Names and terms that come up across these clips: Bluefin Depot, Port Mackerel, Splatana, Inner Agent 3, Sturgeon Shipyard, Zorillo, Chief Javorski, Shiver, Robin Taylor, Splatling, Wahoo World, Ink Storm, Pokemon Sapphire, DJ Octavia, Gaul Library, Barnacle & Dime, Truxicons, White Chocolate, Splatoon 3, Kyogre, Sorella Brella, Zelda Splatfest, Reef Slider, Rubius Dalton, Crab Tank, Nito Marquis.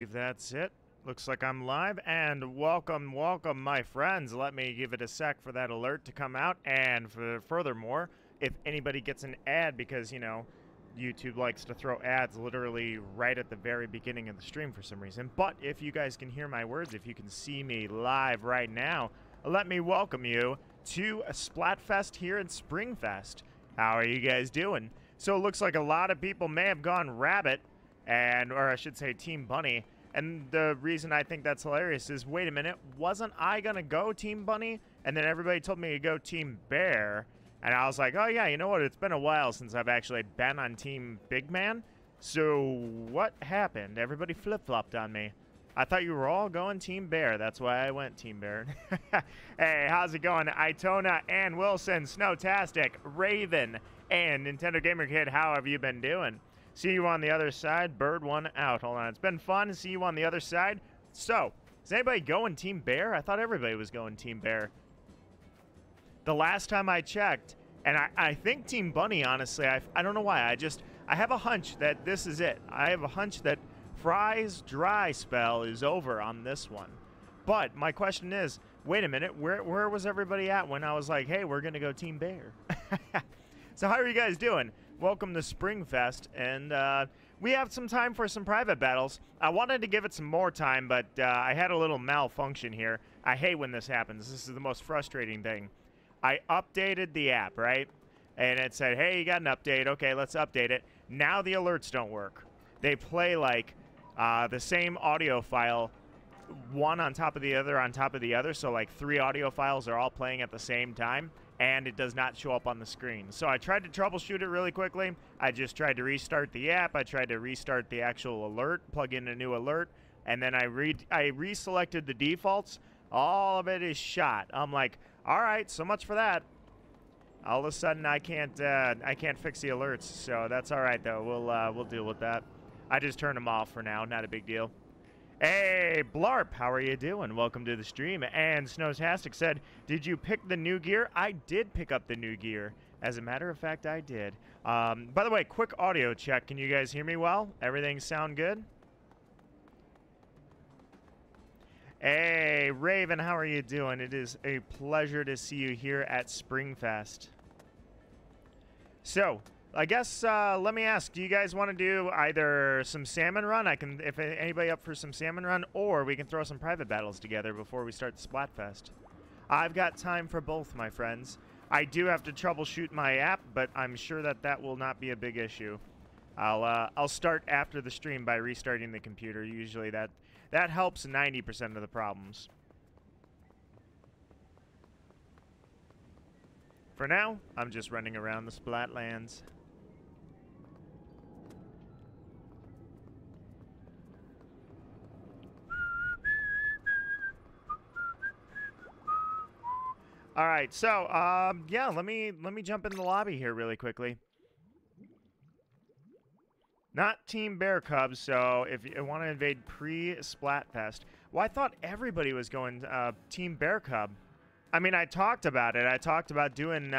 If that's it. Looks like I'm live, and welcome, welcome, my friends. Let me give it a sec for that alert to come out, and furthermore, if anybody gets an ad, because, you know, YouTube likes to throw ads literally right at the very beginning of the stream for some reason, but if you guys can hear my words, if you can see me live right now, let me welcome you to Splatfest here in Springfest. How are you guys doing? So it looks like a lot of people may have gone rabbit, or I should say Team Bunny. And the reason I think that's hilarious is, wait a minute, wasn't I gonna go Team Bunny? And then everybody told me to go Team Bear. And I was like, oh yeah, you know what? It's been a while since I've actually been on Team Big Man. So what happened? Everybody flip-flopped on me. I thought you were all going Team Bear. That's why I went Team Bear. Hey, how's it going? Itona, Ann Wilson, Snowtastic, Raven, and Nintendo Gamer Kid, how have you been doing? See you on the other side. Bird one out. Hold on. It's been fun. See you on the other side. So, is anybody going Team Bear? I thought everybody was going Team Bear. The last time I checked, and I think Team Bunny, honestly, I don't know why. I have a hunch that this is it. I have a hunch that Frye's dry spell is over on this one. But my question is, wait a minute, where was everybody at when I was like, hey, we're going to go Team Bear? So how are you guys doing? Welcome to Springfest, and we have some time for some private battles. I wanted to give it some more time, but I had a little malfunction here. I hate when this happens. This is the most frustrating thing. I updated the app, right? And it said, hey, you got an update. Okay, let's update it. Now the alerts don't work. They play like the same audio file, one on top of the other on top of the other. So like three audio files are all playing at the same time. And it does not show up on the screen. So I tried to troubleshoot it really quickly. I just tried to restart the app. I tried to restart the actual alert, plug in a new alert, and then I reselected the defaults. All of it is shot. I'm like, all right, so much for that. All of a sudden, I can't fix the alerts. So that's all right though. We'll deal with that. I just turned them off for now. Not a big deal. Hey, Blarp, how are you doing? Welcome to the stream. And Snowtastic said, did you pick the new gear? I did pick up the new gear. As a matter of fact, I did. By the way, quick audio check. Can you guys hear me well? Everything sound good? Hey, Raven, how are you doing? It is a pleasure to see you here at Springfest. So, I guess let me ask, do you guys want to do either some Salmon Run? I can, if anybody up for some Salmon Run, or we can throw some private battles together before we start Splatfest. I've got time for both, my friends. I do have to troubleshoot my app, but I'm sure that that will not be a big issue. I'll start after the stream by restarting the computer. Usually that helps 90% of the problems. For now, I'm just running around the Splatlands. All right, so yeah, let me jump in the lobby here really quickly. Not Team Bear Cub, so if you want to invade pre-Splatfest, well, I thought everybody was going Team Bear Cub. I mean, I talked about it. I talked about doing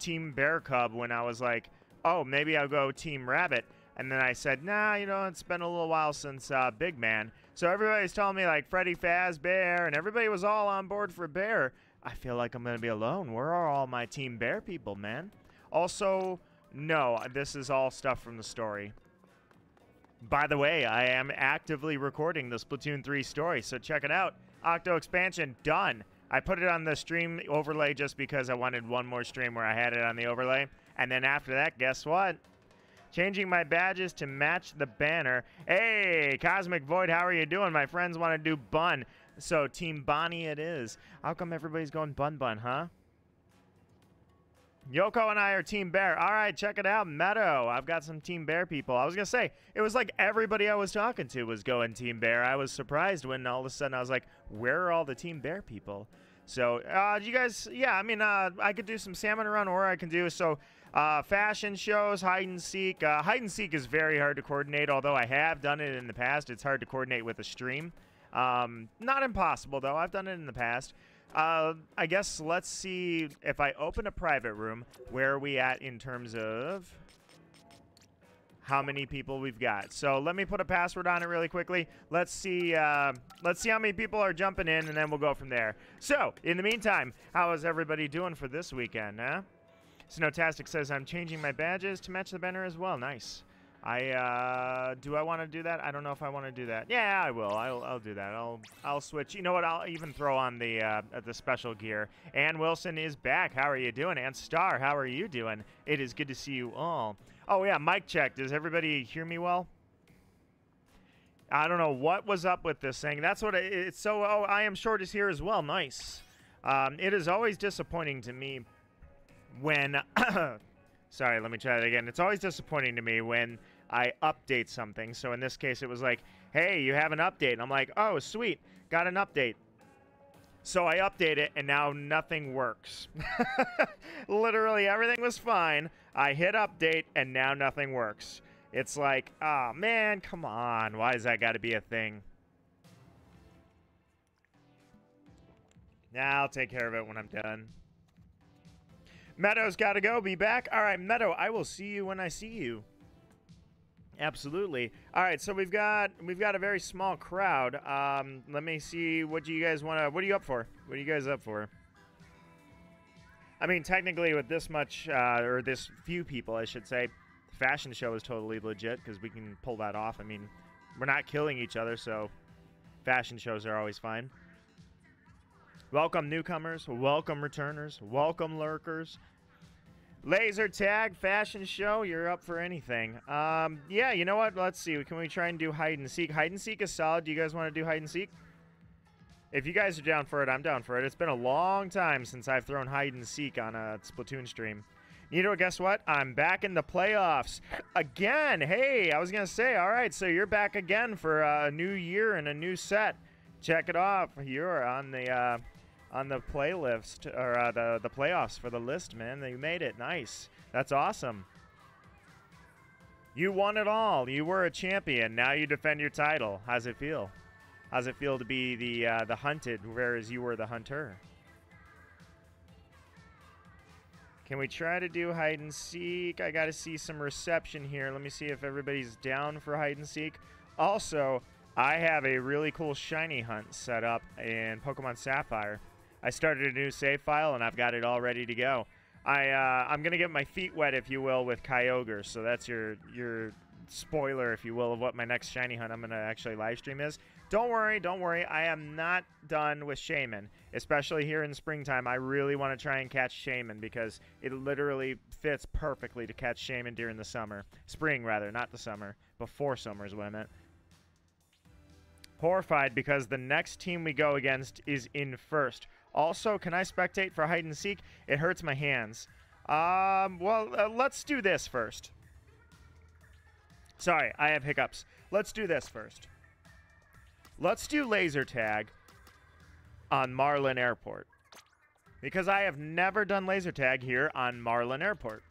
Team Bear Cub when I was like, oh, maybe I'll go Team Rabbit, and then I said, nah, you know, it's been a little while since Big Man. So everybody's telling me like Freddy Fazbear, and everybody was all on board for Bear. I feel like I'm going to be alone. Where are all my Team Bear people, man? Also, no, this is all stuff from the story. By the way, I am actively recording the Splatoon 3 story, so check it out. Octo Expansion, done. I put it on the stream overlay just because I wanted one more stream where I had it on the overlay. And then after that, guess what? Changing my badges to match the banner. Hey, Cosmic Void, how are you doing? My friends want to do Bun. So, Team Bonnie it is. How come everybody's going Bun Bun, huh? Yoko and I are Team Bear. All right, check it out. Meadow, I've got some Team Bear people. I was going to say, it was like everybody I was talking to was going Team Bear. I was surprised when all of a sudden I was like, where are all the Team Bear people? So, you guys, yeah, I mean, I could do some Salmon Run, or I can do, so, fashion shows, hide and seek. Hide and seek is very hard to coordinate, although I have done it in the past. It's hard to coordinate with a stream. Not impossible, though. I've done it in the past. I guess let's see if I open a private room, where are we at in terms of how many people we've got. So let me put a password on it really quickly. Let's see how many people are jumping in, and then we'll go from there. So in the meantime, how is everybody doing for this weekend, huh? Snowtastic says, I'm changing my badges to match the banner as well. Nice. Do I want to do that? I don't know if I want to do that. Yeah, I will. I'll do that. I'll switch. You know what? I'll even throw on the special gear. Ann Wilson is back. How are you doing? Ann Star, how are you doing? It is good to see you all. Oh, yeah. Mic check. Does everybody hear me well? I don't know what was up with this thing. That's what it's so... Oh, I am short is here as well. Nice. It is always disappointing to me when... Sorry, let me try that again. It's always disappointing to me when I update something. So in this case, it was like, hey, you have an update. And I'm like, oh, sweet, got an update. So I update it, and now nothing works. Literally, everything was fine. I hit update, and now nothing works. It's like, oh, man, come on. Why has that got to be a thing? Nah, I'll take care of it when I'm done. Meadow's got to go. Be back. All right, Meadow, I will see you when I see you. Absolutely. All right, so we've got a very small crowd. Let me see. What do you guys want to... What are you up for? What are you guys up for? I mean, technically, with this much, or this few people, I should say, the fashion show is totally legit because we can pull that off. I mean, we're not killing each other, so fashion shows are always fine. Welcome newcomers, welcome returners, welcome lurkers. Laser tag, fashion show, you're up for anything. Yeah, you know what? Let's see. Can we try and do hide and seek? Hide and seek is solid. Do you guys want to do hide and seek? If you guys are down for it, I'm down for it. It's been a long time since I've thrown hide and seek on a Splatoon stream. Nito, guess what? I'm back in the playoffs again. Hey, I was going to say, all right, so you're back again for a new year and a new set. Check it off. You're on the playlist, or the playoffs for the list, man. You made it. Nice. That's awesome. You won it all. You were a champion. Now you defend your title. How's it feel? How's it feel to be the hunted, whereas you were the hunter? Can we try to do hide and seek? I got to see some reception here. Let me see if everybody's down for hide and seek. Also, I have a really cool shiny hunt set up in Pokemon Sapphire. I started a new save file, and I've got it all ready to go. I'm going to get my feet wet, if you will, with Kyogre. So that's your spoiler, if you will, of what my next shiny hunt I'm going to actually live stream is. Don't worry, I am not done with Shaymin. Especially here in springtime, I really want to try and catch Shaymin because it literally fits perfectly to catch Shaymin during the summer. Spring, rather, not the summer. Before summer is what I meant. Horrified because the next team we go against is in first. Also, can I spectate for hide and seek? It hurts my hands. Well, let's do this first. Sorry, I have hiccups. Let's do this first. Let's do laser tag on Marlin Airport, because I have never done laser tag here on Marlin Airport,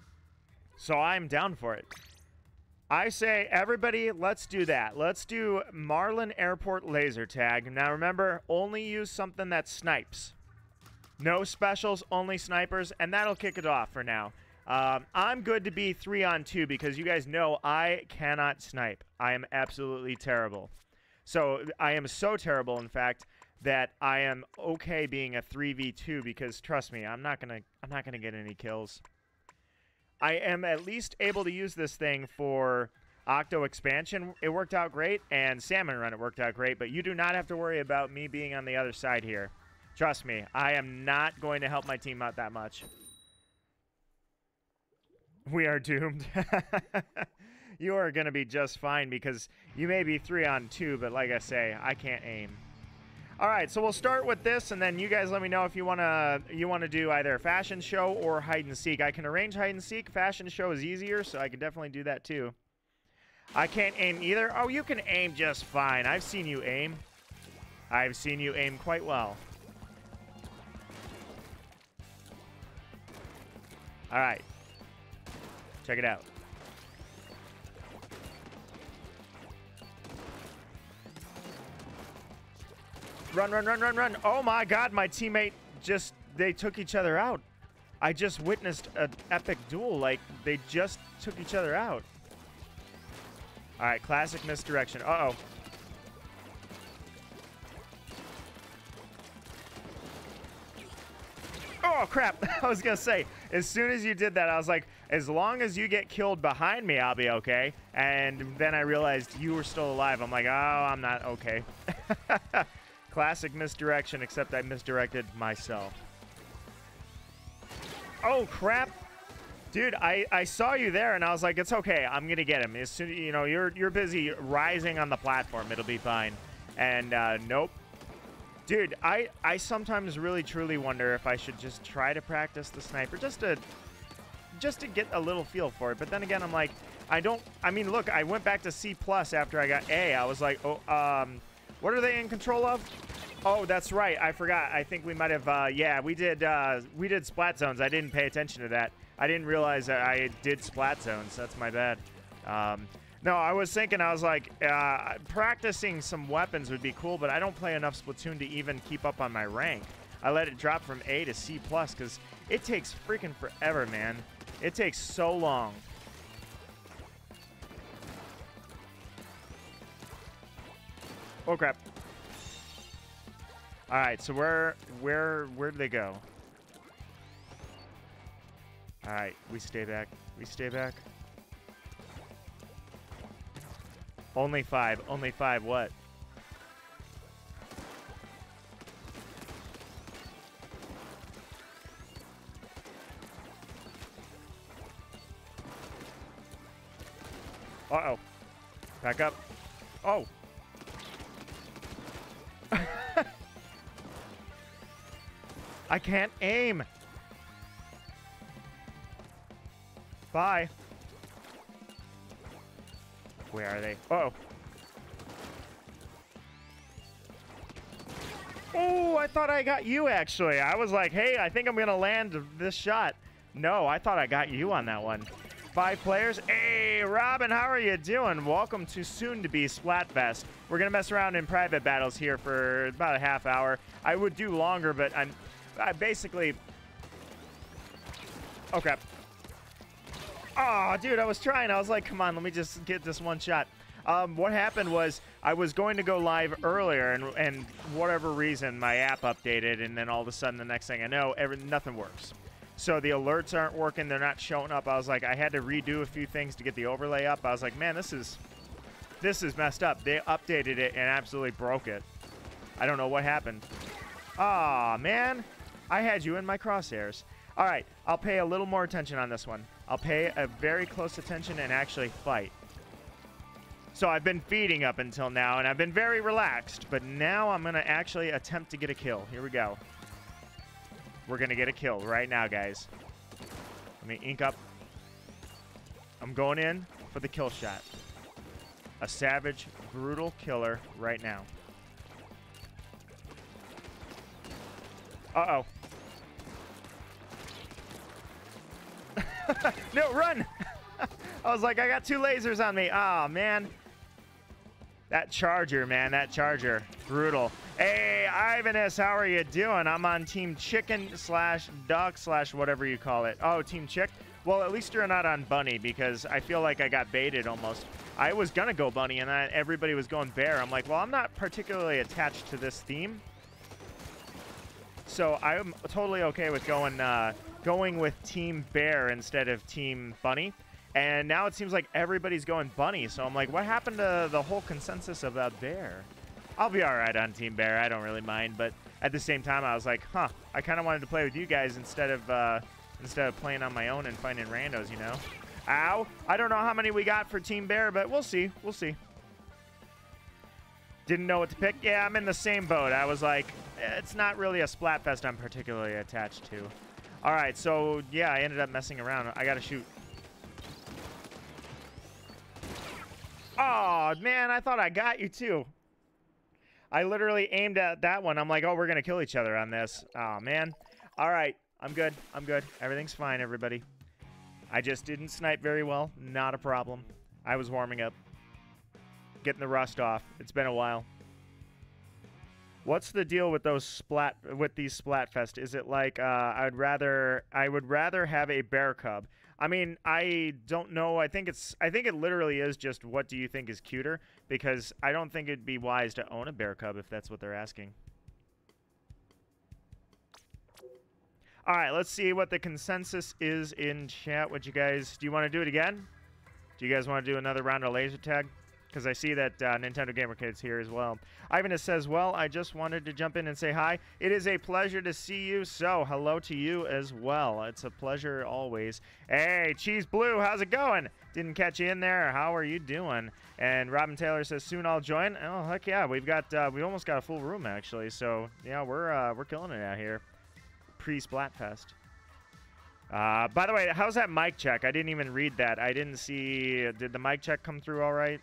so I'm down for it. I say, everybody, let's do that. Let's do Marlin Airport laser tag. Now, remember, only use something that snipes. No specials, only snipers, and that'll kick it off for now. I'm good to be 3-on-2 because you guys know I cannot snipe. I am absolutely terrible. So I am so terrible, in fact, that I am okay being a 3v2 because, trust me, I'm not gonna get any kills. I am at least able to use this thing for Octo Expansion. It worked out great, and Salmon Run, it worked out great, but you do not have to worry about me being on the other side here. Trust me, I am not going to help my team out that much. We are doomed. You are going to be just fine because you may be 3-on-2, but like I say, I can't aim. All right, so we'll start with this, and then you guys let me know if you wanna do either a fashion show or hide and seek. I can arrange hide and seek. Fashion show is easier, so I could definitely do that too. I can't aim either. Oh, you can aim just fine. I've seen you aim. I've seen you aim quite well. All right, check it out. Run, run, run, run, run. Oh, my God. My teammate just, they took each other out. I just witnessed an epic duel. Like, they just took each other out. All right, classic misdirection. Uh-oh. Oh, crap. I was going to say, as soon as you did that, I was like, as long as you get killed behind me, I'll be okay. And then I realized you were still alive. I'm like, oh, I'm not okay. Classic misdirection, except I misdirected myself. Oh, crap. Dude, I saw you there, and I was like, it's okay. I'm going to get him. As soon, you know, you're busy rising on the platform. It'll be fine. And nope. Dude, I sometimes really truly wonder if I should just try to practice the sniper just to get a little feel for it. But then again, I'm like, I mean, look, I went back to C+ after I got A. I was like, oh, what are they in control of? Oh, that's right. I forgot. I think we might have, yeah, we did Splat Zones. I didn't pay attention to that. I didn't realize that I did Splat Zones. That's my bad. No, I was thinking, I was like, practicing some weapons would be cool, but I don't play enough Splatoon to even keep up on my rank. I let it drop from A to C+ because it takes freaking forever, man. It takes so long. Oh, crap. All right, so where'd they go? All right, we stay back. We stay back. Only five. Only five what? Uh-oh. Back up. Oh. I can't aim. Bye. Where are they? Uh-oh. Oh, I thought I got you, actually. I was like, hey, I think I'm going to land this shot. No, I thought I got you on that one. Five players. Hey, Robin, how are you doing? Welcome to soon-to-be Splatfest. We're going to mess around in private battles here for about a half hour. I would do longer, but I basically... Oh, crap. Oh, dude, I was trying. I was like, come on, let me just get this one shot. What happened was I was going to go live earlier, and whatever reason, my app updated, and then all of a sudden, the next thing I know, nothing works. So the alerts aren't working. They're not showing up. I was like, I had to redo a few things to get the overlay up. I was like, man, this is messed up. They updated it and absolutely broke it. I don't know what happened. Aw, man, I had you in my crosshairs. All right, I'll pay a little more attention on this one. I'll pay a very close attention and actually fight. So I've been feeding up until now, and I've been very relaxed, but now I'm going to actually attempt to get a kill. Here we go. We're going to get a kill right now, guys. Let me ink up. I'm going in for the kill shot. A savage, brutal killer right now. Uh-oh. No, run! I was like, I got two lasers on me. Oh, man. That charger, man. That charger. Brutal. Hey, Ivanis, how are you doing? I'm on Team Chicken / Duck / whatever you call it. Oh, Team Chick? Well, at least you're not on Bunny because I feel like I got baited almost. I was going to go Bunny, and then everybody was going Bear. I'm like, well, I'm not particularly attached to this theme. So I'm totally okay with going with Team Bear instead of Team Bunny. And now it seems like everybody's going Bunny. So I'm like, what happened to the whole consensus about Bear? I'll be all right on Team Bear. I don't really mind. But at the same time, I was like, huh, I kind of wanted to play with you guys instead of playing on my own and finding randos, you know? Ow. I don't know how many we got for Team Bear, but we'll see. We'll see. Didn't know what to pick. Yeah, I'm in the same boat. I was like, it's not really a Splatfest I'm particularly attached to. All right, so, yeah, I ended up messing around. I got to shoot. Oh, man, I thought I got you, too. I literally aimed at that one. I'm like, oh, we're going to kill each other on this. Oh, man. All right, I'm good. I'm good. Everything's fine, everybody. I just didn't snipe very well. Not a problem. I was warming up, getting the rust off. It's been a while. What's the deal with these Splatfest? Is it like I would rather have a bear cub? I mean, I don't know. I think it literally is just what do you think is cuter, because I don't think it'd be wise to own a bear cub if that's what they're asking. All right, let's see what the consensus is in chat. What you guys, do you want to do it again? Do you guys want to do another round of laser tag? Because I see that Nintendo Gamer Kid's here as well. Ivanus says, well, I just wanted to jump in and say hi. It is a pleasure to see you, so hello to you as well. It's a pleasure always. Hey, Cheese Blue, how's it going? Didn't catch you in there. How are you doing? And Robin Taylor says, soon I'll join. Oh, heck yeah. We've got, we almost got a full room, actually. So, yeah, we're killing it out here. Pre-Splatfest. By the way, how's that mic check? I didn't even read that. I didn't see, did the mic check come through all right?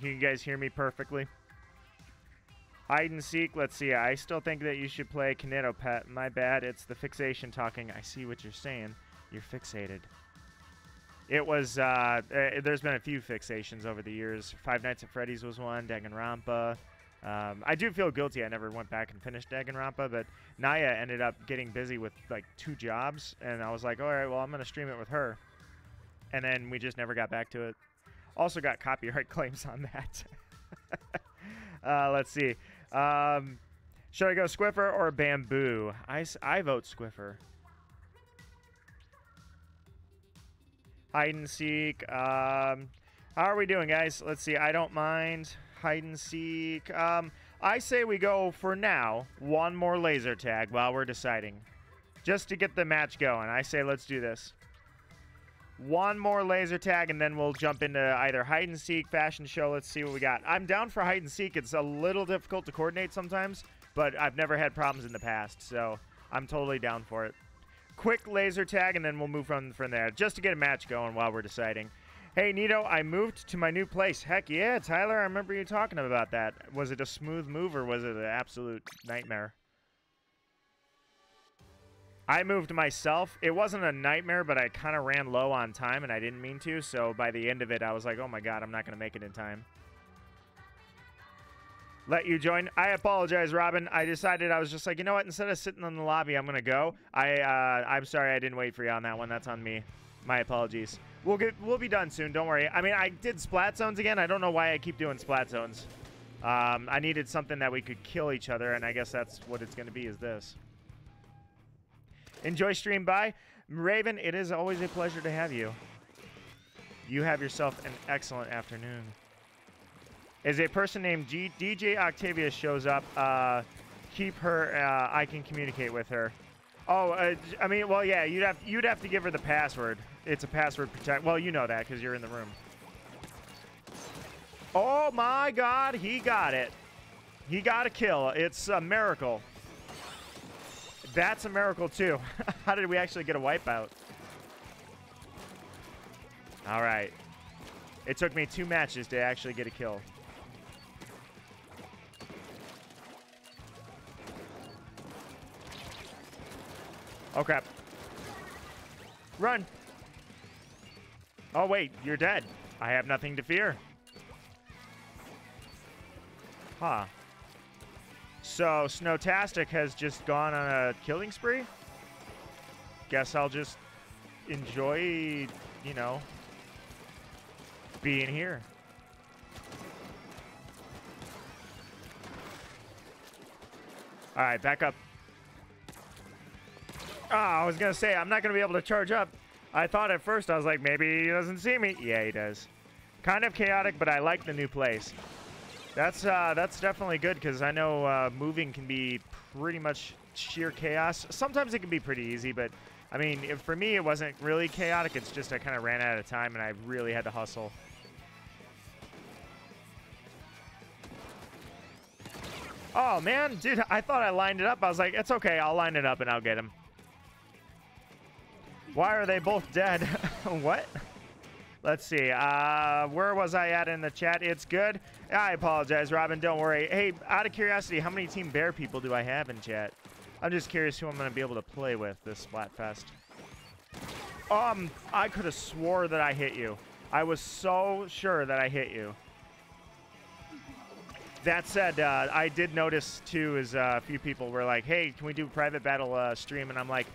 Can you guys hear me perfectly? Hide and seek. Let's see. I still think that you should play Kineto Pet. My bad. It's the fixation talking. I see what you're saying. You're fixated. It was, there's been a few fixations over the years. Five Nights at Freddy's was one. Danganronpa. I do feel guilty. I never went back and finished Danganronpa, but Naya ended up getting busy with like 2 jobs. And I was like, all right, well, I'm going to stream it with her. And then we just never got back to it. Also got copyright claims on that. Let's see. Should I go Squiffer or Bamboo? I vote Squiffer. Hide and seek. How are we doing, guys? Let's see. I don't mind hide and seek. I say we go, for now, one more laser tag while we're deciding. Just to get the match going. I say let's do this. One more laser tag, and then we'll jump into either hide and seek, fashion show. Let's see what we got. I'm down for hide and seek. It's a little difficult to coordinate sometimes, but I've never had problems in the past, so I'm totally down for it. Quick laser tag, and then we'll move from there, just to get a match going while we're deciding. Hey, Nito, I moved to my new place. Heck yeah, Tyler, I remember you talking about that. Was it a smooth move, or was it an absolute nightmare? I moved myself. It wasn't a nightmare, but I kind of ran low on time, and I didn't mean to. So by the end of it, I was like, oh, my God, I'm not going to make it in time. Let you join. I apologize, Robin. I decided I was just like, you know what? Instead of sitting in the lobby, I'm going to go. I'm sorry I didn't wait for you on that one. That's on me. My apologies. We'll be done soon. Don't worry. I mean, I did Splat Zones again. I don't know why I keep doing Splat Zones. I needed something that we could kill each other, and I guess that's what it's going to be is this. Enjoy stream. Bye, Raven. It is always a pleasure to have you. You have yourself an excellent afternoon. As a person named DJ Octavia shows up, keep her. I can communicate with her. Oh, I mean, well, yeah. You'd have to give her the password. It's a password protect. Well, you know that because you're in the room. Oh my God, he got it. He got a kill. It's a miracle. That's a miracle, too. How did we actually get a wipeout? All right. It took me 2 matches to actually get a kill. Oh, crap. Run. Oh, wait. You're dead. I have nothing to fear. Huh. So, Snowtastic has just gone on a killing spree. Guess I'll just enjoy, you know, being here. All right, back up. Oh, I was going to say, I'm not going to be able to charge up. I thought at first, I was like, maybe he doesn't see me. Yeah, he does. Kind of chaotic, but I like the new place. That's definitely good because I know moving can be pretty much sheer chaos. Sometimes it can be pretty easy, but I mean, for me, it wasn't really chaotic. It's just I kind of ran out of time and I really had to hustle. Oh, man, dude, I thought I lined it up. I was like, it's okay. I'll line it up and I'll get him. Why are they both dead? What? Let's see. Where was I at in the chat? It's good. I apologize, Robin. Don't worry. Hey, out of curiosity, how many Team Bear people do I have in chat? I'm just curious who I'm going to be able to play with this Splatfest. I could have swore that I hit you. I was so sure that I hit you. That said, I did notice, too, is a few people were like, hey, can we do private battle stream? And I'm like,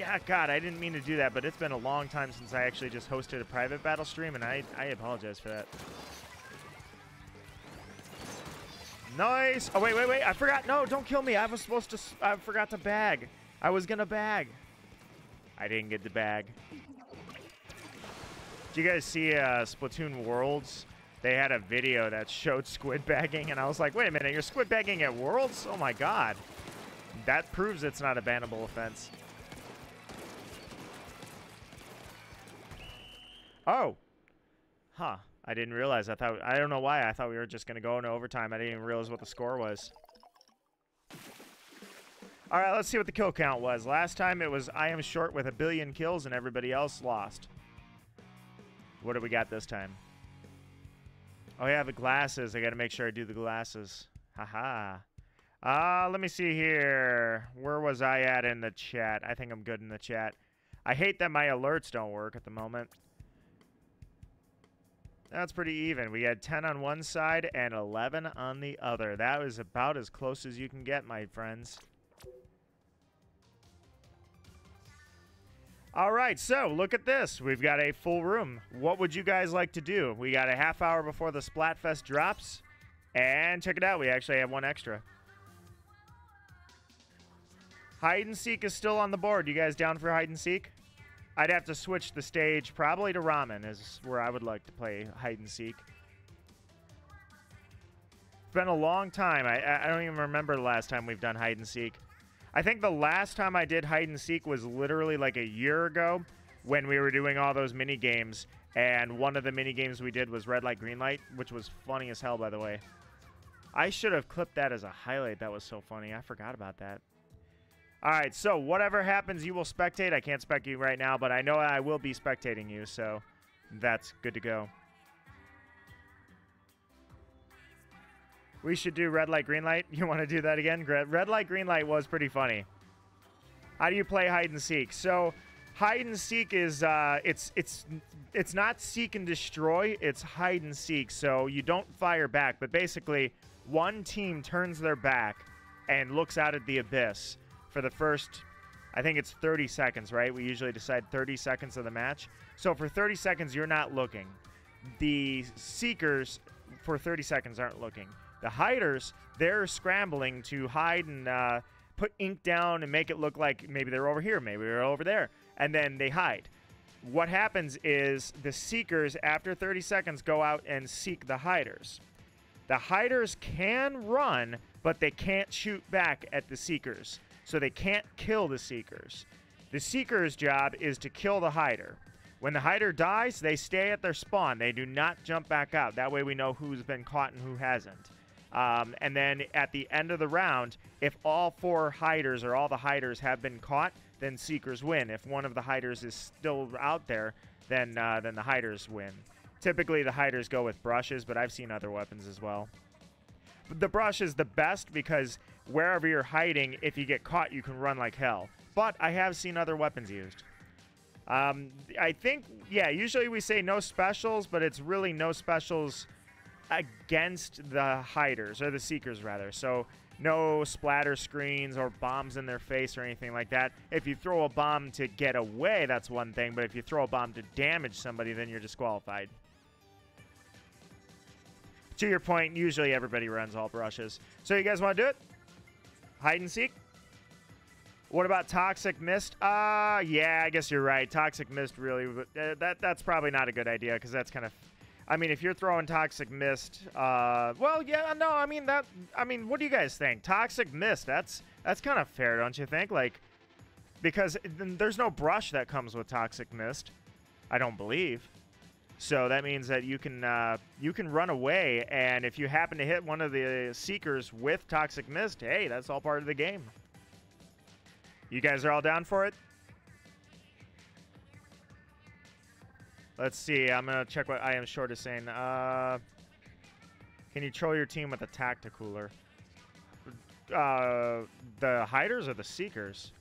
Yeah, God, I didn't mean to do that, but it's been a long time since I actually just hosted a private battle stream, and I apologize for that. Nice. Oh, wait, wait, wait. I forgot. No, don't kill me. I was supposed to... I forgot to bag. I was going to bag. I didn't get the bag. Do you guys see Splatoon Worlds? They had a video that showed squid bagging, and I was like, wait a minute, you're squid bagging at Worlds? Oh, my God. That proves it's not a bannable offense. Oh. Huh. I didn't realize. I don't know why. I thought we were just going to go into overtime. I didn't even realize what the score was. All right, let's see what the kill count was. Last time it was I am short with 1 billion kills and everybody else lost. What do we got this time? Oh, yeah, the glasses. I got to make sure I do the glasses. Haha. Let me see here. Where was I at in the chat? I think I'm good in the chat. I hate that my alerts don't work at the moment. That's pretty even. We had 10 on one side and 11 on the other. That was about as close as you can get, my friends. All right, so look at this. We've got a full room. What would you guys like to do? We got a half hour before the Splatfest drops. And check it out. We actually have one extra. Hide and Seek is still on the board. You guys down for Hide and Seek? I'd have to switch the stage probably to Ramen is where I would like to play hide and seek. It's been a long time. I don't even remember the last time we've done hide and seek. I think the last time I did hide and seek was literally like a year ago when we were doing all those mini games. And one of the mini games we did was red light, green light, which was funny as hell, by the way. I should have clipped that as a highlight. That was so funny. I forgot about that. All right, so whatever happens, you will spectate. I can't spec you right now, but I know I will be spectating you, so that's good to go. We should do red light, green light. You want to do that again? Red light, green light was pretty funny. How do you play hide and seek? So hide and seek is it's not seek and destroy. It's hide and seek, so you don't fire back. But basically, one team turns their back and looks out at the abyss. For the first, I think it's 30 seconds, right? We usually decide 30 seconds of the match. So for 30 seconds, you're not looking. The seekers for 30 seconds aren't looking. The hiders, they're scrambling to hide and put ink down and make it look like maybe they're over here, maybe they're over there, and then they hide. What happens is the seekers, after 30 seconds, go out and seek the hiders. The hiders can run, but they can't shoot back at the seekers. So they can't kill the seekers. The seeker's job is to kill the hider. When the hider dies, they stay at their spawn. They do not jump back out. That way we know who's been caught and who hasn't. And then at the end of the round, if all four hiders or all the hiders have been caught, then seekers win. If one of the hiders is still out there, then the hiders win. Typically the hiders go with brushes, but I've seen other weapons as well. The brush is the best because wherever you're hiding, if you get caught, you can run like hell. But I have seen other weapons used. I think, yeah, usually we say no specials, but it's really no specials against the hiders, or the seekers, rather. So no splatter screens or bombs in their face or anything like that. If you throw a bomb to get away, that's one thing. But if you throw a bomb to damage somebody, then you're disqualified. To your point, usually everybody runs all brushes. So you guys want to do it? Hide and seek? What about Toxic Mist? Yeah, I guess you're right. Toxic Mist really, that's probably not a good idea because that's kind of, I mean, if you're throwing Toxic Mist, well, yeah, no, I mean, what do you guys think? Toxic Mist, that's kind of fair, don't you think? Like, because there's no brush that comes with Toxic Mist, I don't believe. So that means that you can run away, and if you happen to hit one of the seekers with Toxic Mist, hey, that's all part of the game. You guys are all down for it? Let's see. I'm going to check what I am short is saying. Can you troll your team with a Tacticooler? The hiders or the seekers?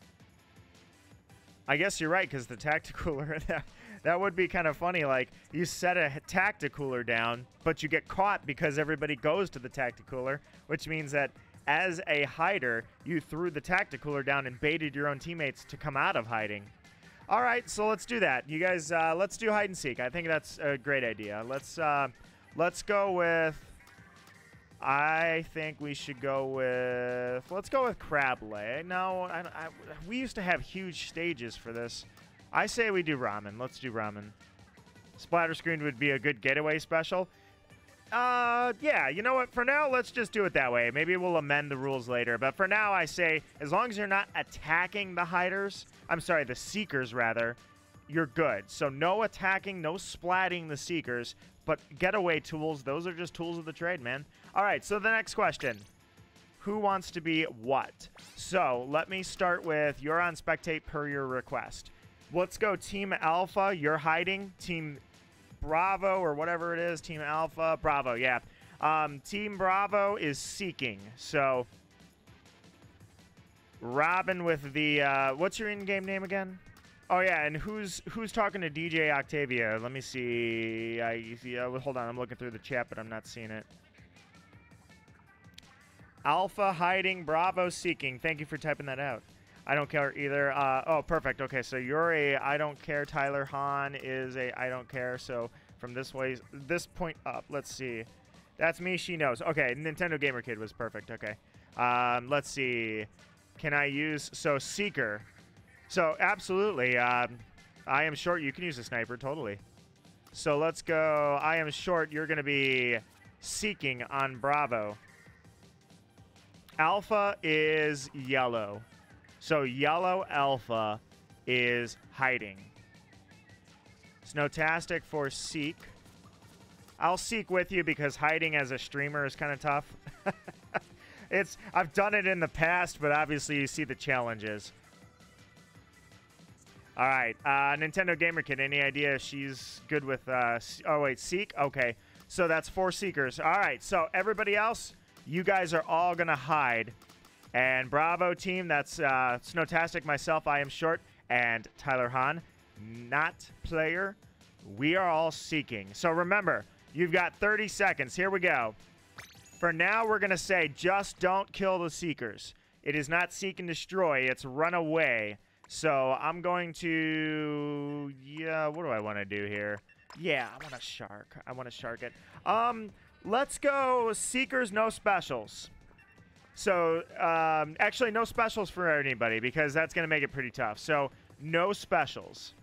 I guess you're right, because the Tacticooler... That would be kind of funny, like, you set a Tacticooler down, but you get caught because everybody goes to the Tacticooler, which means that as a hider, you threw the Tacticooler down and baited your own teammates to come out of hiding. All right, so let's do that. You guys, let's do hide and seek. I think that's a great idea. Let's go with, I think we should go with, let's go with crab lay. No, we used to have huge stages for this. I say we do ramen. Let's do ramen. Splatter Screen would be a good getaway special. Yeah, you know what? For now, let's just do it that way. Maybe we'll amend the rules later. But for now, I say, as long as you're not attacking the hiders, I'm sorry, the seekers, rather, you're good. So no attacking, no splatting the seekers, but getaway tools, those are just tools of the trade, man. All right, so the next question. Who wants to be what? So let me start with you're on spectate per your request. Let's go Team Alpha, you're hiding. Team Bravo or whatever it is, Team Alpha, Bravo, yeah. Team Bravo is seeking, so Robin with the, what's your in-game name again? Oh yeah, and who's talking to DJ Octavia? Let me see, hold on, I'm looking through the chat, but I'm not seeing it. Alpha hiding, Bravo seeking, thank you for typing that out. I don't care either. Oh, perfect. Okay, so you're a I don't care. Tyler Hahn is a I don't care. So from this point up, let's see. That's me. She knows. Okay, Nintendo Gamer Kid was perfect. Okay. Let's see. Can I use so seeker? So absolutely. I am short. You can use a sniper totally. So let's go. I am short. You're gonna be seeking on Bravo. Alpha is yellow. So yellow alpha is hiding. Snowtastic for seek. I'll seek with you because hiding as a streamer is kind of tough. I've done it in the past, but obviously you see the challenges. All right, Nintendo Gamer Kid. Any idea if she's good with? Oh wait, seek. Okay, so that's 4 seekers. All right, so everybody else, you guys are all gonna hide. And Bravo team, that's Snowtastic, myself, I am short, and Tyler Hahn, not player. We are all seeking. So remember, you've got 30 seconds. Here we go. For now, we're going to say just don't kill the seekers. It is not seek and destroy. It's run away. So I'm going to... Yeah, what do I want to do here? Yeah, I want a shark. I want to shark it. Let's go seekers, no specials. So, actually, no specials for anybody because that's going to make it pretty tough. So, no specials.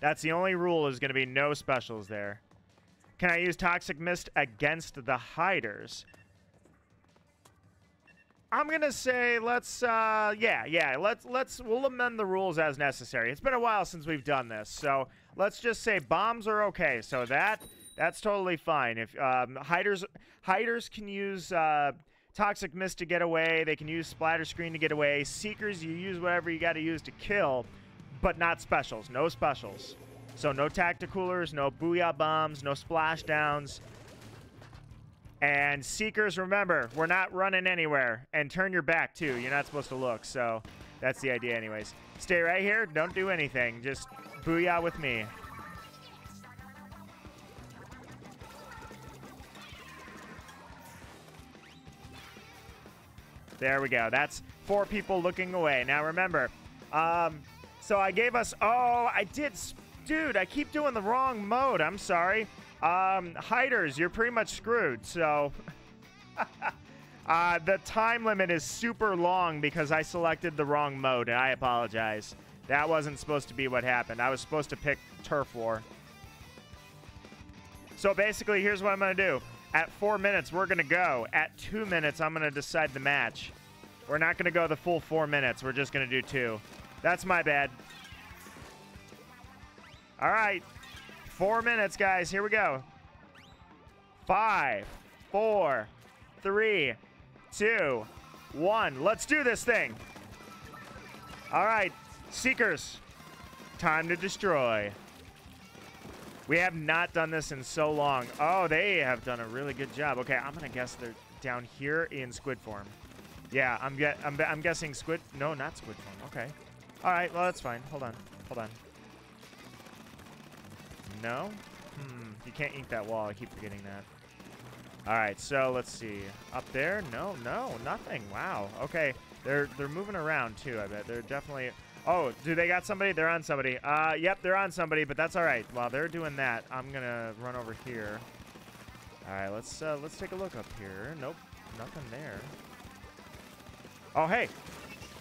That's the only rule is going to be no specials there. Can I use Toxic Mist against the hiders? I'm going to say let's, we'll amend the rules as necessary. It's been a while since we've done this. So, let's just say bombs are okay. So, that's totally fine. If hiders can use... Toxic Mist to get away. They can use Splatter Screen to get away. Seekers, you use whatever you got to use to kill, but not specials. No specials. So no Tacticoolers, no Booyah Bombs, no Splashdowns. And Seekers, remember, we're not running anywhere. And turn your back, too. You're not supposed to look, so that's the idea anyways. Stay right here. Don't do anything. Just Booyah with me. There we go. That's 4 people looking away. Now, remember, so I gave us... Oh, I did... Dude, I keep doing the wrong mode. I'm sorry. Hiders, you're pretty much screwed, so... the time limit is super long because I selected the wrong mode, and I apologize. That wasn't supposed to be what happened. I was supposed to pick Turf War. So, basically, here's what I'm going to do. At 4 minutes, we're going to go. At 2 minutes, I'm going to decide the match. We're not going to go the full 4 minutes. We're just going to do 2. That's my bad. All right. 4 minutes, guys. Here we go. 5, 4, 3, 2, 1. Let's do this thing. All right. Seekers, time to destroy. We have not done this in so long. Oh, they have done a really good job. Okay, I'm gonna guess they're down here in squid form. Yeah, I'm guessing squid. No, not squid form. Okay. All right. Well, that's fine. Hold on. No. You can't ink that wall. I keep forgetting that. All right, so let's see. Up there? No, no, nothing. Wow. Okay, they're moving around too. I bet they're definitely. Oh, do they got somebody? They're on somebody. Yep, they're on somebody, but that's all right. While they're doing that, I'm gonna run over here. All right, let's take a look up here. Nope, nothing there. Oh, hey.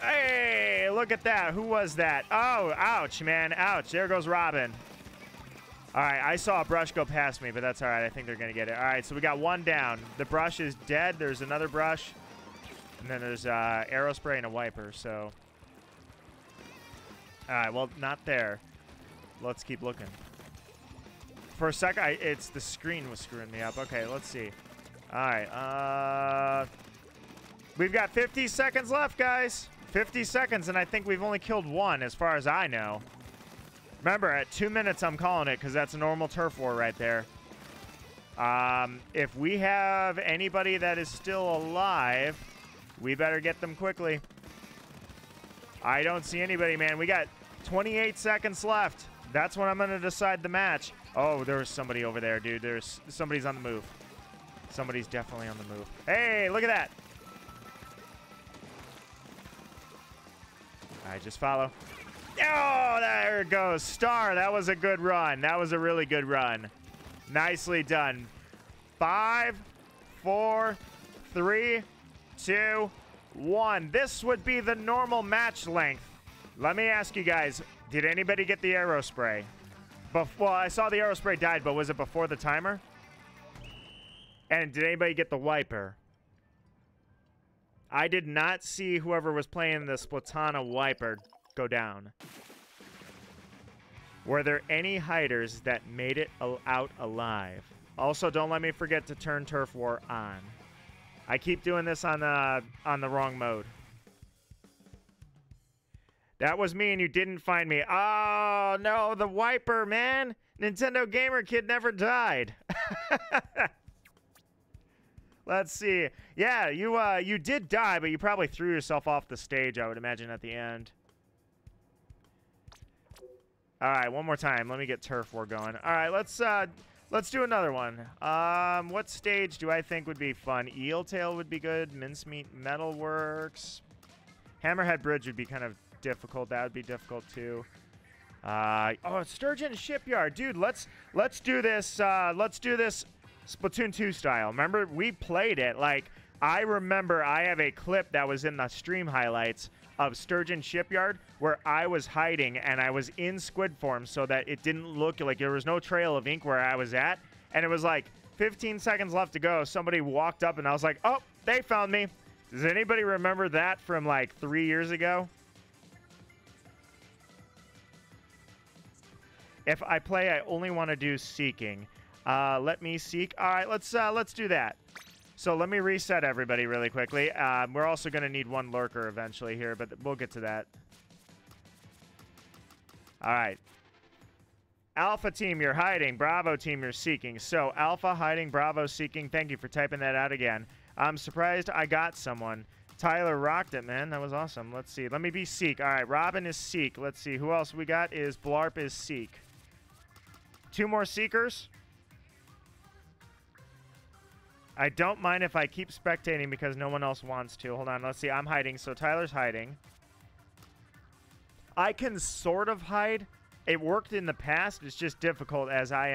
Hey, look at that. Who was that? Oh, ouch, man. Ouch. There goes Robin. All right, I saw a brush go past me, but that's all right. I think they're going to get it. All right, so we got one down. The brush is dead. There's another brush. And then there's arrow spray and a wiper, so. All right, well, not there. Let's keep looking. For a sec, it's the screen was screwing me up. Okay, let's see. All right, we've got 50 seconds left, guys. 50 seconds, and I think we've only killed one as far as I know. Remember, at 2 minutes, I'm calling it because that's a normal turf war right there. If we have anybody that is still alive, we better get them quickly. I don't see anybody, man. We got 28 seconds left. That's when I'm going to decide the match. Oh, there was somebody over there, dude. Somebody's on the move. Somebody's definitely on the move. Hey, look at that. All right, just follow. Oh, there it goes. Star, that was a good run. That was a really good run. Nicely done. 5, 4, 3, 2, 1. This would be the normal match length. Let me ask you guys, did anybody get the arrow spray? Well, I saw the arrow spray died, but was it before the timer? And did anybody get the wiper? I did not see whoever was playing the Splatana wiper go down. Were there any hiders that made it out alive? Also, don't let me forget to turn Turf War on. I keep doing this on the wrong mode. That was me and you didn't find me. Oh, no, the wiper, man. Nintendo Gamer Kid never died. Let's see. Yeah, you did die, but you probably threw yourself off the stage, I would imagine, at the end. All right, one more time. Let me get Turf War going. All right, let's do another one. What stage do I think would be fun? Eel Tail would be good. Mincemeat Metalworks. Hammerhead Bridge would be kind of difficult. That would be difficult too. Oh, Sturgeon Shipyard, dude. Let's do this. Let's do this. Splatoon 2 style. Remember, we played it. Like, I remember I have a clip that was in the stream highlights of Sturgeon Shipyard where I was hiding and I was in squid form so that it didn't look like there was no trail of ink where I was at. And it was like 15 seconds left to go. Somebody walked up and I was like, oh, they found me. Does anybody remember that from like 3 years ago? If I play, I only want to do seeking. Let me seek. All right, let's do that. So let me reset everybody really quickly. We're also going to need one lurker eventually here, but we'll get to that. All right. Alpha team, you're hiding. Bravo team, you're seeking. So Alpha hiding, Bravo seeking. Thank you for typing that out again. I'm surprised I got someone. Tyler rocked it, man. That was awesome. Let's see. Let me be seek. All right, Robin is seek. Let's see. Who else we got is Blarp is seek. Two more seekers. I don't mind if I keep spectating because no one else wants to. Hold on, let's see. I'm hiding, so Tyler's hiding. I can sort of hide. It worked in the past. It's just difficult as I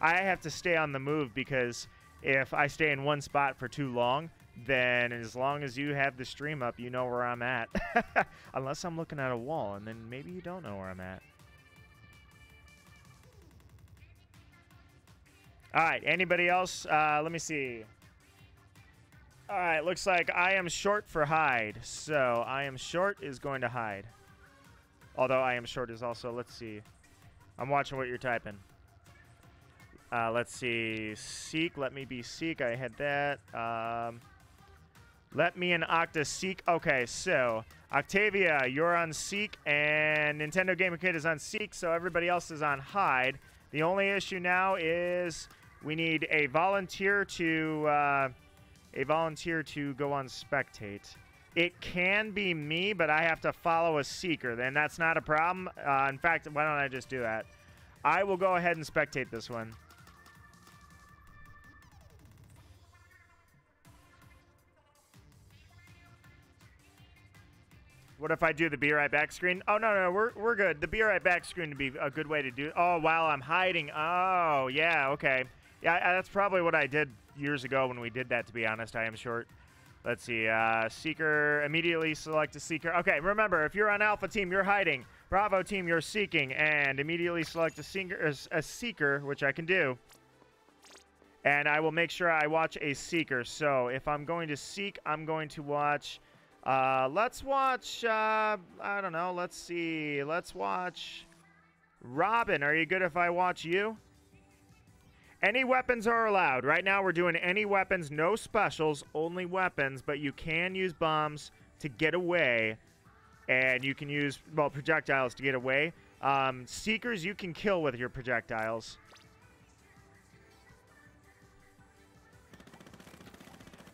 have to stay on the move because if I stay in one spot for too long, then as long as you have the stream up, you know where I'm at. Unless I'm looking at a wall, and then maybe you don't know where I'm at. All right, anybody else? Let me see. All right, looks like I am short for hide. So I am short is going to hide. Although I am short is also, let's see. I'm watching what you're typing. Let's see. Seek, let me be seek. I had that. Let me and Octa seek. Okay, so Octavia, you're on seek, and Nintendo Gamer Kid is on seek, so everybody else is on hide. The only issue now is... we need a volunteer to go on spectate. It can be me, but I have to follow a seeker. Then that's not a problem. In fact, why don't I just do that? I will go ahead and spectate this one. What if I do the be right back screen? Oh, no, no, we're good. The be right back screen would be a good way to do. Oh, wow, I'm hiding. Oh, yeah, okay. Yeah, that's probably what I did years ago when we did that, to be honest. I am short. Let's see. Seeker. Immediately select a seeker. Okay, remember, if you're on Alpha Team, you're hiding. Bravo Team, you're seeking. And immediately select a seeker, which I can do. And I will make sure I watch a seeker. So if I'm going to seek, I'm going to watch... let's watch, I don't know, let's see, let's watch Robin. Are you good if I watch you? Any weapons are allowed. Right now we're doing any weapons, no specials, only weapons, but you can use bombs to get away, and you can use, well, projectiles to get away. Seekers you can kill with your projectiles.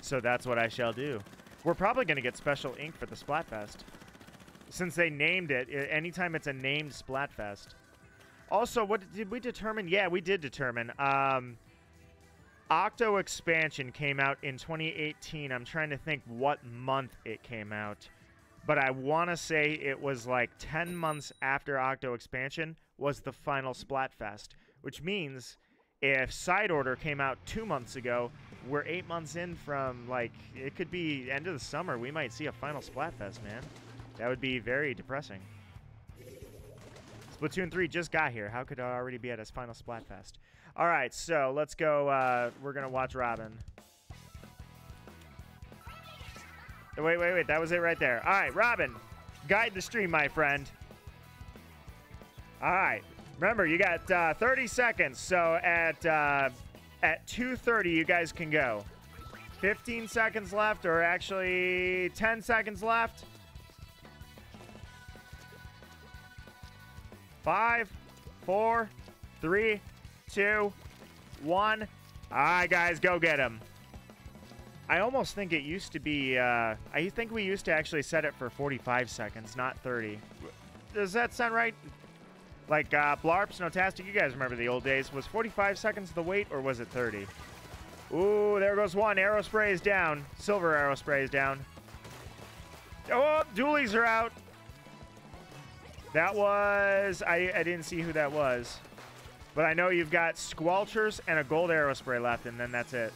So that's what I shall do. We're probably going to get special ink for the Splatfest. Since they named it, anytime it's a named Splatfest. Also, what did we determine? Yeah, we did determine. Octo Expansion came out in 2018. I'm trying to think what month it came out. But I want to say it was like 10 months after Octo Expansion was the final Splatfest. Which means if Side Order came out 2 months ago... We're 8 months in from, like, it could be end of the summer. We might see a final Splatfest, man. That would be very depressing. Splatoon 3 just got here. How could it already be at its final Splatfest? All right, so let's go. We're going to watch Robin. Wait, wait, wait. That was it right there. All right, Robin, guide the stream, my friend. All right. Remember, you got 30 seconds. So At 2:30, you guys can go. 15 seconds left, or actually 10 seconds left. 5, 4, 3, 2, 1. All right, guys, go get him. I almost think it used to be... I think we used to actually set it for 45 seconds, not 30. Does that sound right? Like, Blarps, Notastic, you guys remember the old days. Was 45 seconds the wait, or was it 30? Ooh, there goes one. Arrow spray is down. Silver arrow spray is down. Oh, dualies are out. That was... I didn't see who that was. But I know you've got Squelchers and a gold arrow spray left, and then that's it.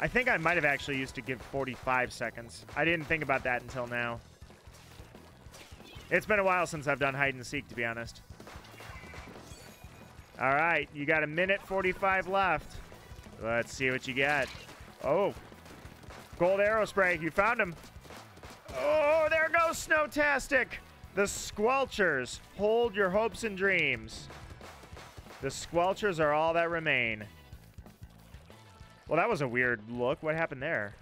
I think I might have actually used to give 45 seconds. I didn't think about that until now. It's been a while since I've done hide and seek, to be honest. All right, you got 1:45 left. Let's see what you got. Oh, gold arrow spray, you found him. Oh, there goes Snowtastic. The Squelchers, hold your hopes and dreams. The Squelchers are all that remain. Well, that was a weird look. What happened there?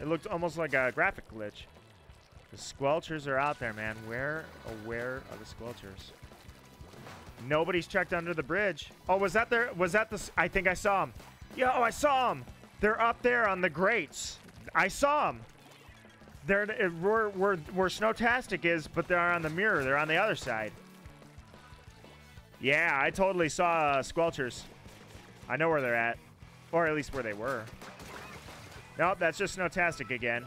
It looked almost like a graphic glitch. The Squelchers are out there, man. We're aware of the Squelchers. Nobody's checked under the bridge. Oh, was that there? Was that the... I think I saw him. Yo, I saw him. They're up there on the grates. I saw him. They're where Snowtastic is, but they're on the mirror. They're on the other side. Yeah, I totally saw Squelchers. I know where they're at. Or at least where they were. Nope, that's just Snowtastic again.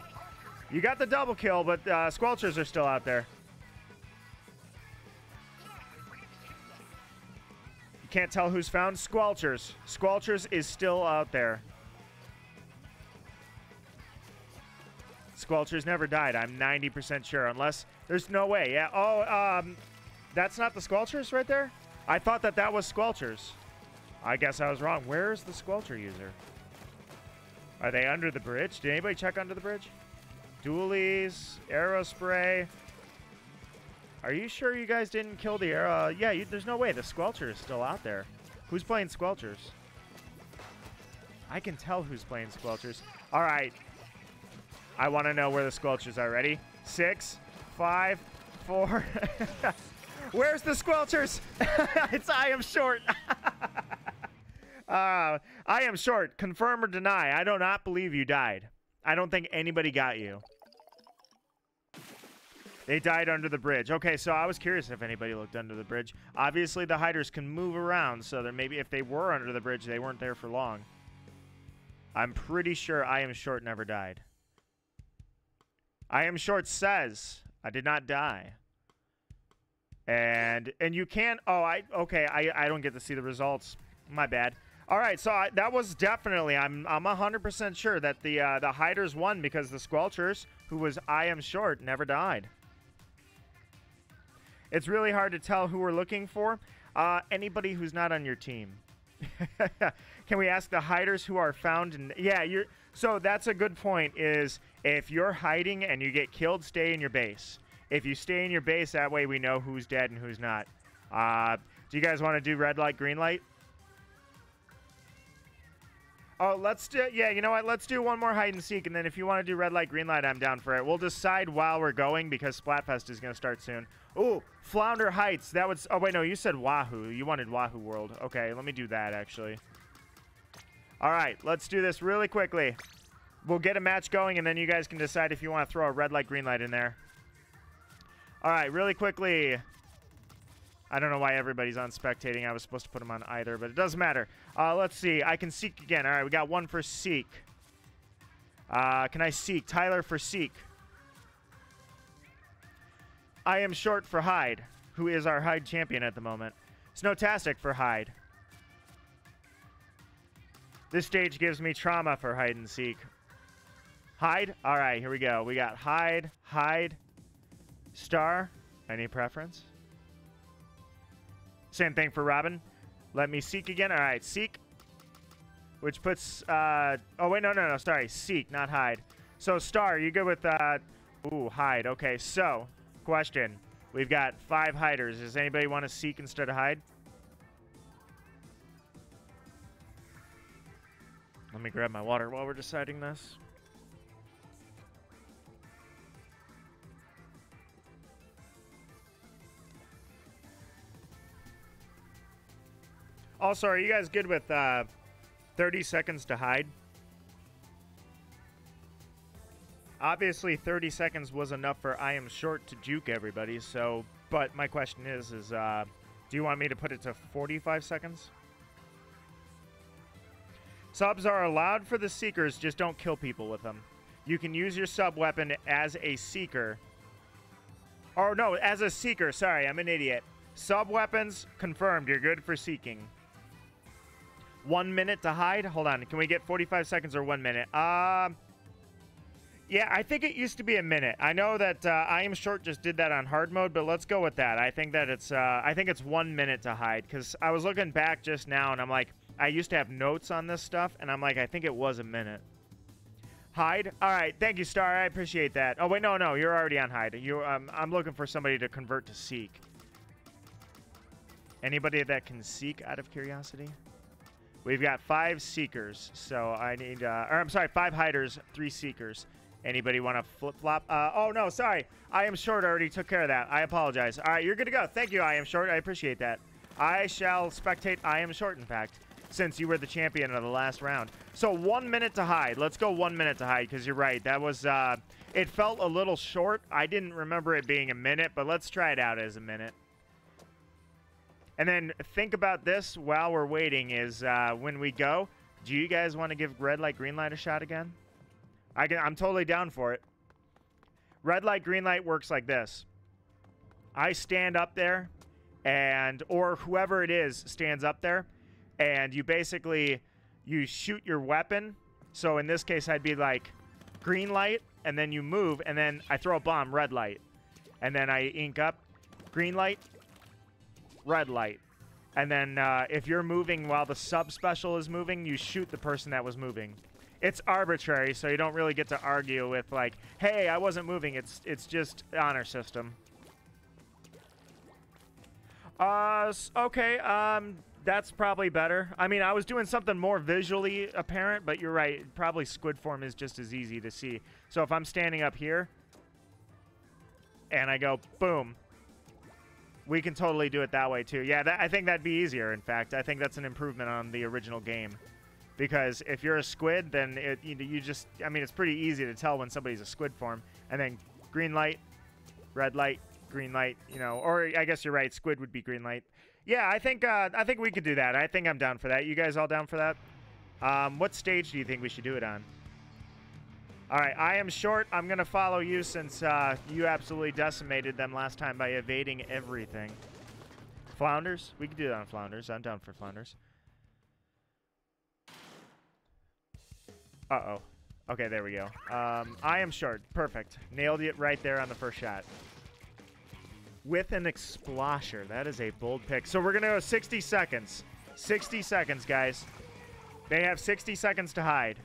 You got the double kill, but Squelchers are still out there. You can't tell who's found Squelchers. Squelchers is still out there. Squelchers never died, I'm 90% sure, unless there's no way. Yeah. Oh, that's not the Squelchers right there? I thought that that was Squelchers. I guess I was wrong. Where's the Squelcher user? Are they under the bridge? Did anybody check under the bridge? Dualies, arrow spray. Are you sure you guys didn't kill the arrow? Yeah, there's no way. The Squelcher is still out there. Who's playing Squelchers? I can tell who's playing Squelchers. All right. I want to know where the Squelchers are. Ready? 6, 5, 4. Where's the Squelchers? It's I am short. I am short. Confirm or deny. I do not believe you died. I don't think anybody got you. They died under the bridge. Okay, so I was curious if anybody looked under the bridge. Obviously, the hiders can move around, so there maybe if they were under the bridge, they weren't there for long. I'm pretty sure I am short never died. I Am Short says, I did not die. And you can't... Oh, I don't get to see the results. My bad. All right, so that was definitely... I'm 100% sure that the Hiders won because the Squelchers, who was I Am Short, never died. It's really hard to tell who we're looking for. Anybody who's not on your team. Can we ask the hiders who are found? And yeah, you're... So that's a good point, is if you're hiding and you get killed, stay in your base. If you stay in your base, that way we know who's dead and who's not. Do you guys want to do red light, green light? Oh, let's do... Yeah, you know what? Let's do one more hide and seek, and then if you want to do red light, green light, I'm down for it. We'll decide while we're going because Splatfest is going to start soon. Ooh, Flounder Heights. That was... Oh, wait, no. You said Wahoo. You wanted Wahoo World. Okay, let me do that, actually. All right, let's do this really quickly. We'll get a match going, and then you guys can decide if you want to throw a red light, green light in there. All right, really quickly. I don't know why everybody's on spectating. I was supposed to put them on either, but it doesn't matter. Let's see. I can seek again. All right, we got one for seek. Can I seek? Tyler for seek. I Am Short for hide, who is our hide champion at the moment. Snowtastic for hide. This stage gives me trauma for hide and seek. Hide? All right, here we go. We got hide, hide, star. Any preference? Same thing for Robin. Let me seek again. All right, seek. Which puts... oh, wait, no. Sorry, seek, not hide. So, star, you go with... ooh, hide. Okay, so... Question. We've got 5 hiders. Does anybody want to seek instead of hide? Let me grab my water while we're deciding this. Also, are you guys good with 30 seconds to hide? Obviously, 30 seconds was enough for I Am Short to juke everybody, so... But my question is do you want me to put it to 45 seconds? Subs are allowed for the Seekers, just don't kill people with them. You can use your sub weapon as a Seeker. Or no, as a Seeker. Sorry, I'm an idiot. Sub weapons, confirmed. You're good for seeking. 1 minute to hide? Hold on. Can we get 45 seconds or 1 minute? Yeah, I think it used to be a minute. I know that I Am Short just did that on hard mode, but let's go with that. I think that it's I think it's 1 minute to hide, because I was looking back just now, and I'm like, I used to have notes on this stuff, and I'm like, I think it was a minute. Hide? All right, thank you, Star. I appreciate that. Oh, wait, no, you're already on hide. You, I'm looking for somebody to convert to seek. Anybody that can seek out of curiosity? We've got 5 seekers, so I need, or I'm sorry, 5 hiders, 3 seekers. Anybody want to flip-flop? Oh, no, sorry. I Am Short already took care of that. I apologize. All right, you're good to go. Thank you, I Am Short. I appreciate that. I shall spectate I Am Short, in fact, since you were the champion of the last round. So 1 minute to hide. Let's go 1 minute to hide, because you're right. That was, it felt a little short. I didn't remember it being a minute, but let's try it out as a minute. And then think about this while we're waiting is when we go, do you guys want to give red light, green light a shot again? I'm totally down for it. Red light, green light works like this. I stand up there, and or whoever it is stands up there, and you basically, you shoot your weapon. So in this case, I'd be like green light, and then you move, and then I throw a bomb, red light. And then I ink up, green light, red light. And then if you're moving while the sub special is moving, you shoot the person that was moving. It's arbitrary, so you don't really get to argue with, like, hey, I wasn't moving. It's just honor system. Okay, that's probably better. I mean, I was doing something more visually apparent, but you're right. Probably squid form is just as easy to see. So if I'm standing up here, and I go, boom, we can totally do it that way, too. Yeah, I think that'd be easier, in fact. I think that's an improvement on the original game. Because if you're a squid, then you just... I mean, it's pretty easy to tell when somebody's a squid form. And then green light, red light, green light, you know. Or I guess you're right, squid would be green light. Yeah, I think we could do that. I think I'm down for that. You guys all down for that? What stage do you think we should do it on? All right, I am short. I'm going to follow you since you absolutely decimated them last time by evading everything. Flounders? We can do that on flounders. I'm down for flounders. Uh-oh. Okay, there we go. I am short. Perfect. Nailed it right there on the first shot. With an Explosher. That is a bold pick. So we're going to go 60 seconds. 60 seconds, guys. They have 60 seconds to hide.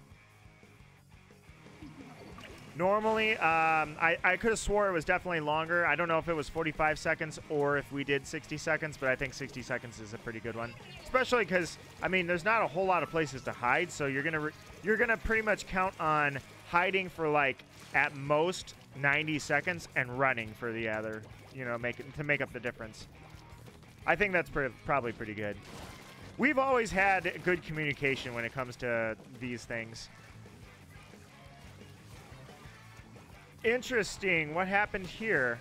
Normally, I could have swore it was definitely longer. I don't know if it was 45 seconds or if we did 60 seconds, but I think 60 seconds is a pretty good one. Especially because, I mean, there's not a whole lot of places to hide, so you're gonna pretty much count on hiding for, like, at most 90 seconds and running for the other, you know, to make up the difference. I think that's probably pretty good. We've always had good communication when it comes to these things. Interesting. What happened here?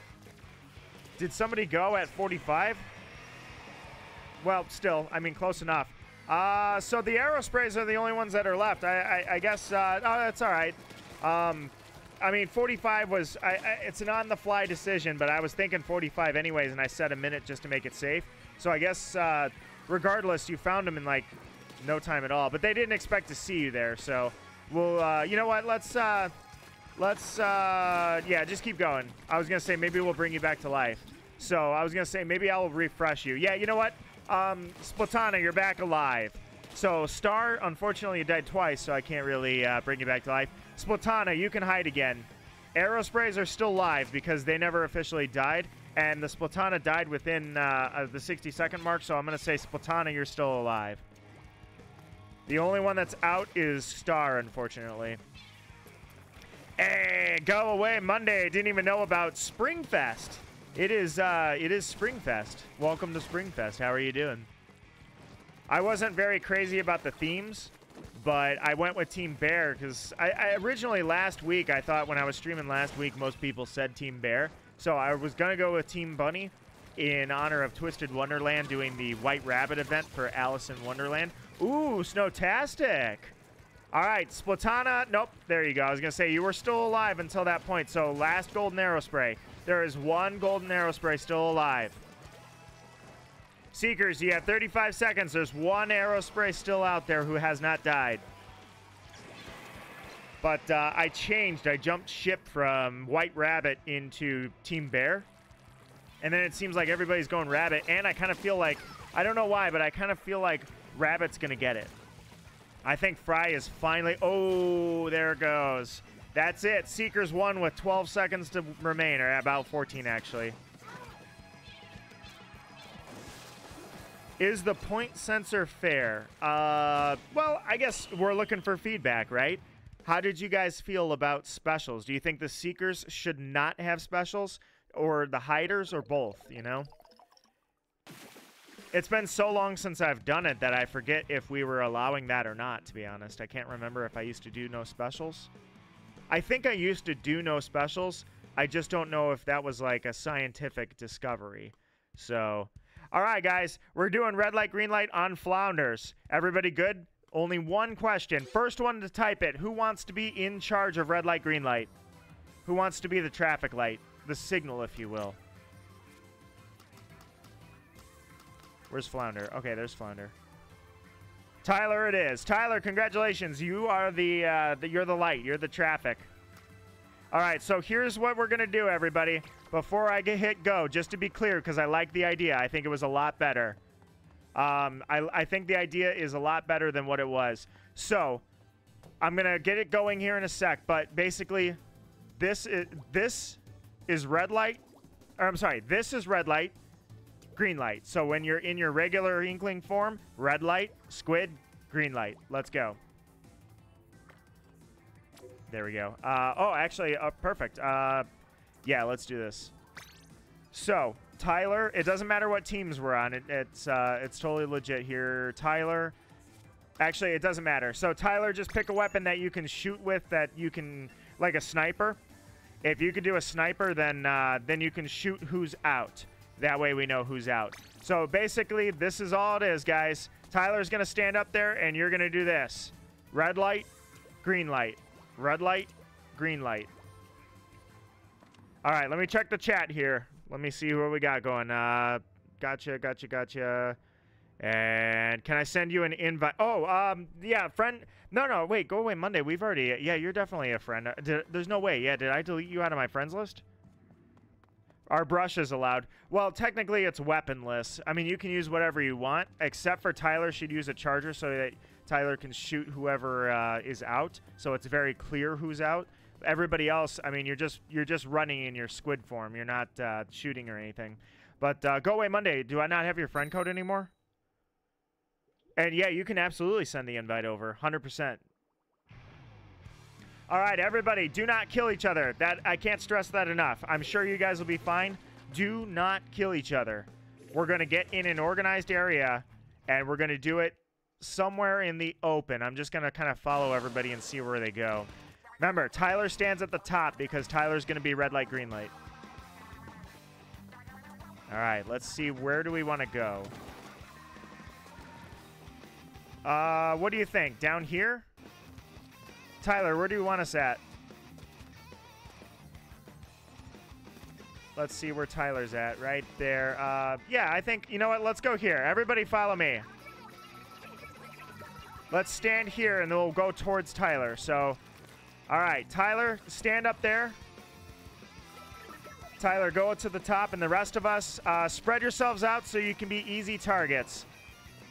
Did somebody go at 45? Well, still, I mean, close enough. So the aerosprays are the only ones that are left. I guess, oh, that's all right. I mean, 45 was, it's an on-the-fly decision, but I was thinking 45 anyways, and I said a minute just to make it safe. So I guess, regardless, you found them in, like, no time at all. But they didn't expect to see you there, so we'll, you know what? Let's yeah, just keep going. I was going to say maybe we'll bring you back to life. So I was going to say maybe I'll refresh you. Yeah, you know what? Splatana, you're back alive. So Star, unfortunately, you died twice, so I can't really bring you back to life. Splatana, you can hide again. Aerosprays are still live because they never officially died, and the Splatana died within the 60-second mark, so I'm going to say Splatana, you're still alive. The only one that's out is Star, unfortunately. Hey, go away Monday. Didn't even know about Springfest. It is Springfest. Welcome to Springfest. How are you doing? I wasn't very crazy about the themes, but I went with Team Bear because I originally last week, I thought when I was streaming last week, most people said Team Bear. So I was going to go with Team Bunny in honor of Twisted Wonderland doing the White Rabbit event for Alice in Wonderland. Ooh, Snowtastic. All right, Splatana, nope, there you go. I was going to say you were still alive until that point. So last golden aerospray. There is one golden aerospray still alive. Seekers, you have 35 seconds. There's one aerospray still out there who has not died. But I changed. I jumped ship from White Rabbit into Team Bear. And then it seems like everybody's going Rabbit. And I kind of feel like, I don't know why, but I kind of feel like Rabbit's going to get it. I think Frye is finally... Oh, there it goes. That's it. Seekers won with 12 seconds to remain, or about 14, actually. Is the point sensor fair? Well, I guess we're looking for feedback, right? How did you guys feel about specials? Do you think the Seekers should not have specials, or the Hiders, or both, you know? It's been so long since I've done it that I forget if we were allowing that or not, to be honest. I can't remember if I used to do no specials. I think I used to do no specials. I just don't know if that was like a scientific discovery. So, all right, guys. We're doing red light, green light on flounders. Everybody good? Only one question. First one to type it. Who wants to be in charge of red light, green light? Who wants to be the traffic light? The signal, if you will. Where's Flounder? Okay, there's Flounder. Tyler it is. Tyler, congratulations. You are you're the light. You're the traffic. All right, so here's what we're going to do, everybody. Before I get hit go, just to be clear, because I like the idea. I think it was a lot better. I think the idea is a lot better than what it was. So I'm going to get it going here in a sec, but basically this is red light. Or I'm sorry, this is red light. Green light. So when you're in your regular Inkling form, red light, squid, green light. Let's go. There we go. Oh, actually, perfect. Yeah, let's do this. So, Tyler, it doesn't matter what teams we're on. It's totally legit here. Tyler, actually, it doesn't matter. So, Tyler, just pick a weapon that you can shoot with that you can, like a sniper. If you could do a sniper, then you can shoot who's out. That way we know who's out. So basically, this is all it is, guys. Tyler's going to stand up there, and you're going to do this. Red light, green light. Red light, green light. All right, let me check the chat here. Let me see what we got going. Gotcha. And can I send you an invite? Oh, yeah, friend. No, wait, go away Monday. We've already, yeah, you're definitely a friend. There's no way. Yeah, did I delete you out of my friends list? Our brush is allowed. Well, technically it's weaponless. I mean, you can use whatever you want, except for Tyler should use a charger so that Tyler can shoot whoever is out. So it's very clear who's out. Everybody else, I mean, you're just running in your squid form. You're not shooting or anything. But go away Monday. Do I not have your friend code anymore? And yeah, you can absolutely send the invite over, 100%. All right, everybody, do not kill each other. That I can't stress that enough. I'm sure you guys will be fine. Do not kill each other. We're going to get in an organized area, and we're going to do it somewhere in the open. I'm just going to kind of follow everybody and see where they go. Remember, Tyler stands at the top because Tyler's going to be red light, green light. All right, let's see. Where do we want to go? What do you think? Down here? Tyler, where do you want us at? Let's see where Tyler's at. Right there. Yeah, I think, you know what? Let's go here. Everybody follow me. Let's stand here, and then we'll go towards Tyler. So, all right. Tyler, stand up there. Tyler, go to the top, and the rest of us, spread yourselves out so you can be easy targets.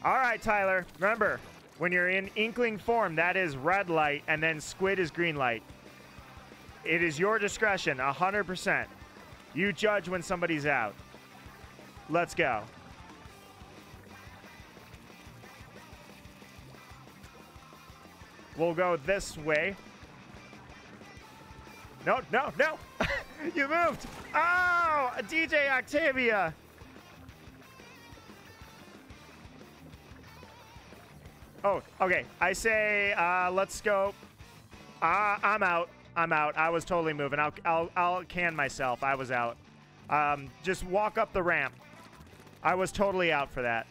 All right, Tyler, remember, when you're in inkling form, that is red light, and then squid is green light. It is your discretion, 100%. You judge when somebody's out. Let's go. We'll go this way. No. You moved. Oh, DJ Octavia. Oh, okay. I say, let's go. I'm out. I was totally moving. I'll can myself. I was out. Just walk up the ramp. I was totally out for that.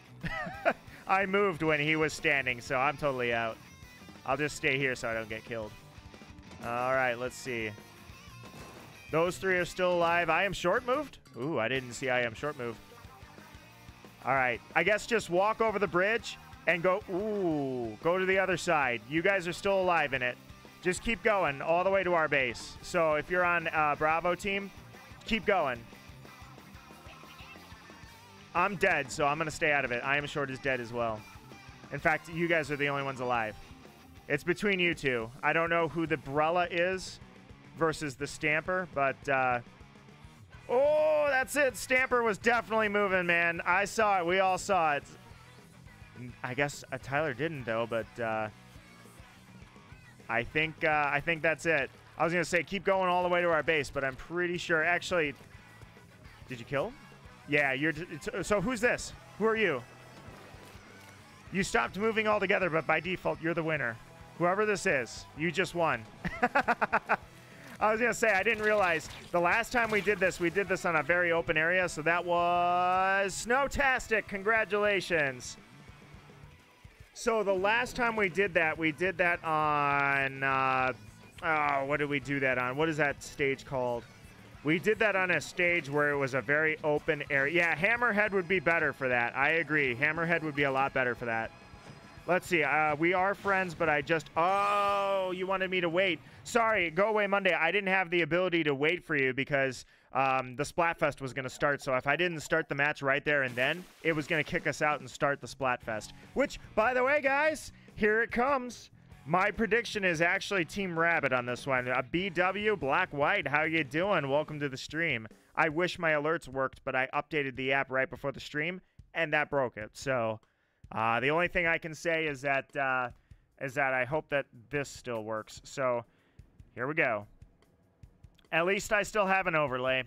I moved when he was standing, so I'm totally out. I'll just stay here so I don't get killed. All right, let's see. Those three are still alive. I am short moved? Ooh, I didn't see I am short moved. All right. I guess just walk over the bridge. And go, ooh, go to the other side. You guys are still alive in it. Just keep going all the way to our base. So if you're on Bravo team, keep going. I'm dead, so I'm going to stay out of it. I am short is dead as well. In fact, you guys are the only ones alive. It's between you two. I don't know who the Brella is versus the Stamper, but... oh, that's it. Stamper was definitely moving, man. I saw it. We all saw it. I guess Tyler didn't though, but I think that's it. I was gonna say keep going all the way to our base, but I'm pretty sure. Actually, did you kill him? Yeah, you're. So who's this? Who are you? You stopped moving altogether, but by default you're the winner. Whoever this is, you just won. I was gonna say I didn't realize the last time we did this on a very open area, so that was Snowtastic. Congratulations. So the last time we did that on, what did we do that on? What is that stage called? We did that on a stage where it was a very open area. Yeah, Hammerhead would be better for that. I agree. Hammerhead would be a lot better for that. Let's see. We are friends, but I just, oh, you wanted me to wait. Sorry, go away Monday. I didn't have the ability to wait for you because the Splatfest was going to start, so if I didn't start the match right there and then, it was going to kick us out and start the Splatfest. Which, by the way, guys, here it comes. My prediction is actually Team Rabbit on this one. BW, Black White, how you doing? Welcome to the stream. I wish my alerts worked, but I updated the app right before the stream, and that broke it. So the only thing I can say is that I hope that this still works. So here we go. At least I still have an overlay.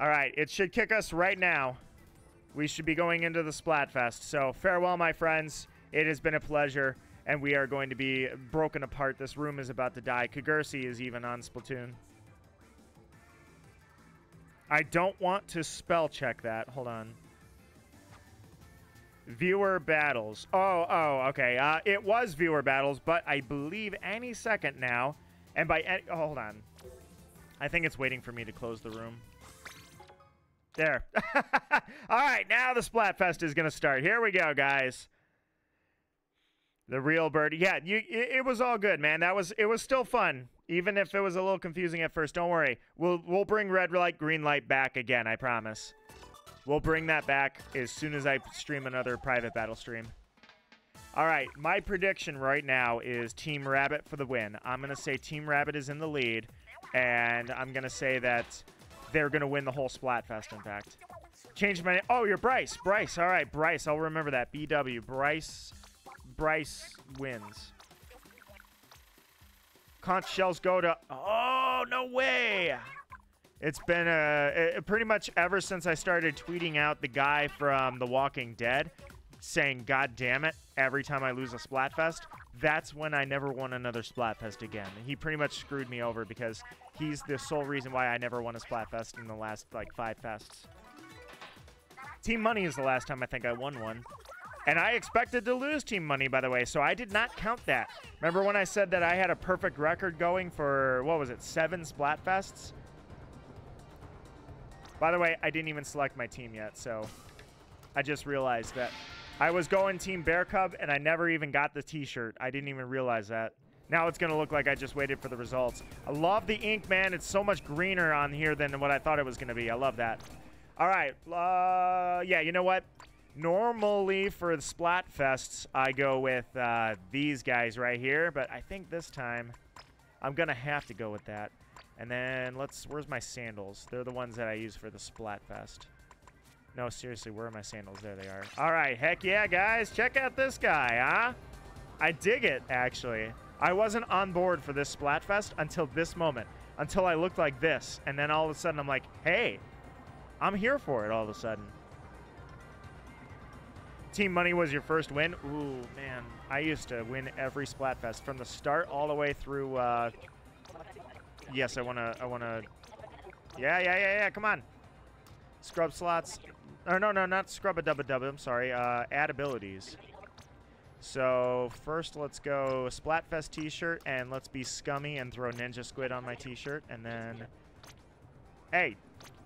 All right, it should kick us right now. We should be going into the Splatfest. So farewell, my friends. It has been a pleasure, and we are going to be broken apart. This room is about to die. Kagursi is even on Splatoon. I don't want to spell check that. Hold on. Viewer battles. Oh, okay. It was viewer battles, but I believe any second now, and by any, oh, hold on. I think it's waiting for me to close the room. There. All right, now the Splatfest is going to start. Here we go, guys. The real birdie. Yeah, it was all good, man. It was still fun, even if it was a little confusing at first. Don't worry. We'll bring red light, green light back again, I promise. We'll bring that back as soon as I stream another private battle stream. All right, my prediction right now is Team Rabbit for the win. I'm going to say Team Rabbit is in the lead, and I'm going to say that they're going to win the whole Splatfest, in fact. Changed my name. Oh, you're Bryce. Bryce. All right, Bryce. I'll remember that. BW. Bryce wins. Conch shells go to... Oh, no way! It's been pretty much ever since I started tweeting out the guy from The Walking Dead saying, God damn it, every time I lose a Splatfest, that's when I never won another Splatfest again. He pretty much screwed me over because he's the sole reason why I never won a Splatfest in the last, like, 5 fests. Team Money is the last time I think I won one. And I expected to lose Team Money, by the way, so I did not count that. Remember when I said that I had a perfect record going for, what was it, 7 Splatfests? By the way, I didn't even select my team yet, so I just realized that I was going Team Bear Cub, and I never even got the t-shirt. I didn't even realize that. Now it's going to look like I just waited for the results. I love the ink, man. It's so much greener on here than what I thought it was going to be. I love that. All right. Yeah, you know what? Normally for the Splatfests, I go with these guys right here, but I think this time I'm going to have to go with that. And then let's, where's my sandals? They're the ones that I use for the Splatfest. No, seriously, where are my sandals? There they are. All right, heck yeah, guys. Check out this guy, huh? I dig it, actually. I wasn't on board for this Splatfest until this moment, until I looked like this. And then all of a sudden, I'm like, hey, I'm here for it all of a sudden. Team Money was your first win? Ooh, man. I used to win every Splatfest from the start all the way through... Yes, I wanna... Yeah, come on. Scrub slots. Or no, not scrub-a-dub-a-dub, I'm sorry. Add abilities. So, first let's go Splatfest t-shirt, and let's be scummy and throw Ninja Squid on my t-shirt, and then... Hey!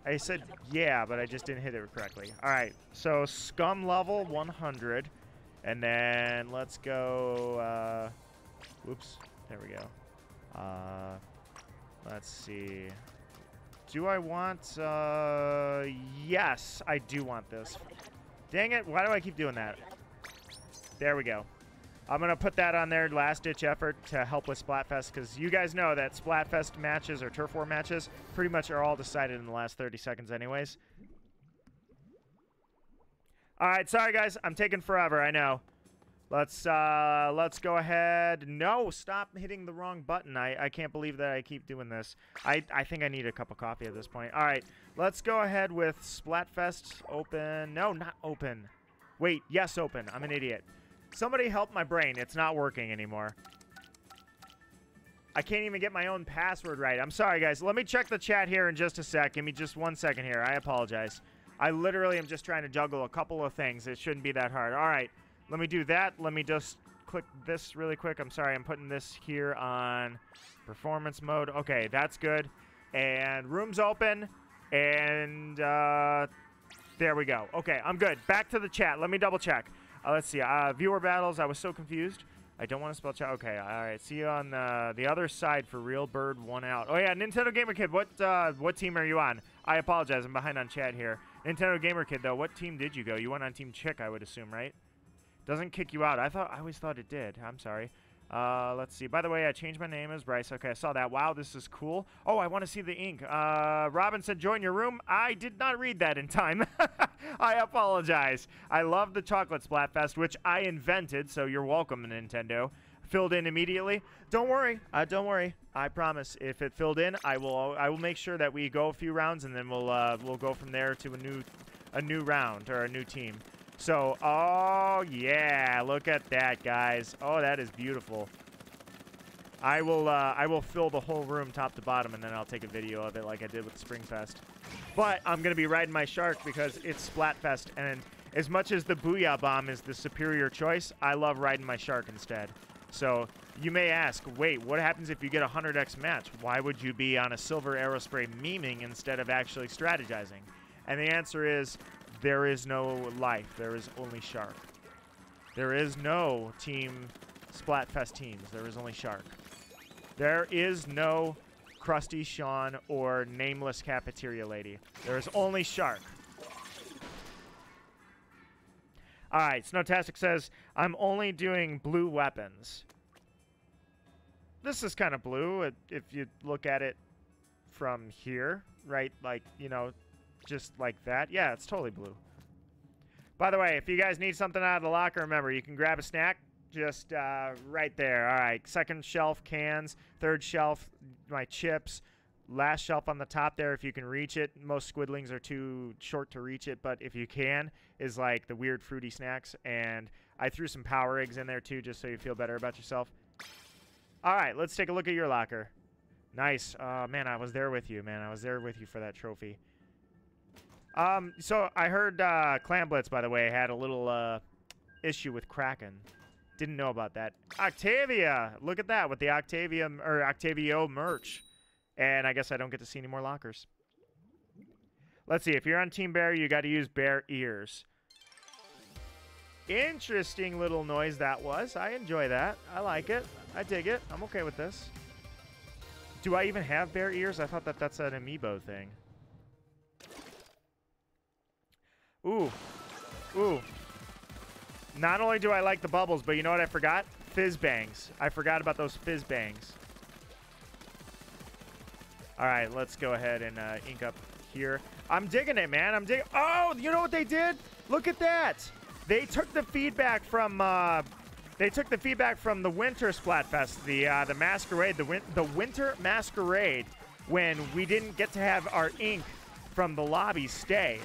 I said, yeah, but I just didn't hit it correctly. All right, so scum level 100. And then let's go, whoops, there we go. Let's see. Do I want, yes, I do want this. Dang it, why do I keep doing that? There we go. I'm going to put that on there, last-ditch effort to help with Splatfest, because you guys know that Splatfest matches or Turf War matches pretty much are all decided in the last 30 seconds anyways. All right, sorry, guys. I'm taking forever, I know. Let's go ahead. No, stop hitting the wrong button. I can't believe that I keep doing this. I think I need a cup of coffee at this point. All right, let's go ahead with Splatfest open. No, not open. Wait, yes, open. I'm an idiot. Somebody help my brain. It's not working anymore. I can't even get my own password right. I'm sorry, guys. Let me check the chat here in just a sec. Give me just 1 second here. I apologize. I literally am just trying to juggle a couple of things. It shouldn't be that hard. All right. Let me do that. Let me just click this really quick. I'm sorry. I'm putting this here on performance mode. Okay, that's good. And room's open. And there we go. Okay, I'm good. Back to the chat. Let me double check. Let's see. Viewer battles. I was so confused. I don't want to spell check. Okay. All right. See you on the other side for Real Bird 1 out. Oh, yeah. Nintendo Gamer Kid. What team are you on? I apologize. I'm behind on chat here. Nintendo Gamer Kid, though. What team did you go? You went on Team Chick, I would assume, right? Doesn't kick you out. I always thought it did. I'm sorry. Let's see. By the way, I changed my name as Bryce. Okay. I saw that. Wow. This is cool. Oh, I want to see the ink. Robin said, join your room. I did not read that in time. I apologize. I love the Chocolate Splatfest, which I invented, so you're welcome, Nintendo. Filled in immediately. Don't worry. Don't worry. I promise. If it filled in, I will make sure that we go a few rounds, and then we'll go from there to a new round or a new team. So, oh yeah, look at that, guys. Oh, that is beautiful. I will fill the whole room top to bottom, and then I'll take a video of it like I did with Springfest. But I'm going to be riding my shark because it's Splatfest, and As much as the Booyah Bomb is the superior choice, I love riding my shark instead. So you may ask, wait, what happens if you get a 100x match? Why would you be on a silver aerospray memeing instead of actually strategizing? And the answer is, there is no life. There is only shark. There is no team Splatfest teams. There is only shark. There is no Krusty Sean or nameless cafeteria lady. There is only shark. All right, Snowtastic says, I'm only doing blue weapons. This is kind of blue if you look at it from here, right? Like, you know, just like that. Yeah, it's totally blue. By the way, if you guys need something out of the locker, remember, you can grab a snack just right there. All right, second shelf cans, third shelf, my chips, last shelf on the top there if you can reach it. Most squidlings are too short to reach it, but if you can, is like the weird fruity snacks. And I threw some Power Eggs in there too, just so you feel better about yourself. All right, let's take a look at your locker. Nice. Man, I was there with you, man. I was there with you for that trophy. So I heard Clan Blitz, by the way, had a little issue with Kraken. Didn't know about that. Octavia! Look at that with the Octavia or Octavio merch. And I guess I don't get to see any more lockers. Let's see. If you're on Team Bear, you got to use bear ears. Interesting little noise that was. I enjoy that. I like it. I dig it. I'm okay with this. Do I even have bear ears? I thought that that's an amiibo thing. Ooh. Ooh. Not only do I like the bubbles, but you know what I forgot? Fizz bangs. I forgot about those fizz bangs. All right, let's go ahead and ink up here. I'm digging it, man. I'm digging. Oh, you know what they did? Look at that. They took the feedback from the Winter Splatfest, the masquerade, the Winter Masquerade, when we didn't get to have our ink from the lobby stay.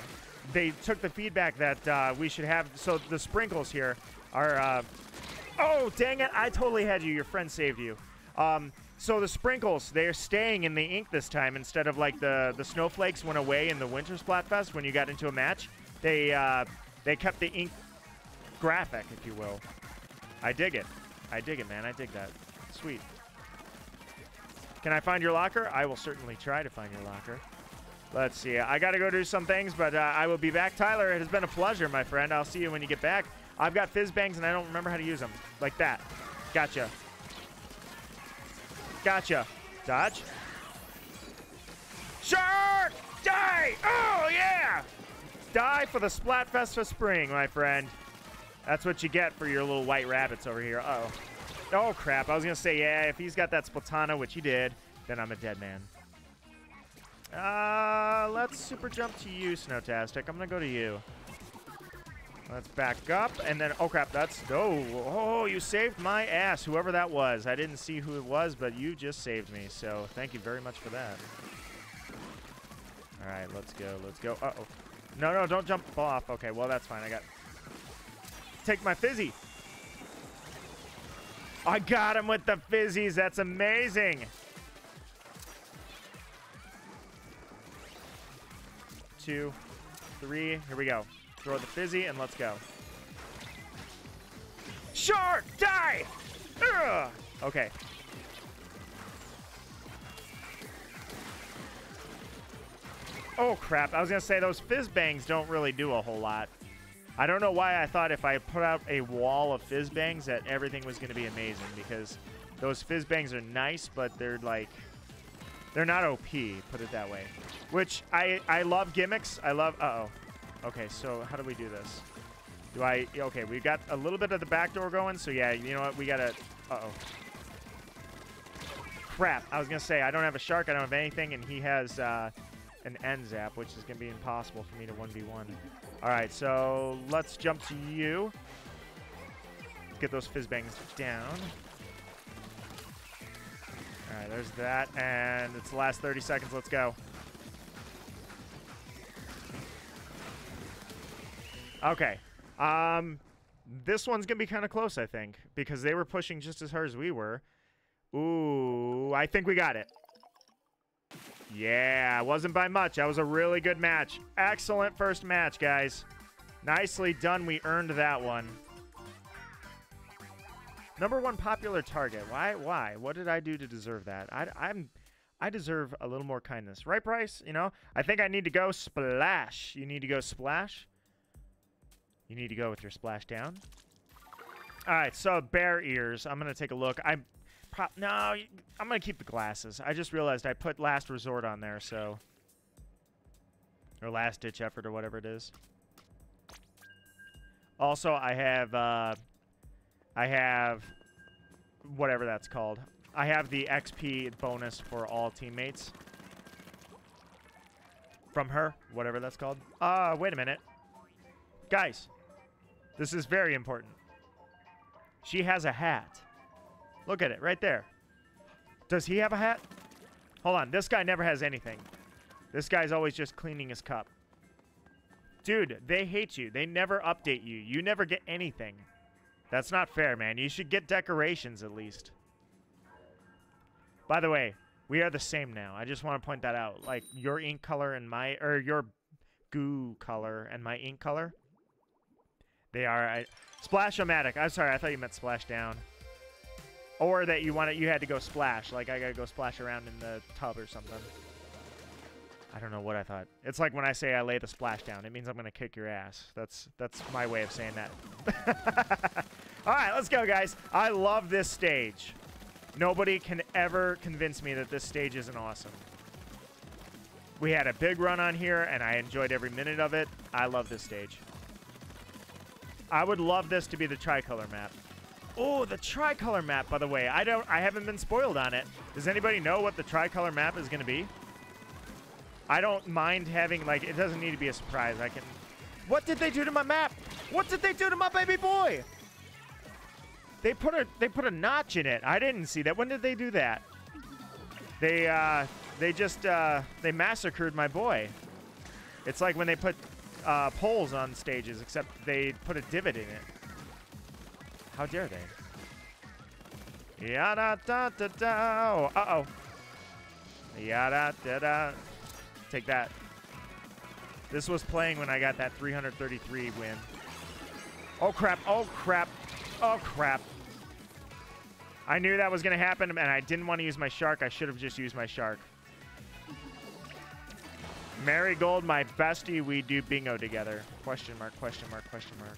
They took the feedback that we should have. So the sprinkles here are... oh, dang it. I totally had you. Your friend saved you. So the sprinkles, they're staying in the ink this time instead of like the snowflakes went away in the Winter Splatfest when you got into a match. They kept the ink graphic, if you will. I dig it. I dig it, man. I dig that. Sweet. Can I find your locker? I will certainly try to find your locker. Let's see. I got to go do some things, but I will be back. Tyler, it has been a pleasure, my friend. I'll see you when you get back. I've got fizz bangs, and I don't remember how to use them. Like that. Gotcha. Gotcha. Dodge. Shark! Die! Oh, yeah! Die for the Splatfest of Spring, my friend. That's what you get for your little white rabbits over here. Uh-oh. Oh, crap. I was going to say, yeah, if he's got that Splatana, which he did, then I'm a dead man. Let's super jump to you, Snowtastic. I'm gonna go to you. Let's back up, and then, oh crap, that's, oh, oh, you saved my ass, whoever that was. I didn't see who it was, but you just saved me, so thank you very much for that. All right, let's go, let's go. Uh-oh. No, no, don't jump off. Okay, well, that's fine. I got, take my fizzy. I got him with the fizzies. That's amazing. Two, three, here we go. Throw the fizzy and let's go. Shark, die! Ugh. Okay. Oh crap, I was gonna say those fizz bangs don't really do a whole lot. I don't know why I thought if I put out a wall of fizz bangs that everything was gonna be amazing, because those fizz bangs are nice, but they're like, they're not OP, put it that way. Which, I love gimmicks. I love... Uh-oh. Okay, so how do we do this? Do I... Okay, we've got a little bit of the back door going, so yeah, you know what? We gotta... Uh-oh. Crap. I was gonna say, I don't have a shark, I don't have anything, and he has an end zap, which is gonna be impossible for me to 1v1. All right, so let's jump to you. Get those fizz bangs down. All right, there's that, and it's the last 30 seconds. Let's go. Okay, this one's going to be kind of close, I think, because they were pushing just as hard as we were. Ooh, I think we got it. Yeah, it wasn't by much. That was a really good match. Excellent first match, guys. Nicely done. We earned that one. #1 popular target. Why? What did I do to deserve that? I deserve a little more kindness. Right, Bryce? You know, I think I need to go splash. You need to go splash. You need to go with your splashdown. All right, so bear ears. I'm going to take a look. No, I'm going to keep the glasses. I just realized I put last resort on there, so. Or last ditch effort or whatever it is. Also, I have whatever that's called. I have the XP bonus for all teammates. From her, whatever that's called. Wait a minute. Guys, this is very important. She has a hat. Look at it right there. Does he have a hat? Hold on. This guy never has anything. This guy's always just cleaning his cup. Dude, they hate you. They never update you. You never get anything. That's not fair, man. You should get decorations at least. By the way, we are the same now. I just want to point that out. Like, your ink color and my... Or your goo color and my ink color. They are... Splash-o-matic. I'm sorry. I thought you meant splashdown. Or that you had to go splash. Like, I gotta go splash around in the tub or something. I don't know what I thought. It's like when I say I lay the splash down. It means I'm gonna kick your ass. That's my way of saying that. All right, let's go, guys. I love this stage. Nobody can ever convince me that this stage isn't awesome. We had a big run on here, and I enjoyed every minute of it. I love this stage. I would love this to be the tricolor map. Oh, the tricolor map, by the way. I haven't been spoiled on it. Does anybody know what the tricolor map is gonna be? I don't mind having, like, it doesn't need to be a surprise. I can... What did they do to my map? What did they do to my baby boy? They put a notch in it. I didn't see that. When did they do that? They massacred my boy. It's like when they put poles on stages, except they put a divot in it. How dare they? Yada-da-da-da. Uh-oh. Yada-da-da. Take that. This was playing when I got that 333 win. Oh, crap. Oh, crap. Oh, crap. I knew that was going to happen, and I didn't want to use my shark. I should have just used my shark. Marigold, my bestie, we do bingo together. Question mark, question mark, question mark.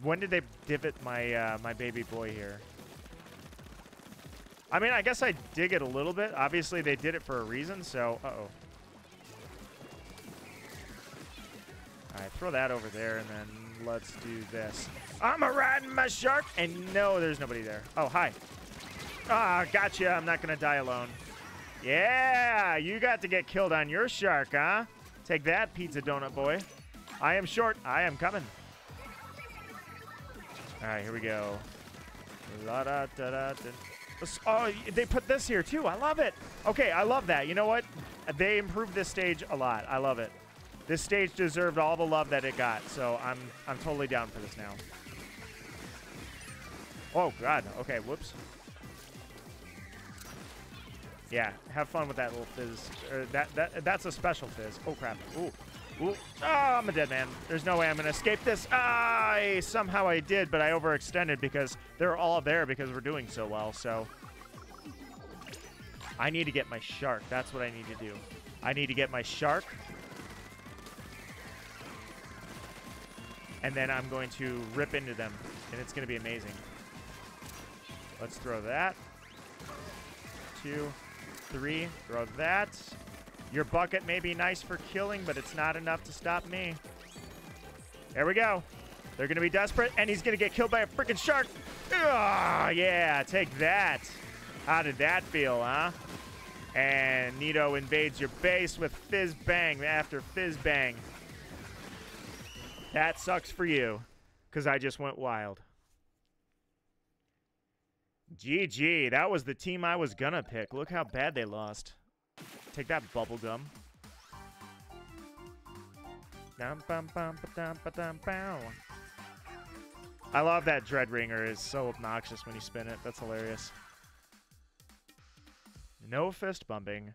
When did they divot my, my baby boy here? I mean, I guess I dig it a little bit. Obviously, they did it for a reason, so... Uh-oh. All right, throw that over there, and then let's do this. I'm a-riding my shark, and no, there's nobody there. Oh, hi. Ah, gotcha. I'm not going to die alone. Yeah, you got to get killed on your shark, huh? Take that, pizza donut boy. I am short. I am coming. All right, here we go. La-da-da-da-da. Oh, they put this here, too. I love it. Okay, I love that. You know what? They improved this stage a lot. I love it. This stage deserved all the love that it got, so I'm totally down for this now. Oh, God. Okay, whoops. Yeah, have fun with that little fizz. That's a special fizz. Oh, crap. Ooh. Ooh. Oh, I'm a dead man. There's no way I'm going to escape this. Somehow I did, but I overextended because they're all there because we're doing so well. So I need to get my shark. That's what I need to do. I need to get my shark. And then I'm going to rip into them, and it's going to be amazing. Let's throw that. 2, 3. Throw that. Your bucket may be nice for killing, but it's not enough to stop me. There we go. They're going to be desperate, and he's going to get killed by a freaking shark. Oh, yeah, take that. How did that feel, huh? And Nito invades your base with fizz bang after fizz bang. That sucks for you, because I just went wild. GG. That was the team I was going to pick. Look how bad they lost. Take that, bubblegum. I love that dread ringer. It's so obnoxious when you spin it. That's hilarious. No fist bumping.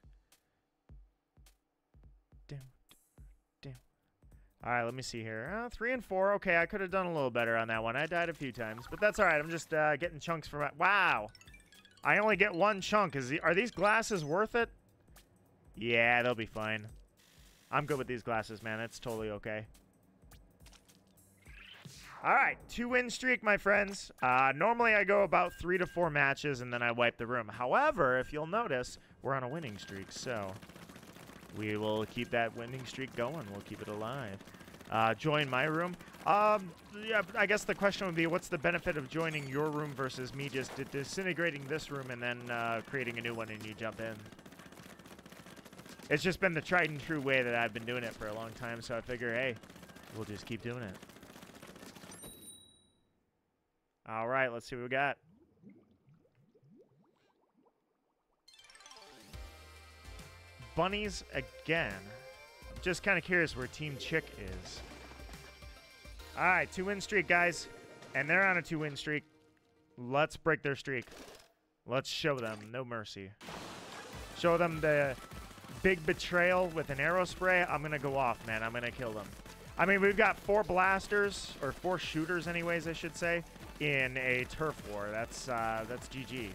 All right, let me see here. 3 and 4. Okay, I could have done a little better on that one. I died a few times, but that's all right. I'm just getting chunks from it. Wow. I only get one chunk. Are these glasses worth it? Yeah, they'll be fine. I'm good with these glasses, man. That's totally okay. All right, 2-win streak, my friends. Normally, I go about 3 to 4 matches, and then I wipe the room. However, if you'll notice, we're on a winning streak, so we will keep that winning streak going. We'll keep it alive. Join my room. Yeah, I guess the question would be, what's the benefit of joining your room versus me just disintegrating this room and then creating a new one and you jump in? It's just been the tried and true way that I've been doing it for a long time, so I figure, hey, we'll just keep doing it. All right, let's see what we got. Bunnies again. I'm just kind of curious where Team Chick is. All right, 2-win streak, guys. And they're on a 2-win streak. Let's break their streak. Let's show them no mercy. Show them the big betrayal with an arrow spray. I'm gonna go off, man. I'm gonna kill them. I mean, we've got 4 blasters, or 4 shooters anyways, I should say, in a turf war. That's GG.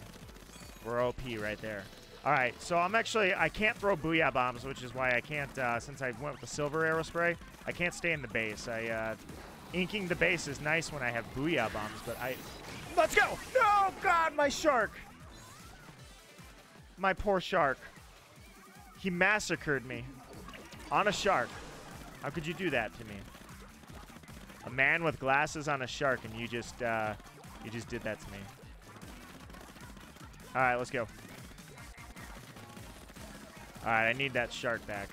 We're OP right there. All right, so I'm actually, I can't throw Booyah Bombs, which is why I can't, since I went with the silver arrow spray, I can't stay in the base. Inking the base is nice when I have Booyah Bombs, but let's go! Oh, God, my shark! My poor shark. He massacred me on a shark. How could you do that to me? A man with glasses on a shark, and you just did that to me. All right, let's go. All right, I need that shark back.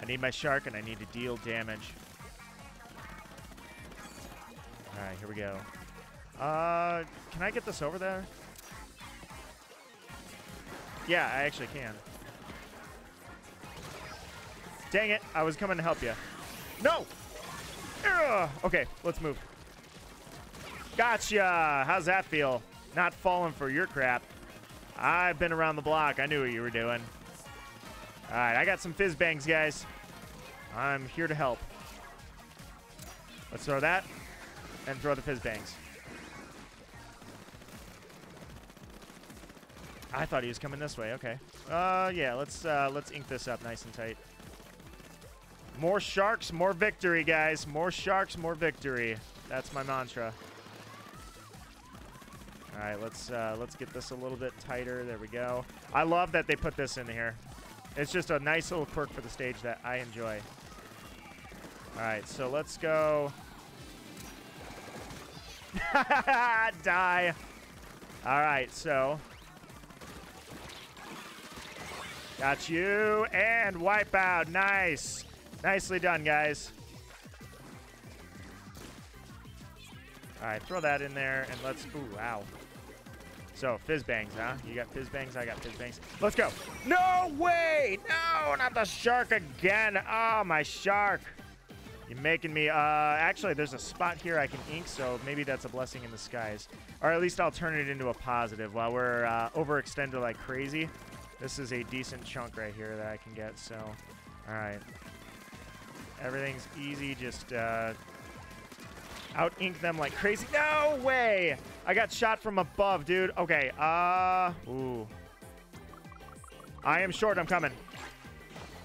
I need my shark, and I need to deal damage. All right, here we go. Can I get this over there? Yeah, I actually can. Dang it, I was coming to help you. No! Ugh. Okay, let's move. Gotcha! How's that feel? Not falling for your crap. I've been around the block. I knew what you were doing. All right, I got some fizz bangs, guys. I'm here to help. Let's throw that and throw the fizz bangs. I thought he was coming this way. Okay. Yeah, let's ink this up nice and tight. More sharks, more victory, guys. More sharks, more victory. That's my mantra. All right, let's get this a little bit tighter. There we go. I love that they put this in here. It's just a nice little quirk for the stage that I enjoy. All right, so let's go. Die. All right, so. Got you, and wipeout, nice. Nicely done, guys. All right, throw that in there, and let's... Ooh, ow. So, fizz bangs, huh? You got fizz bangs, I got fizz bangs. Let's go. No way! No, not the shark again. Oh, my shark. You're making me... actually, there's a spot here I can ink, so maybe that's a blessing in disguise. Or at least I'll turn it into a positive while we're overextended like crazy. This is a decent chunk right here that I can get, so... All right. Everything's easy, just out-ink them like crazy. No way! I got shot from above, dude. Okay, ooh. I am short, I'm coming.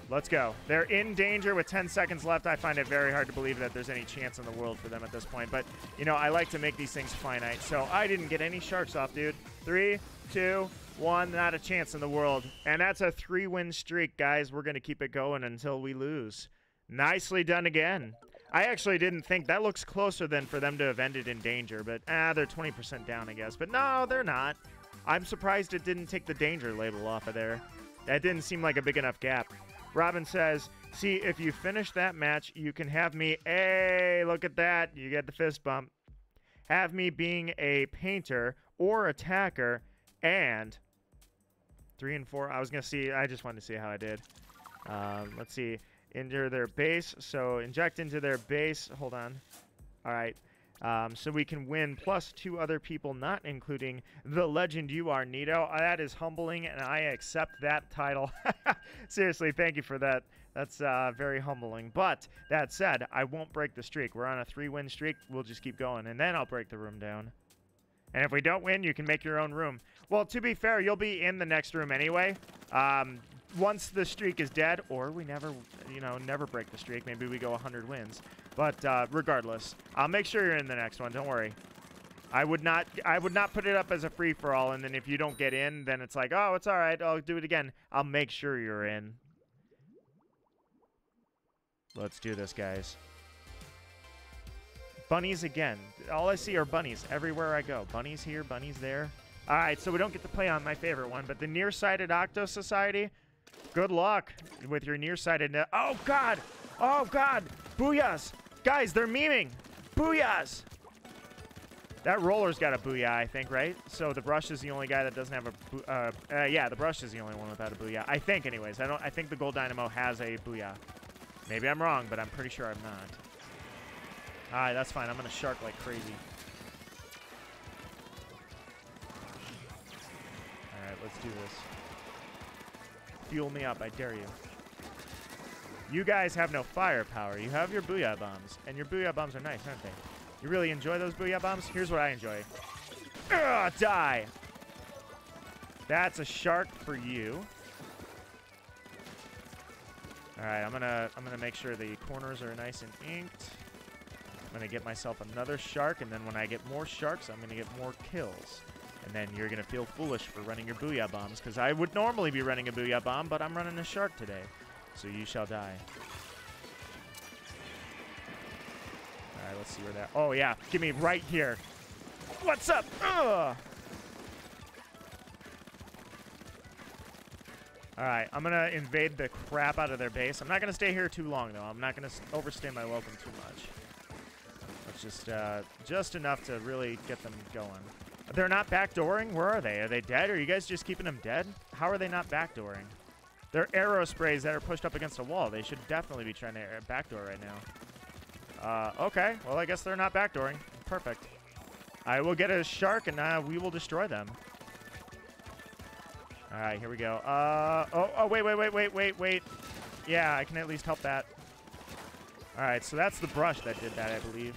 Let's go. They're in danger with 10 seconds left. I find it very hard to believe that there's any chance in the world for them at this point, but, you know, I like to make these things finite, so I didn't get any sharks off, dude. 3, 2, 1, not a chance in the world. And that's a 3-win streak, guys. We're going to keep it going until we lose. Nicely done again. I actually didn't think that looks closer than for them to have ended in danger, but they're 20% down, I guess. But no, they're not. I'm surprised it didn't take the danger label off of there. That didn't seem like a big enough gap. Robin says, see, if you finish that match, you can have me, hey, look at that. You get the fist bump. Have me being a painter or attacker and 3 and 4. I was going to see, I just wanted to see how I did. Let's see. Into their base, so inject into their base. Hold on. All right. So we can win plus 2 other people, not including the legend you are, Nito. That is humbling, and I accept that title. Seriously, thank you for that. That's very humbling. But that said, I won't break the streak. We're on a 3-win streak. We'll just keep going, and then I'll break the room down. And if we don't win, you can make your own room. Well, to be fair, you'll be in the next room anyway. Once the streak is dead, or we never break the streak. Maybe we go 100 wins. But regardless, I'll make sure you're in the next one. Don't worry. I would not put it up as a free-for-all, and then if you don't get in, then it's like, oh, it's all right. I'll do it again. I'll make sure you're in. Let's do this, guys. Bunnies again. All I see are bunnies everywhere I go. Bunnies here, bunnies there. All right, so we don't get to play on my favorite one, but the Nearsighted Octo Society, good luck with your nearsighted. Oh, God. Oh, God. Booyahs. Guys, they're memeing. Booyahs. That roller's got a booyah, I think, right? So the brush is the only guy that doesn't have a yeah, the brush is the only one without a booyah. I think, anyways. I think the Gold Dynamo has a booyah. Maybe I'm wrong, but I'm pretty sure I'm not. All right, that's fine. I'm going to shark like crazy. All right, let's do this. Fuel me up, I dare you. You guys have no firepower. You have your Booyah Bombs, and your Booyah Bombs are nice, aren't they? You really enjoy those Booyah Bombs? Here's what I enjoy. Ugh, die! That's a shark for you. All right, I'm gonna make sure the corners are nice and inked. I'm gonna get myself another shark, and then when I get more sharks, I'm gonna get more kills. And then you're gonna feel foolish for running your Booyah Bombs, because I would normally be running a Booyah Bomb, but I'm running a shark today. So you shall die. All right, let's see where that... Oh, yeah, give me right here. What's up? Ugh! All right, I'm gonna invade the crap out of their base. I'm not gonna stay here too long, though. I'm not gonna overstay my welcome too much. Just enough to really get them going. They're not backdooring? Where are they? Are they dead? Are you guys just keeping them dead? How are they not backdooring? They're arrow sprays that are pushed up against a wall. They should definitely be trying to backdoor right now. Okay. Well, I guess they're not backdooring. Perfect. I will get a shark, and we will destroy them. All right, here we go. Wait. Yeah, I can at least help that. All right, so that's the brush that did that, I believe.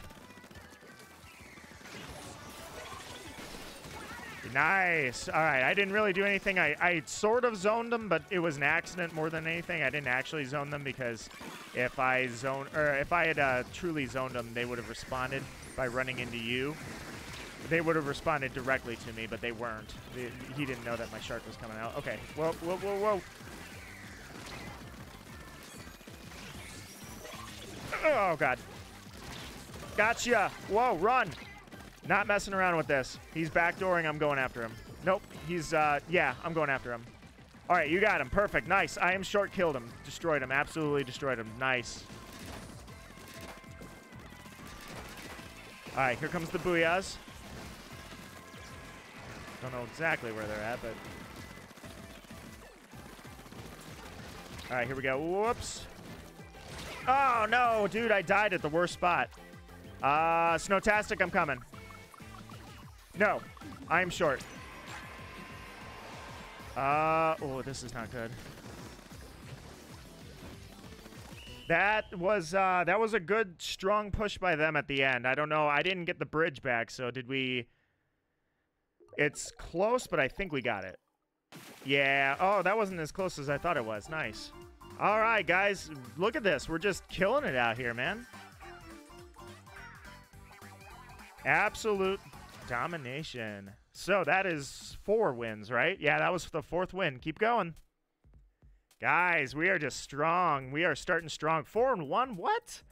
Nice. All right, I didn't really do anything. I sort of zoned them, but it was an accident more than anything. I didn't actually zone them because if I had truly zoned them, they would have responded by running into you. They would have responded directly to me, but they weren't. He didn't know that my shark was coming out. Okay. Whoa. Oh, God. Gotcha. Whoa, run. Not messing around with this. He's backdooring. I'm going after him. Nope. He's, yeah, I'm going after him. All right, you got him. Perfect. Nice. I am short killed him. Destroyed him. Absolutely destroyed him. Nice. All right, here comes the Booyahs. Don't know exactly where they're at, but... All right, here we go. Whoops. Oh, no, dude, I died at the worst spot. Snowtastic, I'm coming. No, I'm short. Oh, this is not good. That was a good, strong push by them at the end. I don't know. I didn't get the bridge back, so did we... It's close, but I think we got it. Yeah. Oh, that wasn't as close as I thought it was. Nice. All right, guys, look at this. We're just killing it out here, man. Absolute domination. So that is 4 wins, right? Yeah, that was the 4th win. Keep going. Guys, we are just strong. We are starting strong. 4-1? What?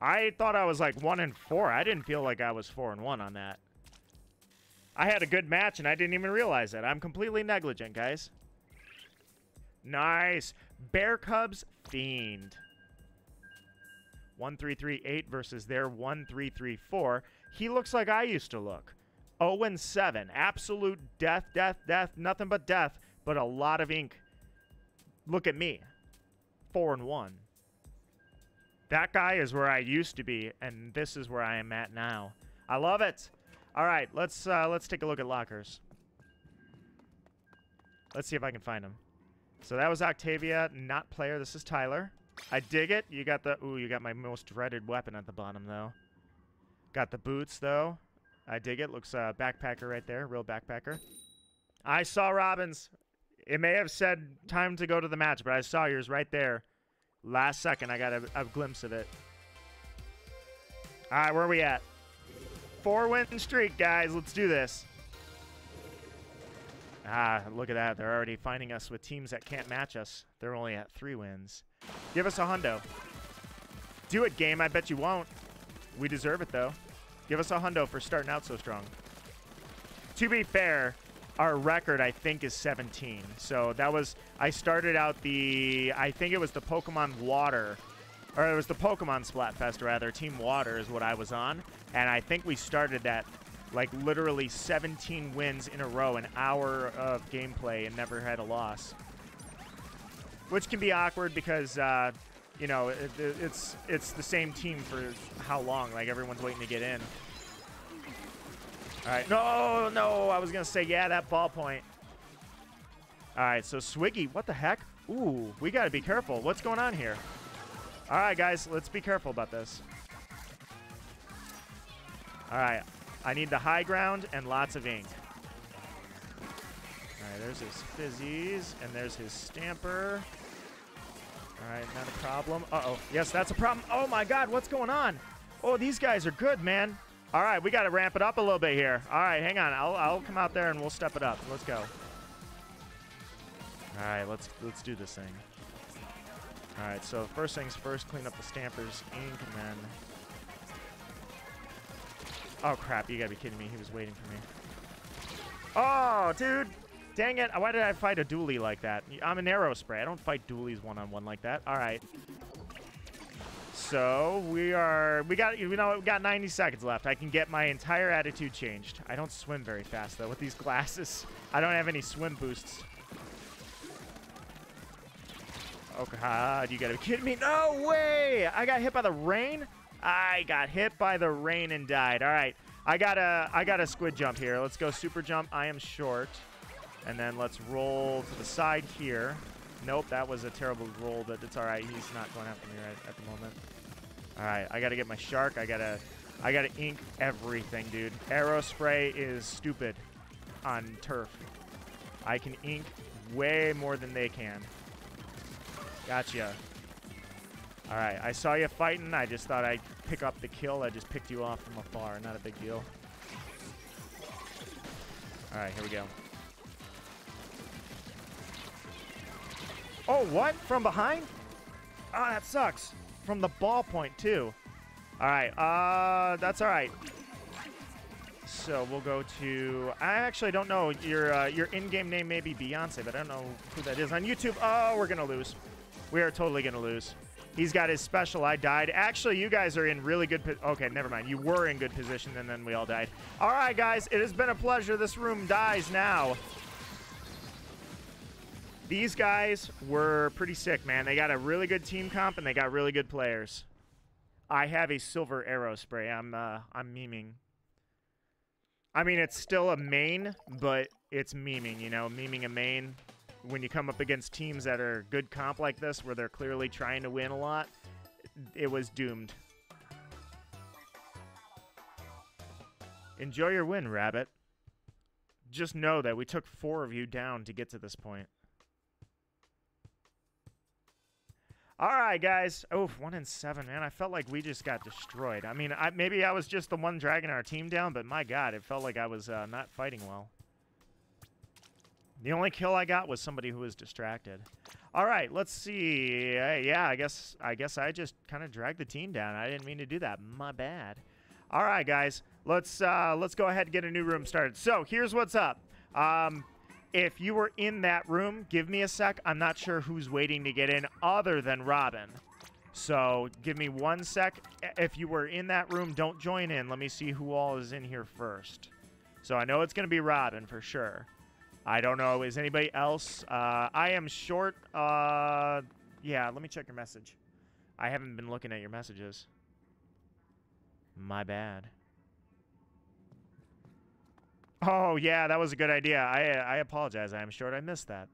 I thought I was like 1-4. I didn't feel like I was 4-1 on that. I had a good match, and I didn't even realize it. I'm completely negligent, guys. Nice. Bear Cubs Fiend. 1338 versus their 1334. He looks like I used to look. 0-7. Absolute death, death, death. Nothing but death, but a lot of ink. Look at me. 4-1. That guy is where I used to be, and this is where I am at now. I love it. All right, let's take a look at lockers. Let's see if I can find them. So that was Octavia, not player. This is Tyler. I dig it. You got the... Ooh, you got my most dreaded weapon at the bottom, though. Got the boots, though. I dig it. Looks backpacker right there. Real backpacker. I saw Robin's. It may have said time to go to the match, but I saw yours right there. Last second, I got a glimpse of it. All right, where are we at? 4-win streak, guys. Let's do this. Ah, look at that. They're already finding us with teams that can't match us. They're only at 3 wins. Give us a hundo. Do it, game. I bet you won't. We deserve it, though. Give us a hundo for starting out so strong. To be fair, our record, I think, is 17. So that was... I started out the... I think it was the Pokemon Water. Or it was the Pokemon Splatfest, rather. Team Water is what I was on. And I think we started that... like literally 17 wins in a row, an hour of gameplay, and never had a loss, which can be awkward because you know, it's the same team for how long? Like everyone's waiting to get in. All right, no, I was gonna say yeah, that ballpoint. All right, so Swiggy, what the heck? Ooh, we gotta be careful. What's going on here? All right, guys, let's be careful about this. All right. I need the high ground and lots of ink. All right, there's his fizzies, and there's his stamper. All right, not a problem. Uh-oh. Yes, that's a problem. Oh, my God, what's going on? Oh, these guys are good, man. All right, we got to ramp it up a little bit here. All right, hang on. I'll come out there, and we'll step it up. Let's go. All right, let's do this thing. All right, so first things first, clean up the stamper's ink, and then... Oh, crap. You gotta be kidding me. He was waiting for me. Oh, dude. Dang it. Why did I fight a dually like that? I'm an arrow spray. I don't fight dualies one-on-one like that. All right. So we got 90 seconds left. I can get my entire attitude changed. I don't swim very fast, though, with these glasses. I don't have any swim boosts. Oh, God. You gotta be kidding me. No way. I got hit by the rain? I got hit by the rain and died. All right, I got a squid jump here. Let's go super jump. I am short. And then let's roll to the side here. Nope, that was a terrible roll, but it's all right. He's not going after me right at the moment. All right, I got to get my shark. I got to ink everything, dude. Aero spray is stupid on turf. I can ink way more than they can. Gotcha. All right, I saw you fighting. I just thought I'd pick up the kill. I just picked you off from afar. Not a big deal. All right, here we go. Oh, what? From behind? Oh, that sucks. From the ballpoint, too. All right, that's all right. So we'll go to... I actually don't know. Your in-game name may be Beyonce, but I don't know who that is on YouTube. Oh, we're going to lose. We are totally going to lose. He's got his special. I died. Actually, you guys are in really good... Okay, never mind. You were in good position, and then we all died. All right, guys. It has been a pleasure. This room dies now. These guys were pretty sick, man. They got a really good team comp, and they got really good players. I have a silver arrow spray. I'm memeing. I mean, it's still a main, but it's memeing, you know? Memeing a main... When you come up against teams that are good comp like this, where they're clearly trying to win a lot, it was doomed. Enjoy your win, Rabbit. Just know that we took 4 of you down to get to this point. All right, guys. Oh, 1 in 7, man. I felt like we just got destroyed. I mean, maybe I was just the one dragging our team down, but my God, it felt like I was not fighting well. The only kill I got was somebody who was distracted. All right, let's see. Yeah, I guess I just kind of dragged the team down. I didn't mean to do that. My bad. All right, guys, let's go ahead and get a new room started. So here's what's up. If you were in that room, give me a sec. I'm not sure who's waiting to get in other than Robin. So give me 1 sec. If you were in that room, don't join in. Let me see who all is in here first. So I know it's going to be Robin for sure. I don't know. Is anybody else? I am short. Yeah, let me check your message. I haven't been looking at your messages. My bad. Oh, yeah, that was a good idea. I apologize. I am short. I missed that.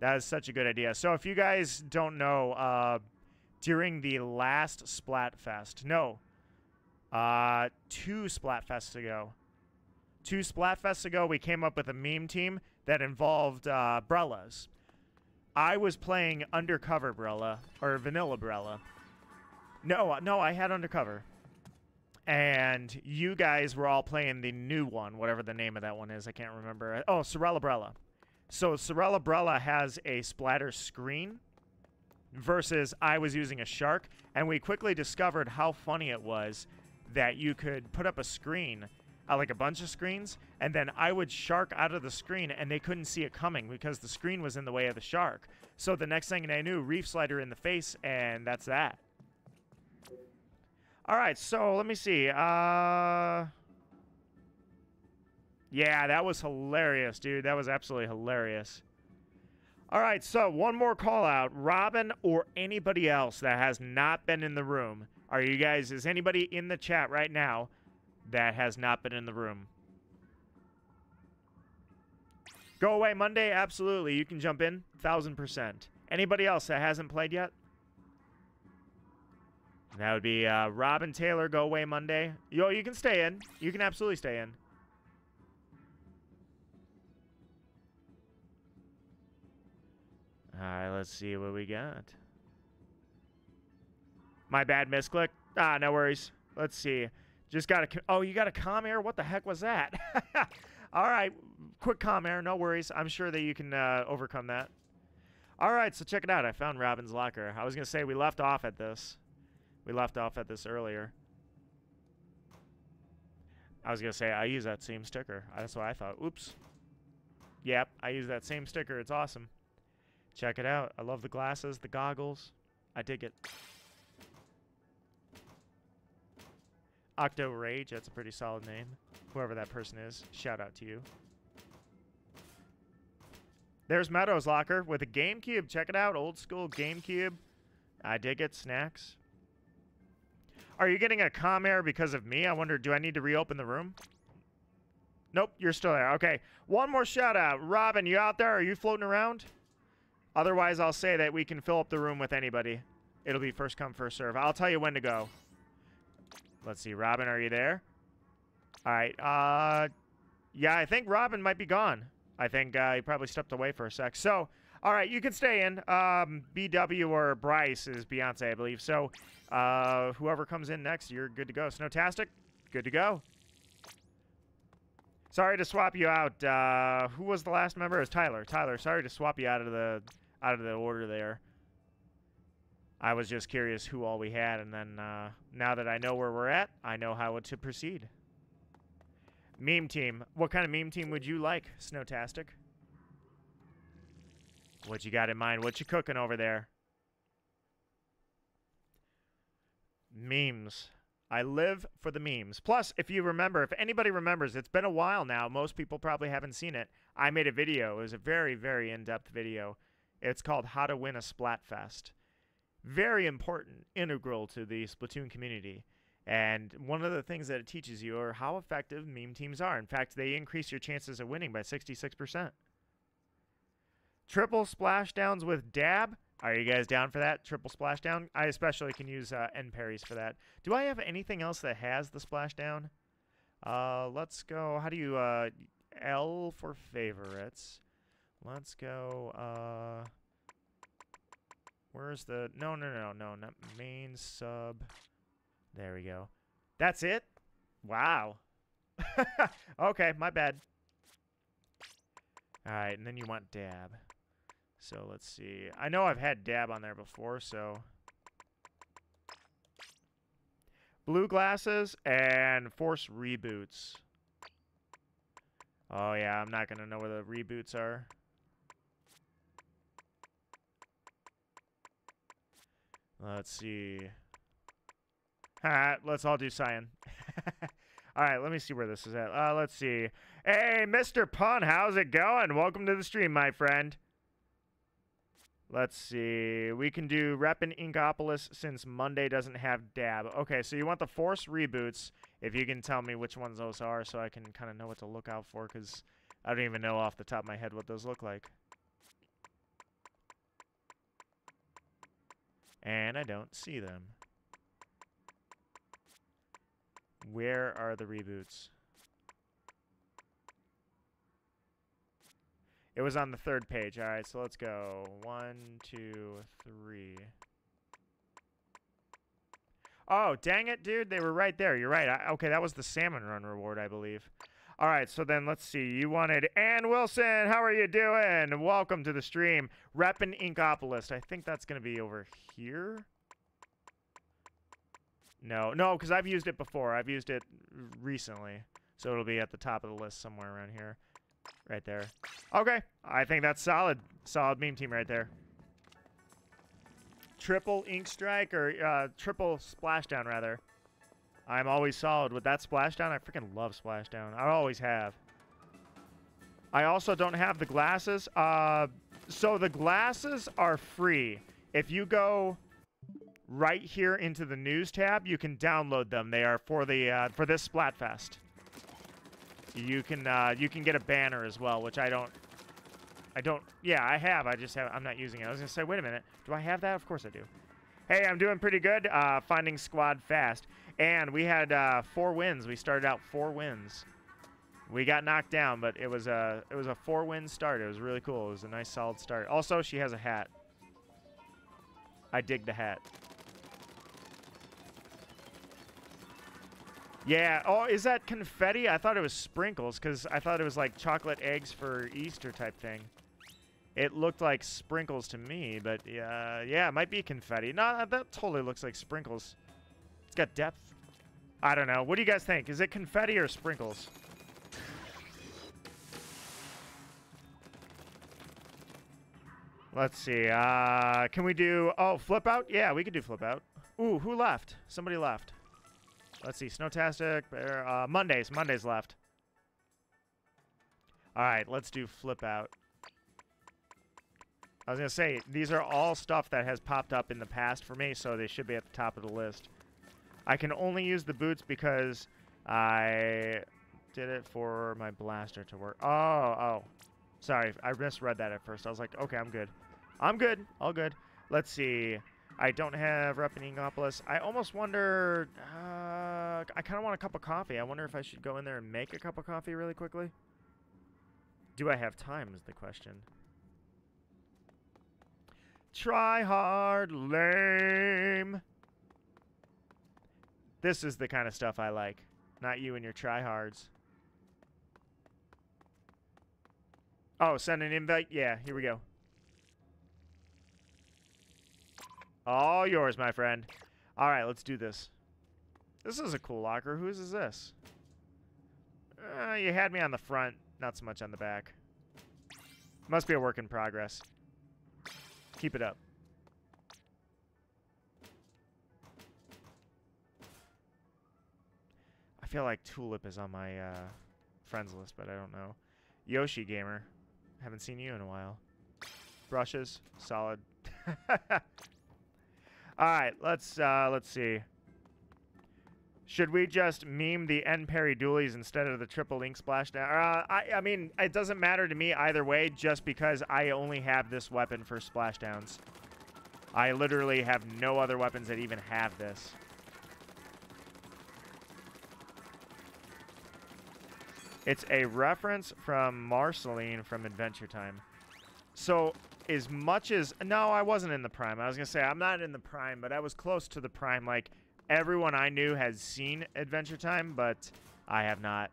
That is such a good idea. So if you guys don't know, during the last Splatfest, no, 2 Splatfests ago, we came up with a meme team that involved Brellas. I was playing Undercover Brella, or Vanilla Brella. No, I had Undercover. And you guys were all playing the new one, whatever the name of that one is. I can't remember. Oh, Sorella Brella. So Sorella Brella has a splatter screen versus I was using a shark. And we quickly discovered how funny it was that you could put up a screen, like a bunch of screens, and then I would shark out of the screen and they couldn't see it coming because the screen was in the way of the shark. So the next thing I knew, Reef Slider in the face, and that's that. All right, so let me see. Yeah, that was hilarious, dude. That was absolutely hilarious. All right, so one more call out. Robin or anybody else that has not been in the room. Are you guys, is anybody in the chat right now that has not been in the room? Go away Monday, absolutely. You can jump in, 1000%. Anybody else that hasn't played yet? That would be Robin Taylor, Go Away Monday. Yo, you can stay in. You can absolutely stay in. All right, let's see what we got. My bad, misclick. Ah, no worries. Let's see. Just got a... Oh, you got a comm error? What the heck was that? All right, quick comm error. No worries. I'm sure that you can overcome that. All right, so check it out. I found Robin's locker. I was going to say we left off at this. We left off at this earlier. I was going to say, I use that same sticker. That's what I thought. Oops. Yep, I use that same sticker. It's awesome. Check it out. I love the glasses, the goggles. I dig it. Octo Rage, that's a pretty solid name. Whoever that person is, shout out to you. There's Meadow's locker with a GameCube. Check it out. Old school GameCube. I dig it. Snacks. Are you getting a comm error because of me? I wonder, do I need to reopen the room? Nope, you're still there. Okay, one more shout out. Robin, you out there? Are you floating around? Otherwise, I'll say that we can fill up the room with anybody. It'll be first come, first serve. I'll tell you when to go. Let's see, Robin, are you there? All right, yeah, I think Robin might be gone. I think he probably stepped away for a sec. So, all right, you can stay in. BW or Bryce is Beyonce, I believe. So, whoever comes in next, you're good to go. Snowtastic, good to go. Sorry to swap you out. Who was the last member? It was Tyler. Tyler, sorry to swap you out of the order there. I was just curious who all we had, and then now that I know where we're at, I know how to proceed. Meme team. What kind of meme team would you like, Snowtastic? What you got in mind? What you cooking over there? Memes. I live for the memes. Plus, if you remember, if anybody remembers, it's been a while now. Most people probably haven't seen it. I made a video. It was a very, very in-depth video. It's called How to Win a Splatfest. Very important, integral to the Splatoon community. And one of the things that it teaches you are how effective meme teams are. In fact, they increase your chances of winning by 66%. Triple Splashdowns with Dab. Are you guys down for that? Triple Splashdown? I especially can use end parries for that. Do I have anything else that has the Splashdown? Let's go. How do you... L for favorites. Let's go... where's the... No. Not main sub. There we go. That's it? Wow. Okay, my bad. All right, and then you want Dab. So let's see. I know I've had Dab on there before, so. Blue glasses and force reboots. Oh, yeah, I'm not going to know where the reboots are. Let's see. All right, let's all do cyan. All right, let me see where this is at. Let's see. Hey, Mr. Pun, how's it going? Welcome to the stream, my friend. Let's see. We can do Rep in Inkopolis since Monday doesn't have Dab. Okay, so you want the Force reboots, if you can tell me which ones those are so I can kind of know what to look out for, because I don't even know off the top of my head what those look like. And I don't see them. Where are the reboots? It was on the third page. All right, so let's go. 1, 2, 3. Oh, dang it, dude. They were right there. You're right. Okay, that was the Salmon Run reward, I believe. All right, so then let's see. You wanted Ann Wilson. How are you doing? Welcome to the stream. Reppin' Inkopolis. I think that's going to be over here. No, because I've used it before. I've used it recently. So it'll be at the top of the list somewhere around here. Right there. Okay. I think that's solid. Solid meme team right there. Triple Ink Strike, or triple Splashdown, rather. I'm always solid with that Splashdown. I freaking love Splashdown. I always have. I also don't have the glasses. So the glasses are free. If you go right here into the news tab, you can download them. They are for the for this Splatfest. You can get a banner as well, which I'm not using it. I was gonna say, wait a minute, do I have that? Of course I do. Hey, I'm doing pretty good, finding squad fast. And we had 4 wins. We started out 4 wins. We got knocked down, but it was a 4-win start. It was really cool. It was a nice solid start. Also, she has a hat. I dig the hat. Yeah. Oh, is that confetti? I thought it was sprinkles because I thought it was like chocolate eggs for Easter type thing. It looked like sprinkles to me, but yeah, it might be confetti. No, that totally looks like sprinkles. It's got depth. I don't know. What do you guys think? Is it confetti or sprinkles? Let's see. Can we do... Oh, flip out? Yeah, we could do flip out. Ooh, who left? Somebody left. Let's see, Snowtastic, Mondays left. All right, let's do Flip Out. I was going to say, these are all stuff that has popped up in the past for me, so they should be at the top of the list. I can only use the boots because I did it for my blaster to work. Oh. Sorry, I misread that at first. I was like, okay, I'm good. I'm good. All good. Let's see. I don't have Rep in Inkopolis. I almost wonder... I kind of want a cup of coffee. I wonder if I should go in there and make a cup of coffee really quickly. Do I have time is the question. Try hard, lame. This is the kind of stuff I like. Not you and your tryhards. Oh, send an invite? Yeah, here we go. All yours, my friend. All right, let's do this. This is a cool locker. Whose is this? You had me on the front, not so much on the back. Must be a work in progress. Keep it up. I feel like Tulip is on my friends list, but I don't know. Yoshi Gamer. Haven't seen you in a while. Brushes. Solid. All right, let's see. Should we just meme the N Perry Doolies instead of the triple ink splashdown? I mean, it doesn't matter to me either way, just because I only have this weapon for splashdowns. I literally have no other weapons that even have this. It's a reference from Marceline from Adventure Time. So... as much as... No, I wasn't in the prime. I was going to say, I'm not in the prime, but I was close to the prime. Like, everyone I knew has seen Adventure Time, but I have not.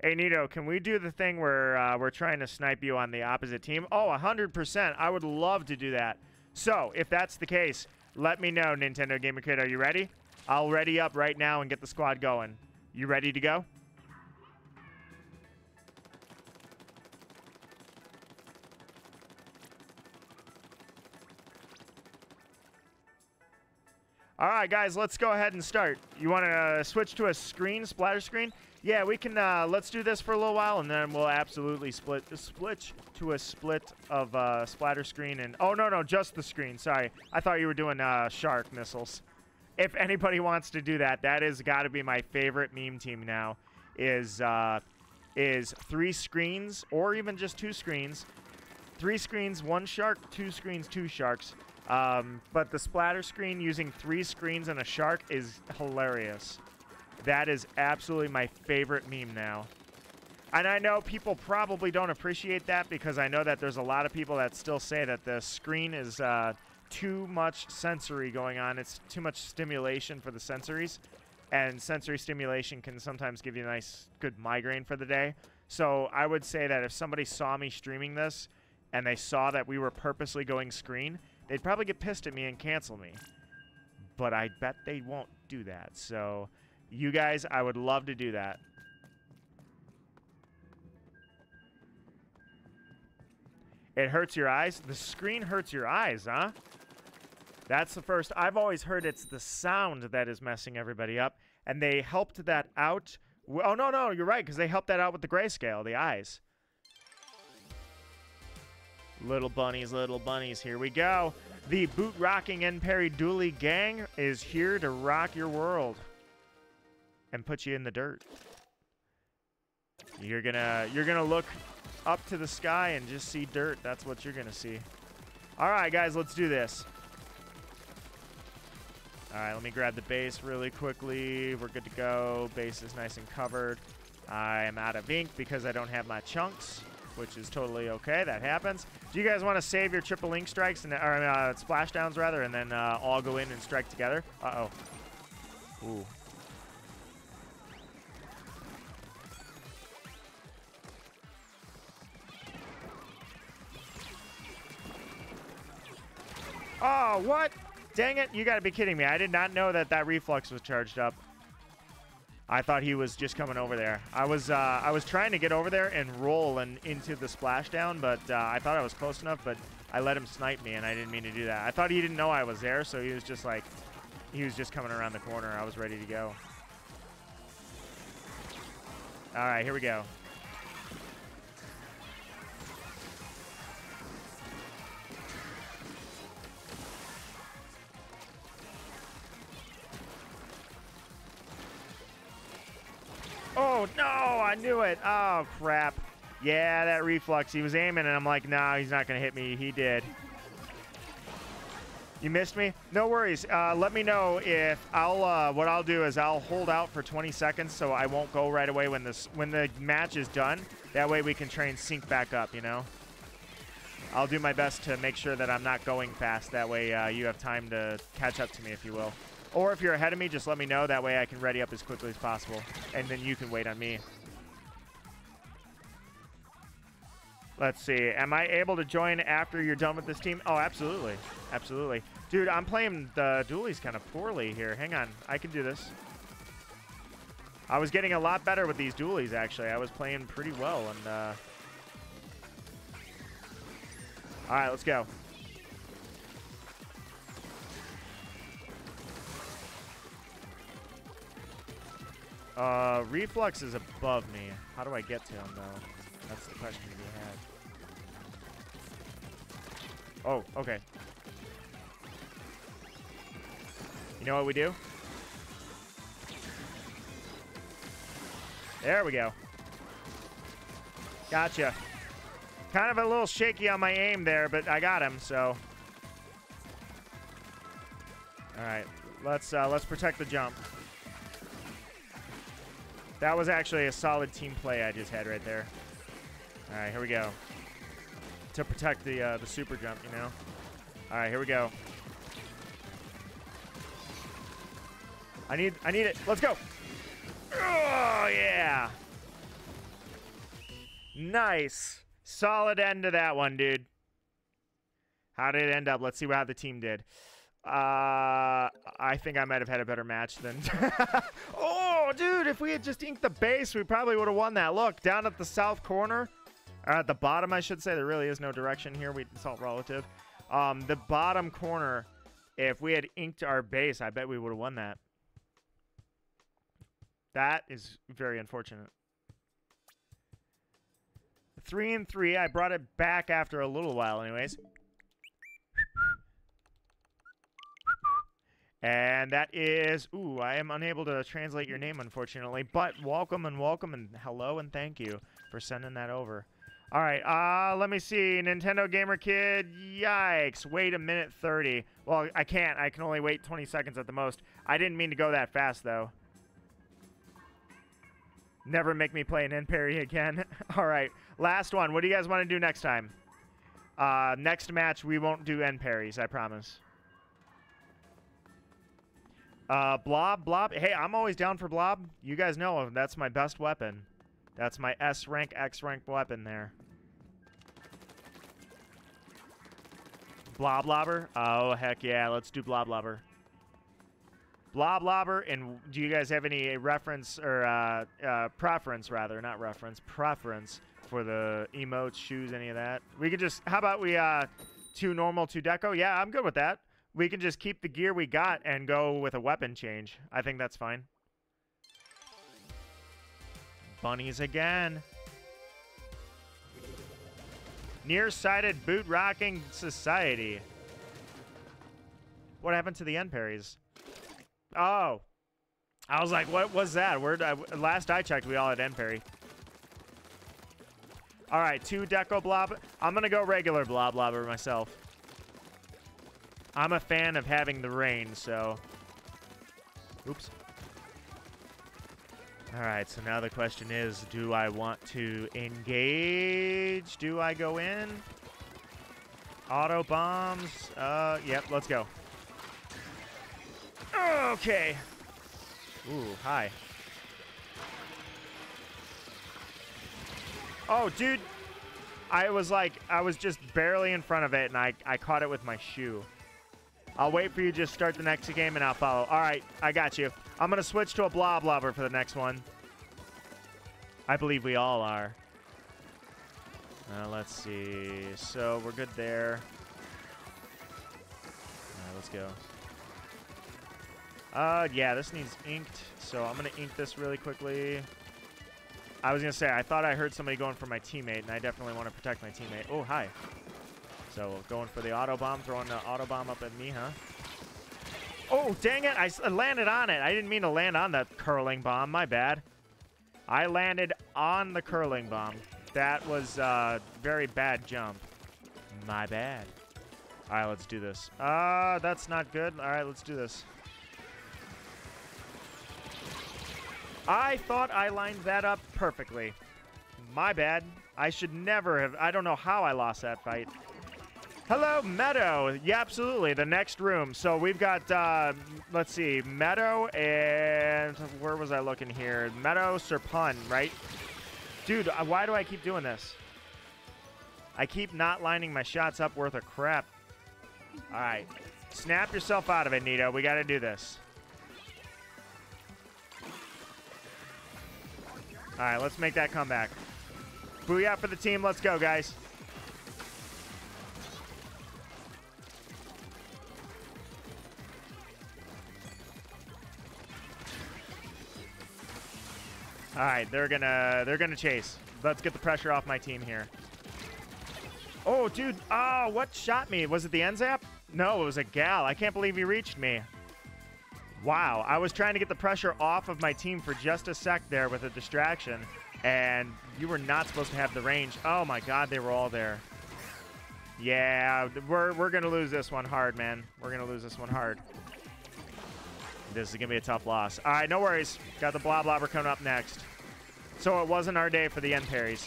Hey, Nito, can we do the thing where we're trying to snipe you on the opposite team? Oh, 100%. I would love to do that. So, if that's the case, let me know, Nintendo Gamer Kid. Are you ready? I'll ready up right now and get the squad going. You ready to go? All right, guys, let's go ahead and start. You want to switch to a screen, splatter screen? yeah, we can, let's do this for a little while, and then we'll absolutely split to a split of Splatter Screen and, oh, no, no, just the screen. Sorry. I thought you were doing shark missiles. If anybody wants to do that, that has got to be my favorite meme team now, is three screens, or even just two screens. Three screens, one shark, two screens, two sharks. But the Splatter Screen using three screens and a shark is hilarious. That is absolutely my favorite meme now. And I know people probably don't appreciate that, because I know that there's a lot of people that still say that the screen is too much sensory going on. It's too much stimulation for the sensories. And sensory stimulation can sometimes give you a nice, good migraine for the day. So I would say that if somebody saw me streaming this and they saw that we were purposely going screen, they'd probably get pissed at me and cancel me. But I bet they won't do that. So you guys, I would love to do that. It hurts your eyes? The screen hurts your eyes, huh? That's the first. I've always heard it's the sound that is messing everybody up. And they helped that out. Oh, no, no, you're right, because they helped that out with the grayscale, the eyes. Little bunnies, here we go. The boot-rocking and parry-dooley gang is here to rock your world and put you in the dirt. You're gonna look up to the sky and just see dirt. That's what you're gonna see. All right, guys, let's do this. All right, let me grab the base really quickly. We're good to go. Base is nice and covered. I am out of ink because I don't have my chunks, which is totally okay. That happens. Do you guys want to save your triple ink strikes, and, or splashdowns rather, and then all go in and strike together? Uh-oh. Ooh. Oh, what? Dang it. You got to be kidding me. I did not know that that reflex was charged up. I thought he was just coming over there. I was trying to get over there and roll and into the splashdown, but I thought I was close enough, but I let him snipe me, and I didn't mean to do that. I thought he didn't know I was there, so he was just like, he was just coming around the corner. I was ready to go. All right, here we go. Oh, no, I knew it. Oh, crap. Yeah, that reflex. He was aiming, and I'm like, nah, he's not going to hit me. He did. You missed me? No worries. Let me know if I'll what I'll do is I'll hold out for 20 seconds so I won't go right away when the match is done. That way we can try and sync back up, you know? I'll do my best to make sure that I'm not going fast. That way you have time to catch up to me, if you will. Or if you're ahead of me, just let me know. That way I can ready up as quickly as possible. And then you can wait on me. Let's see. Am I able to join after you're done with this team? Oh, absolutely. Absolutely. Dude, I'm playing the dualies kind of poorly here. Hang on. I can do this. I was getting a lot better with these dualies, actually. I was playing pretty well. And all right, let's go. Reflex is above me. How do I get to him, though? That's the question we had. Oh, okay. You know what we do? There we go. Gotcha. Kind of a little shaky on my aim there, but I got him, so. All right. Let's protect the jump. That was actually a solid team play I just had right there. All right, here we go. To protect the super jump, you know? All right, here we go. I need it. Let's go. Oh, yeah. Nice. Solid end to that one, dude. How did it end up? Let's see how the team did. I think I might have had a better match than... Oh, dude, if we had just inked the base, we probably would have won that. Look, down at the south corner, or at the bottom, I should say. There really is no direction here. It's all relative. The bottom corner, if we had inked our base, I bet we would have won that. That is very unfortunate. 3-3. I brought it back after a little while anyways. And that is... Ooh, I am unable to translate your name, unfortunately. But welcome and welcome and hello and thank you for sending that over. All right, let me see. Nintendo Gamer Kid, yikes. Wait a minute 30. Well, I can't. I can only wait 20 seconds at the most. I didn't mean to go that fast, though. Never make me play an in parry again. All right, last one. What do you guys want to do next time? Next match, we won't do end parries, I promise. Blob, Blob. Hey, I'm always down for Blob. You guys know that's my best weapon. That's my S rank, X rank weapon there. Blob Lobber. Oh, heck yeah. Let's do Blob Lobber. Blob Lobber. And do you guys have any reference or preference, rather? Not reference. Preference for the emotes, shoes, any of that? We could just... How about we... two normal, two deco? Yeah, I'm good with that. We can just keep the gear we got and go with a weapon change. I think that's fine. Bunnies again. Nearsighted boot rocking society. What happened to the end parries? Oh. I was like, what was that? Last I checked, we all had end parry. All right, two deco blob. I'm going to go regular blob lobber myself. I'm a fan of having the rain, so... Oops. Alright, so now the question is, do I want to engage? Do I go in? Auto bombs. Yep, let's go. Okay. Ooh, hi. Oh, dude. I was just barely in front of it, and I caught it with my shoe. I'll wait for you to just start the next game, and I'll follow. All right, I got you. I'm going to switch to a blob lobber for the next one. I believe we all are. Let's see. So we're good there. All right, let's go. Yeah, this needs inked, so I'm going to ink this really quickly. I was going to say, I thought I heard somebody going for my teammate, and I definitely want to protect my teammate. Oh, hi. So going for the Autobomb, throwing the Autobomb up at me, huh? Oh, dang it. I landed on it. I didn't mean to land on that curling bomb. My bad. I landed on the curling bomb. That was a very bad jump. My bad. All right, let's do this. That's not good. All right, let's do this. I thought I lined that up perfectly. My bad. I should never have. I don't know how I lost that fight. Hello, Meadow. Yeah, absolutely. The next room. So we've got, let's see, Meadow and where was I looking here? Meadow, Serpun, right? Dude, why do I keep doing this? I keep not lining my shots up worth of crap. All right. Snap yourself out of it, Nito. We got to do this. All right, let's make that comeback. Booyah for the team. Let's go, guys. All right, they're gonna chase. Let's get the pressure off my team here. Oh, dude! Ah, what shot me? Was it the end zap? No, it was a gal. I can't believe he reached me. Wow, I was trying to get the pressure off of my team for just a sec there with a distraction, and you were not supposed to have the range. Oh my God, they were all there. Yeah, we're gonna lose this one hard, man. We're gonna lose this one hard. This is going to be a tough loss. All right, no worries. Got the Blob Lobber coming up next. So it wasn't our day for the end parries.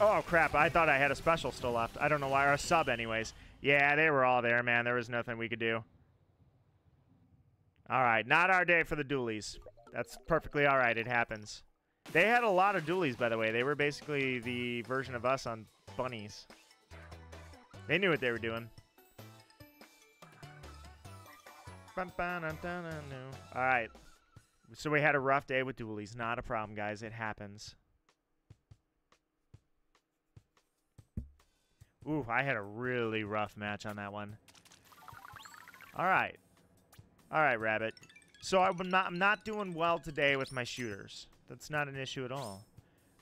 Oh, crap. I thought I had a special still left. I don't know why. Or a sub anyways. Yeah, they were all there, man. There was nothing we could do. All right, not our day for the dualies. That's perfectly all right. It happens. They had a lot of dualies, by the way. They were basically the version of us on bunnies. They knew what they were doing. All right. So we had a rough day with dualies. Not a problem, guys. It happens. Ooh, I had a really rough match on that one. Alright. Alright, Rabbit. So I'm not doing well today with my shooters. That's not an issue at all.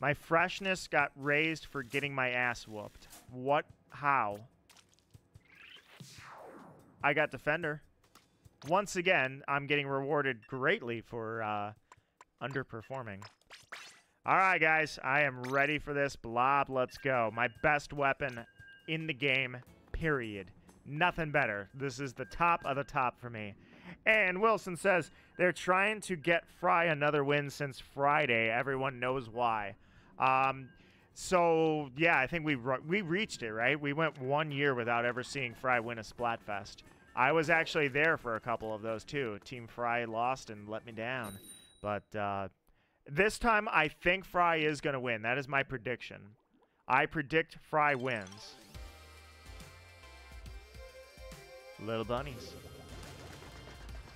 My freshness got raised for getting my ass whooped. What? How? I got Defender. Once again, I'm getting rewarded greatly for underperforming. Alright, guys. I am ready for this blob. Let's go. My best weapon in the game, period. Nothing better. This is the top of the top for me. And Wilson says, they're trying to get Frye another win since Friday. Everyone knows why. So, yeah, I think we reached it, right? We went 1 year without ever seeing Frye win a Splatfest. I was actually there for a couple of those, too. Team Frye lost and let me down. But this time, I think Frye is going to win. That is my prediction. I predict Frye wins. Little bunnies.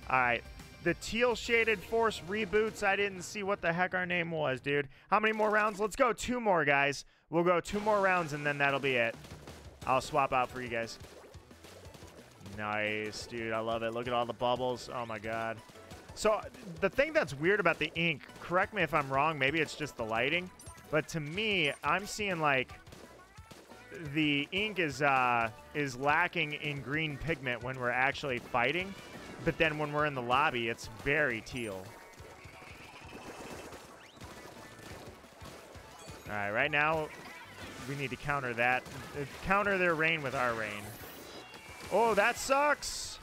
Alright, the teal shaded force reboots. I didn't see what the heck our name was, dude. How many more rounds? Let's go 2 more, guys. We'll go 2 more rounds, and then that'll be it. I'll swap out for you guys. Nice, dude. I love it. Look at all the bubbles. Oh, my God. So, the thing that's weird about the ink, correct me if I'm wrong. Maybe it's just the lighting. But to me, I'm seeing, like, the ink is lacking in green pigment when we're actually fighting. But then when we're in the lobby, it's very teal. Alright, right now, we need to counter that. Counter their rain with our rain. Oh, that sucks!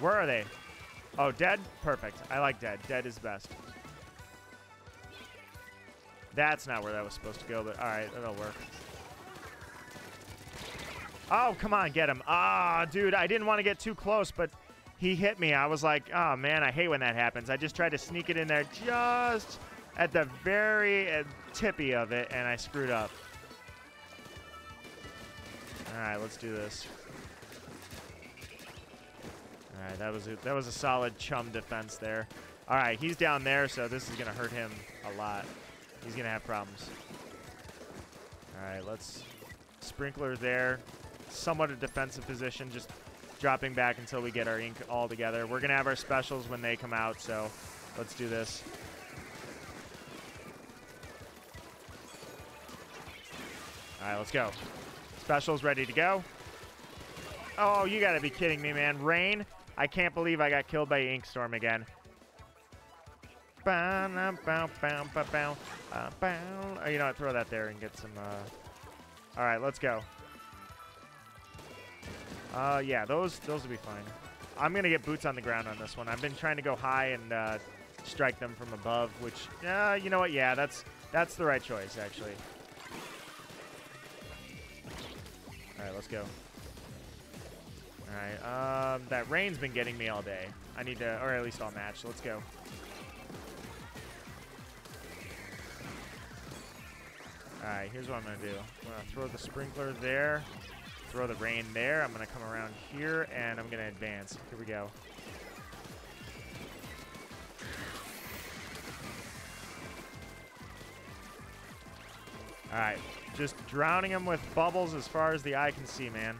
Where are they? Oh, dead? Perfect. I like dead. Dead is best. That's not where that was supposed to go, but alright, that'll work. Oh, come on, get him. Ah, dude, I didn't want to get too close, but he hit me. I was like, oh, man, I hate when that happens. I just tried to sneak it in there just at the very tippy of it, and I screwed up. All right, let's do this. All right, that was a solid chum defense there. All right, he's down there, so this is going to hurt him a lot. He's going to have problems. All right, let's sprinkler there. Somewhat a defensive position, just dropping back until we get our ink all together. We're going to have our specials when they come out, so let's do this. All right, let's go. Specials ready to go. Oh, you got to be kidding me, man. Rain? I can't believe I got killed by Ink Storm again. Oh, you know what? Throw that there and get some... All right, let's go. Yeah, those will be fine. I'm going to get boots on the ground on this one. I've been trying to go high and strike them from above, which, you know what? Yeah, that's the right choice, actually. All right, let's go. All right, that rain's been getting me all day. I need to, or at least all match. Let's go. All right, here's what I'm going to do. I'm going to throw the sprinkler there. Throw the rain there. I'm going to come around here, and I'm going to advance. Here we go. All right. Just drowning them with bubbles as far as the eye can see, man.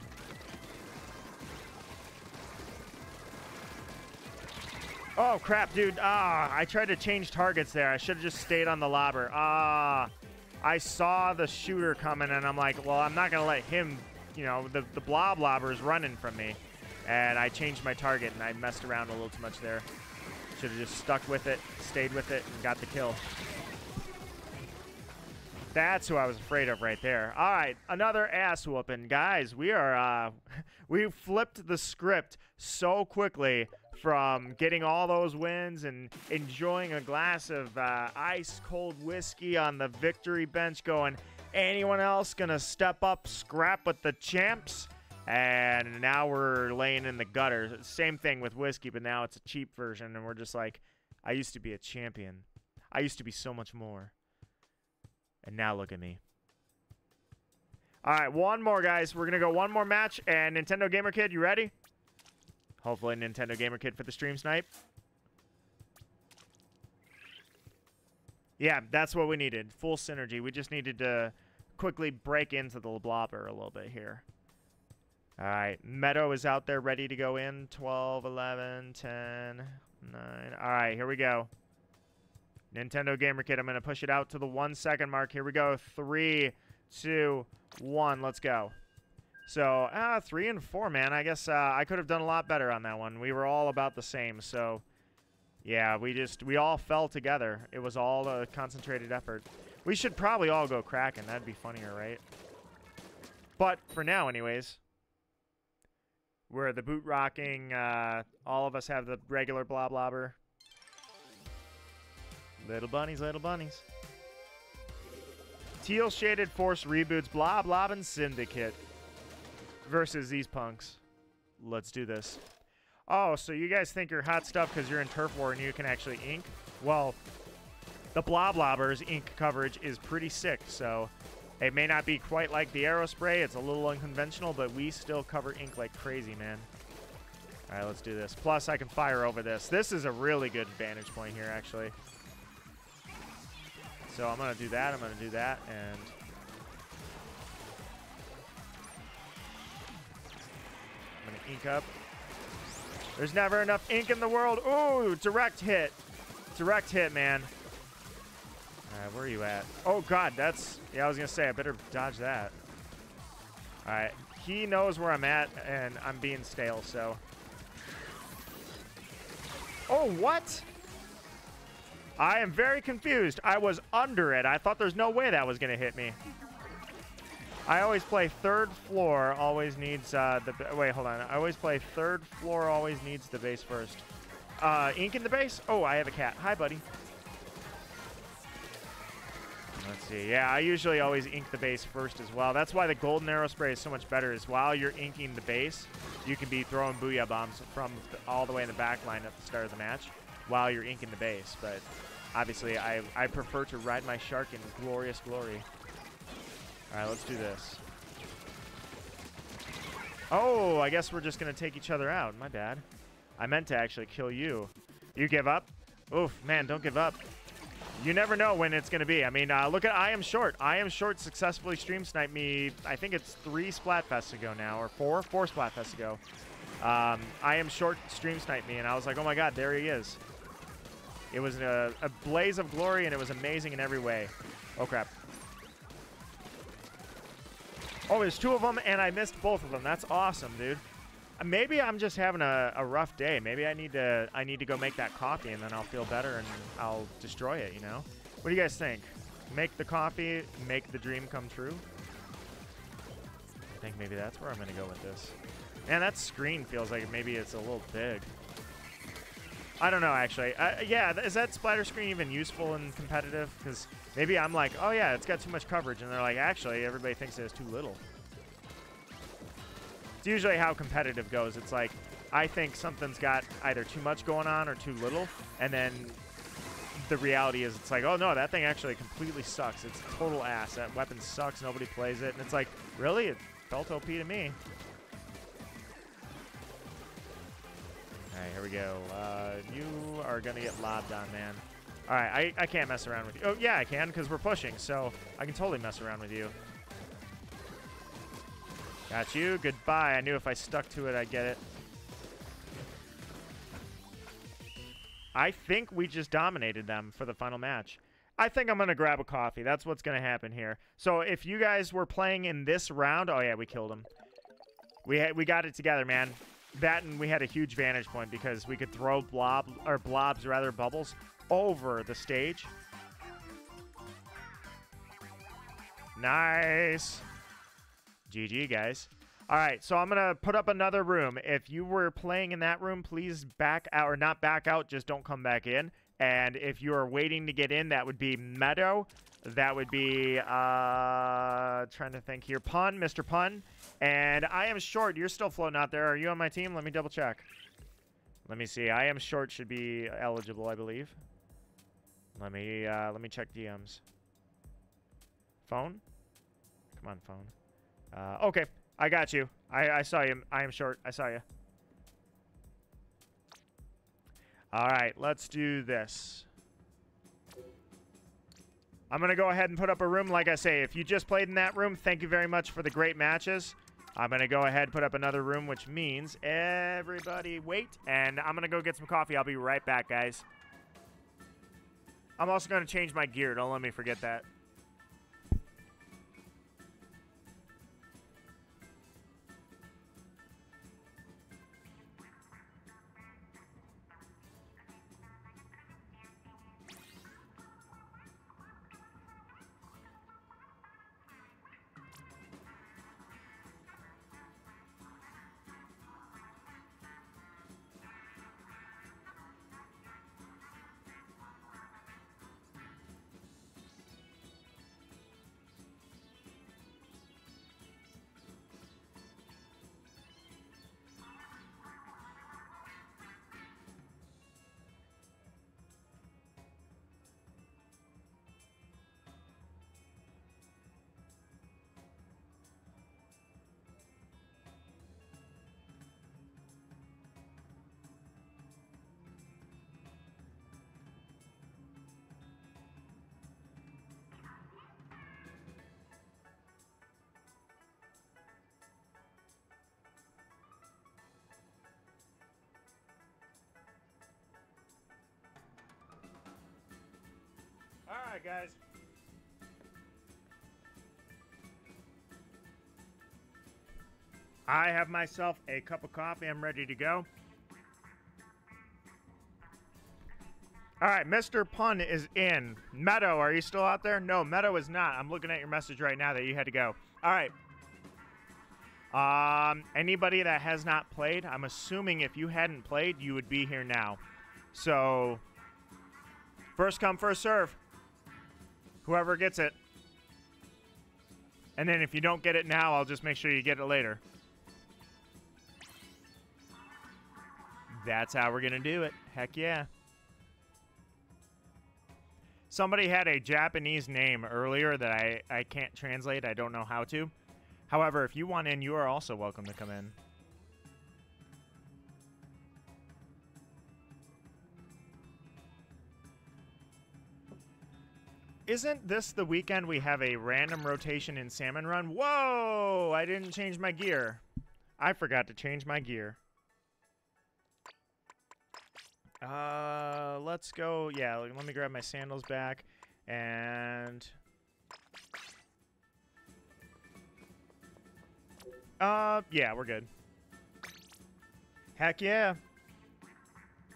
Oh, crap, dude. Ah, I tried to change targets there. I should have just stayed on the lobber. Ah, I saw the shooter coming, and I'm like, well, I'm not going to let him... You know, the blob lobber is running from me. And I changed my target, and I messed around a little too much there. Should have just stuck with it, stayed with it, and got the kill. That's who I was afraid of right there. All right, another ass whooping. Guys, we are, we flipped the script so quickly from getting all those wins and enjoying a glass of ice-cold whiskey on the victory bench going, anyone else gonna step up, scrap with the champs? And now we're laying in the gutter. Same thing with whiskey, but now it's a cheap version, and we're just like, I used to be a champion. I used to be so much more. And now look at me. All right, one more, guys. We're gonna go 1 more match, and Nintendo Gamer Kid, you ready? Hopefully Nintendo Gamer Kid for the stream snipe. Yeah, that's what we needed. Full synergy. We just needed to quickly break into the Blobber a little bit here. All right, Meadow is out there ready to go in. 12, 11, 10, 9. All right, here we go. Nintendo Gamer Kid, I'm going to push it out to the 1 second mark. Here we go. 3, 2, 1. Let's go. So, 3 and 4, man. I guess I could have done a lot better on that one. We were all about the same. So, yeah, we all fell together. It was all a concentrated effort. We should probably all go Kraken. That'd be funnier, right? But for now, anyways, we're the boot rocking. All of us have the regular Blob Lobber. Little bunnies, little bunnies. Teal Shaded Force reboots Blob Lob and Syndicate versus these punks. Let's do this. Oh, so you guys think you're hot stuff because you're in Turf War and you can actually ink? Well, the Blob Lobber's ink coverage is pretty sick, so it may not be quite like the Aerospray. It's a little unconventional, but we still cover ink like crazy, man. All right, let's do this. Plus, I can fire over this. This is a really good vantage point here, actually. So I'm going to do that, I'm going to do that, and I'm going to ink up. There's never enough ink in the world. Ooh, direct hit. Direct hit, man. All right, where are you at? Oh, God, that's... Yeah, I was going to say, I better dodge that. All right, he knows where I'm at, and I'm being stale, so... Oh, what? I am very confused. I was under it. I thought there's no way that was going to hit me. I always play third floor, always needs wait, hold on. I always play third floor, always needs the base first. Ink in the base? Oh, I have a cat. Hi, buddy. Let's see. Yeah, I usually always ink the base first as well. That's why the golden arrow spray is so much better, is while you're inking the base, you can be throwing Booyah Bombs from all the way in the back line at the start of the match, while you're inking the base. But obviously I prefer to ride my shark in glorious glory. All right, let's do this. Oh, I guess we're just gonna take each other out. My bad. I meant to actually kill you. You give up? Oof, man, don't give up. You never know when it's gonna be. I mean, look at I Am Short. I Am Short successfully stream sniped me, I think it's 3 Splatfests ago now, or 4 Splatfests ago. I Am Short stream sniped me, and I was like, oh my God, there he is. It was a blaze of glory, and it was amazing in every way. Oh, crap. Oh, there's 2 of them, and I missed both of them. That's awesome, dude. Maybe I'm just having a rough day. Maybe I need to go make that coffee, and then I'll feel better, and I'll destroy it, you know? What do you guys think? Make the coffee, make the dream come true? I think maybe that's where I'm going to go with this. Man, that screen feels like maybe it's a little big. I don't know, actually. Yeah, is that splatter screen even useful and competitive? Because maybe I'm like, oh yeah, it's got too much coverage. And they're like, actually, everybody thinks it has too little. It's usually how competitive goes. It's like, I think something's got either too much going on or too little. And then the reality is it's like, oh no, that thing actually completely sucks. It's total ass. That weapon sucks. Nobody plays it. And it's like, really? It felt OP to me. All right, here we go. You are going to get lobbed on, man. All right, I can't mess around with you. Oh, yeah, I can, because we're pushing, so I can totally mess around with you. Got you. Goodbye. I knew if I stuck to it, I'd get it. I think we just dominated them for the final match. I think I'm going to grab a coffee. That's what's going to happen here. So if you guys were playing in this round... Oh, yeah, we killed them. We got it together, man. That, and we had a huge vantage point because we could throw blobs, bubbles over the stage. Nice. GG, guys. All right, so I'm going to put up another room. If you were playing in that room, please back out, or not back out, just don't come back in. And if you are waiting to get in, that would be Meadow. That would be, trying to think here, Pun, Mr. Pun. And I Am Short, you're still floating out there. Are you on my team? Let me double check. Let me see. I Am Short should be eligible, I believe. Let me check DMs. Phone? Come on, phone. Okay, I got you. I saw you. I Am Short. I saw you. All right, let's do this. I'm going to go ahead and put up a room. Like I say, if you just played in that room, thank you very much for the great matches. I'm going to go ahead and put up another room, which means everybody wait. And I'm going to go get some coffee. I'll be right back, guys. I'm also going to change my gear. Don't let me forget that. All right, guys. I have myself a cup of coffee. I'm ready to go. All right, Mr. Pun is in. Meadow, are you still out there? No, Meadow is not. I'm looking at your message right now that you had to go. All right. Anybody that has not played, I'm assuming if you hadn't played, you would be here now. So, first come, first serve. Whoever gets it. And then if you don't get it now, I'll just make sure you get it later. That's how we're going to do it. Heck yeah. Somebody had a Japanese name earlier that I can't translate. I don't know how to. However, if you want in, you are also welcome to come in. Isn't this the weekend we have a random rotation in Salmon Run? Whoa! I didn't change my gear. I forgot to change my gear. Let's go. Yeah, let me grab my sandals back. And yeah, we're good. Heck yeah.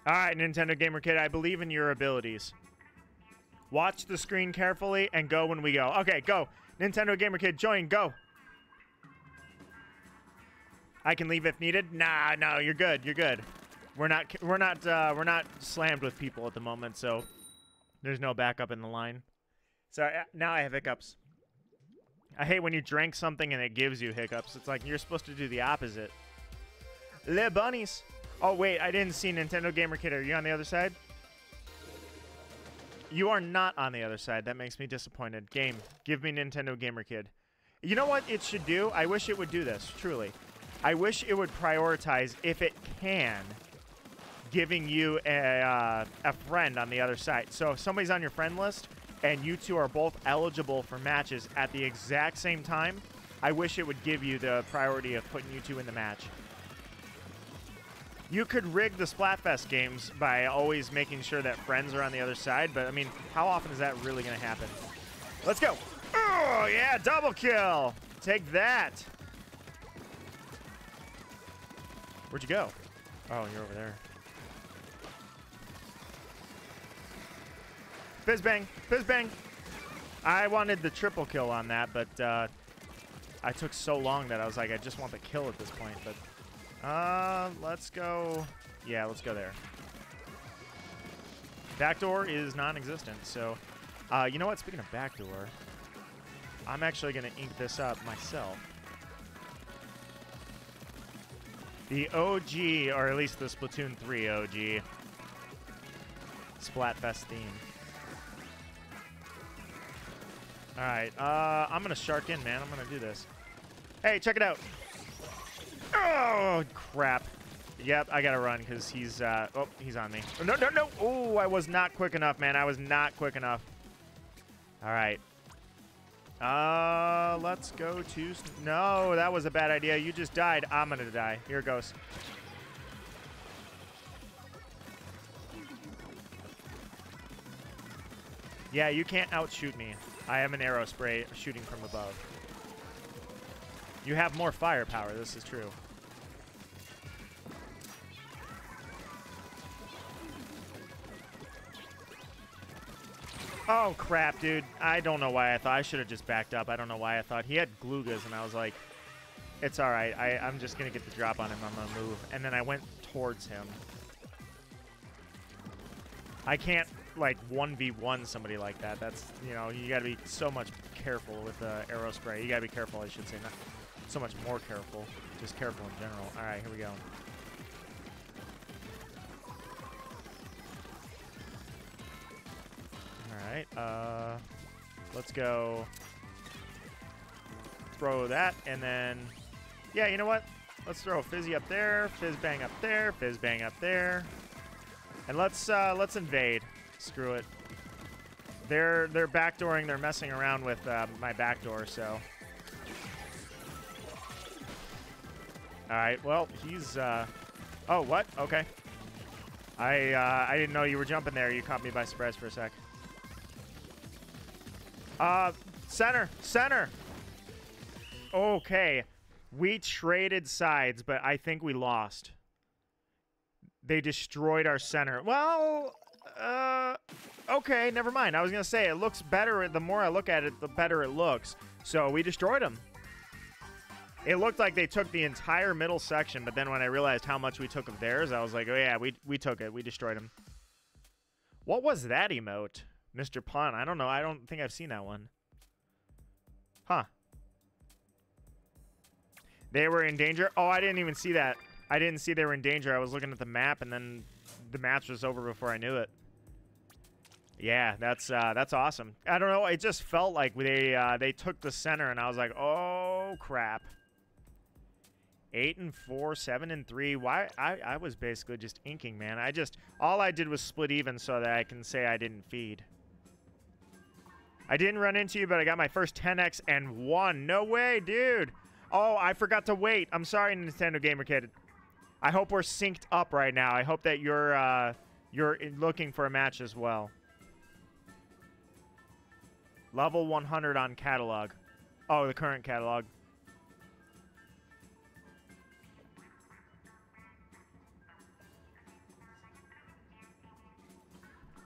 All right, Nintendo Gamer Kid, I believe in your abilities. Watch the screen carefully and go when we go. Okay, go. Nintendo Gamer Kid, join, go. I can leave if needed. Nah, no, you're good. You're good. We're not slammed with people at the moment, so there's no backup in the line. So now I have hiccups. I hate when you drink something and it gives you hiccups. It's like you're supposed to do the opposite. Le bunnies. Oh wait, I didn't see Nintendo Gamer Kid. Are you on the other side? You are not on the other side. That makes me disappointed. Game, give me Nintendo Gamer Kid. You know what it should do? I wish it would do this, truly. I wish it would prioritize, if it can, giving you a friend on the other side. So if somebody's on your friend list and you two are both eligible for matches at the exact same time, I wish it would give you the priority of putting you two in the match. You could rig the Splatfest games by always making sure that friends are on the other side, but I mean, how often is that really going to happen? Let's go. Oh, yeah, double kill. Take that. Where'd you go? Oh, you're over there. Fizz bang, fizz bang. I wanted the triple kill on that, but I took so long that I was like, I just want the kill at this point, but... let's go. Yeah, let's go there. Backdoor is non-existent, so you know what? Speaking of backdoor, I'm actually going to ink this up myself. The OG, or at least the Splatoon 3 OG, Splatfest theme. All right, I'm going to shark in, man. I'm going to do this. Hey, check it out. Oh, crap. Yep, I gotta run because he's, oh, he's on me. No, no, no. Oh, I was not quick enough, man. I was not quick enough. All right. Let's go to... No, that was a bad idea. You just died. I'm going to die. Here it goes. Yeah, you can't outshoot me. I am an arrow spray shooting from above. You have more firepower. This is true. Oh, crap, dude. I don't know why I thought. I should have just backed up. I don't know why I thought. He had Glugas, and I was like, it's all right. I'm just going to get the drop on him. I'm going to move. And then I went towards him. I can't, like, 1v1 somebody like that. That's, you know, you got to be so much careful with the arrow spray. You got to be careful, I should say. Not so much more careful. Just careful in general. All right, here we go. Alright, let's go throw that, and then, yeah, you know what? Let's throw a Fizzy up there, Fizzbang up there, Fizzbang up there, and let's invade. Screw it. They're backdooring, they're messing around with my backdoor, so. Alright, well, he's, oh, what? Okay. I didn't know you were jumping there. You caught me by surprise for a sec. Center, center. Okay. We traded sides, but I think we lost. They destroyed our center. Well, okay, never mind. I was going to say, it looks better. The more I look at it, the better it looks. So we destroyed them. It looked like they took the entire middle section, but then when I realized how much we took of theirs, I was like, oh yeah, we took it. We destroyed them. What was that emote? Mr. Pond, I don't know. I don't think I've seen that one. Huh. They were in danger. Oh, I didn't even see that. I didn't see they were in danger. I was looking at the map, and then the match was over before I knew it. Yeah, that's awesome. I don't know. It just felt like they took the center, and I was like, oh, crap. 8-4, 7-3. Why? I was basically just inking, man. All I did was split even so that I can say I didn't feed. I didn't run into you, but I got my first 10x and won. No way, dude. Oh, I forgot to wait. I'm sorry, Nintendo Gamer Kid. I hope we're synced up right now. I hope that you're looking for a match as well. Level 100 on catalog. Oh, the current catalog.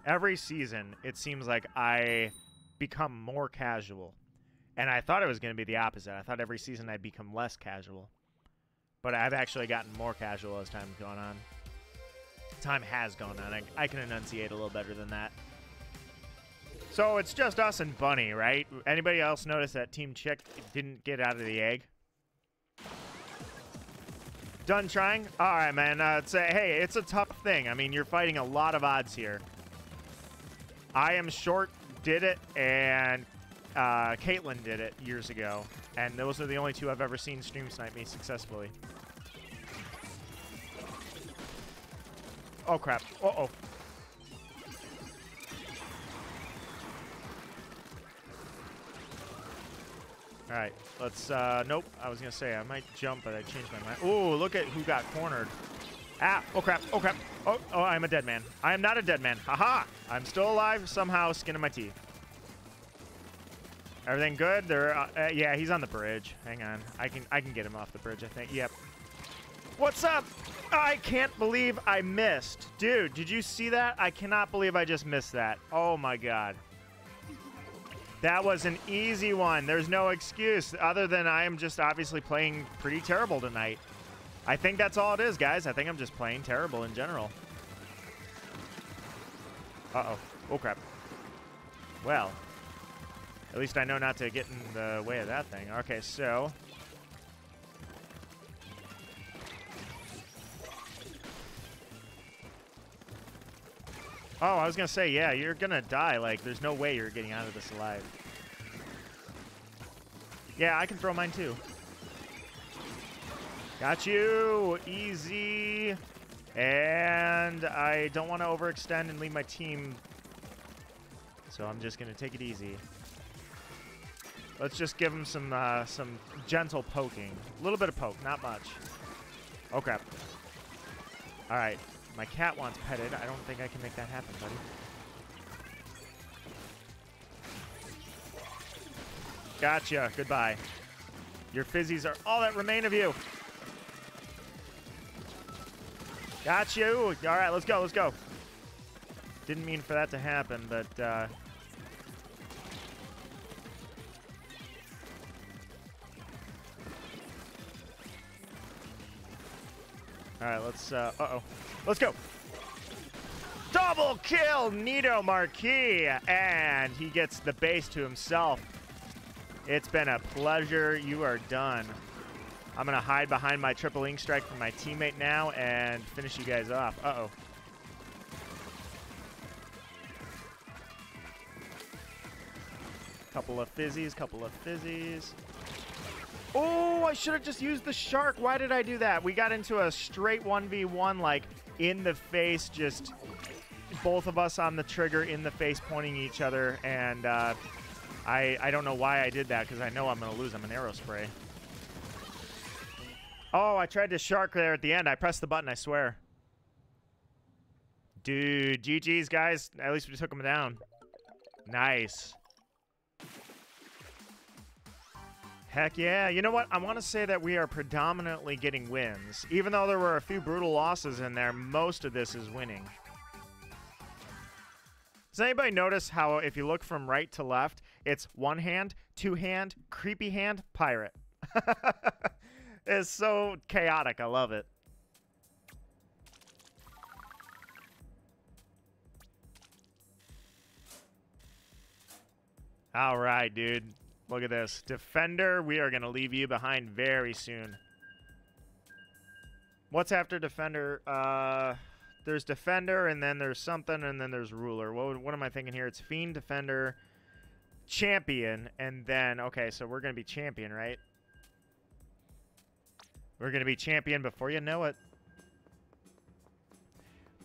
Every season, it seems like I become more casual. And I thought it was going to be the opposite. I thought every season I'd become less casual. But I've actually gotten more casual as time's gone on. Time has gone on. I can enunciate a little better than that. So it's just us and Bunny, right? Anybody else notice that Team Chick didn't get out of the egg? Done trying? All right, man. Hey, it's a tough thing. I mean, you're fighting a lot of odds here. I Am Short did it, and Caitlin did it years ago. And those are the only two I've ever seen stream snipe me successfully. Oh, crap. Uh-oh. All right. Let's... nope. I was going to say I might jump, but I changed my mind. Ooh, look at who got cornered. Ah, oh crap, oh crap. Oh, I'm a dead man. I am not a dead man. Haha! I'm still alive, somehow, skin of my teeth. Everything good? There. Yeah, he's on the bridge. Hang on. I can get him off the bridge, I think. Yep. What's up? I can't believe I missed. Dude, did you see that? I cannot believe I just missed that. Oh my god. That was an easy one. There's no excuse other than I am just obviously playing pretty terrible tonight. I think that's all it is, guys. I think I'm just playing terrible in general. Uh-oh. Oh, crap. Well, at least I know not to get in the way of that thing. Okay, so. Oh, I was going to say, yeah, you're going to die. Like, there's no way you're getting out of this alive. Yeah, I can throw mine, too. Got you. Easy. And I don't want to overextend and leave my team. So I'm just going to take it easy. Let's just give him some gentle poking. A little bit of poke, not much. Oh, crap. All right. My cat wants petted. I don't think I can make that happen, buddy. Gotcha. Goodbye. Your fizzies are all that remain of you. Got you. All right, let's go. Let's go. Didn't mean for that to happen, but... All right, let's... Uh-oh. Let's go. Double kill, Nido Marquis. And he gets the base to himself. It's been a pleasure. You are done. I'm going to hide behind my triple ink strike from my teammate now and finish you guys off. Uh-oh. Couple of fizzies, couple of fizzies. Oh, I should have just used the shark. Why did I do that? We got into a straight 1v1, like, in the face, just both of us on the trigger, in the face, pointing each other, and... I don't know why I did that, because I know I'm going to lose. I'm an arrow spray. Oh, I tried to shark there at the end. I pressed the button, I swear. Dude, GG's, guys. At least we took him down. Nice. Heck yeah. You know what? I want to say that we are predominantly getting wins. Even though there were a few brutal losses in there, most of this is winning. Does anybody notice how, if you look from right to left, it's one hand, two hand, creepy hand, pirate. It's so chaotic. I love it. All right, dude. Look at this. Defender, we are going to leave you behind very soon. What's after Defender? There's Defender, and then there's something, and then there's Ruler. What am I thinking here? It's Fiend, Defender, Champion, and then... Okay, so we're going to be Champion, right? We're going to be Champion before you know it.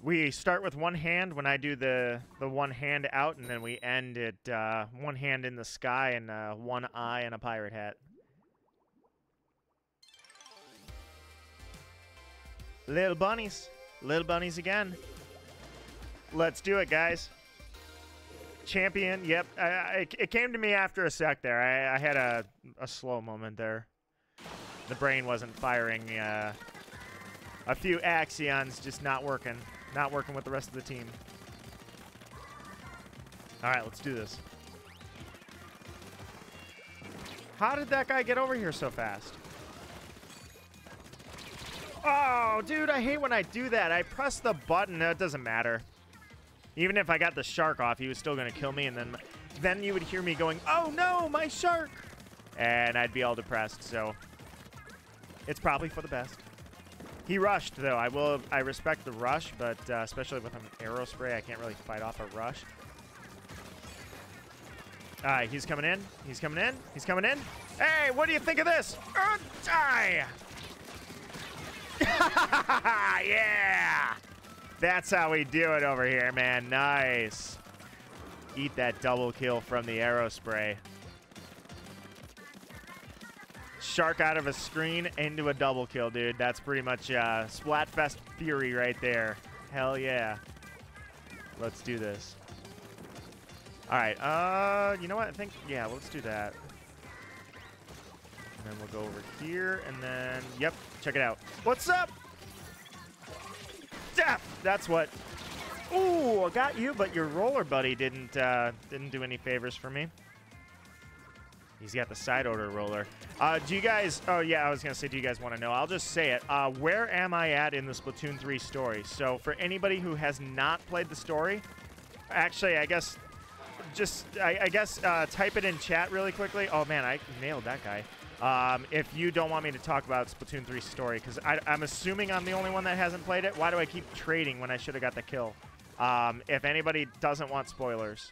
We start with one hand when I do the one hand out, and then we end it one hand in the sky and one eye and a pirate hat. Little bunnies. Little bunnies again. Let's do it, guys. Champion. Yep. It came to me after a sec there. I had a slow moment there. The brain wasn't firing. A few axions just not working. Not working with the rest of the team. All right, let's do this. How did that guy get over here so fast? Oh, dude, I hate when I do that. I press the button. No, it doesn't matter. Even if I got the shark off, he was still going to kill me, and then you would hear me going, oh, no, my shark. And I'd be all depressed, so it's probably for the best. He rushed, though. I respect the rush, but especially with an arrow spray, I can't really fight off a rush. All right, he's coming in. He's coming in. He's coming in. Hey, what do you think of this? Die! Yeah! That's how we do it over here, man. Nice. Eat that double kill from the arrow spray. Shark out of a screen into a double kill, dude. That's pretty much Splatfest theory right there. Hell yeah. Let's do this. All right. You know what? I think, yeah, let's do that. And then we'll go over here, and then, yep, check it out. What's up? Death! That's what. Ooh, I got you, but your roller buddy didn't do any favors for me. He's got the side order roller. Do you guys, oh yeah, I was going to say, do you guys want to know? I'll just say it. Where am I at in the Splatoon 3 story? So for anybody who has not played the story, actually, I guess, just, I guess type it in chat really quickly. Oh man, I nailed that guy. If you don't want me to talk about Splatoon 3 story, because I'm assuming I'm the only one that hasn't played it. Why do I keep trading when I should have got the kill? If anybody doesn't want spoilers,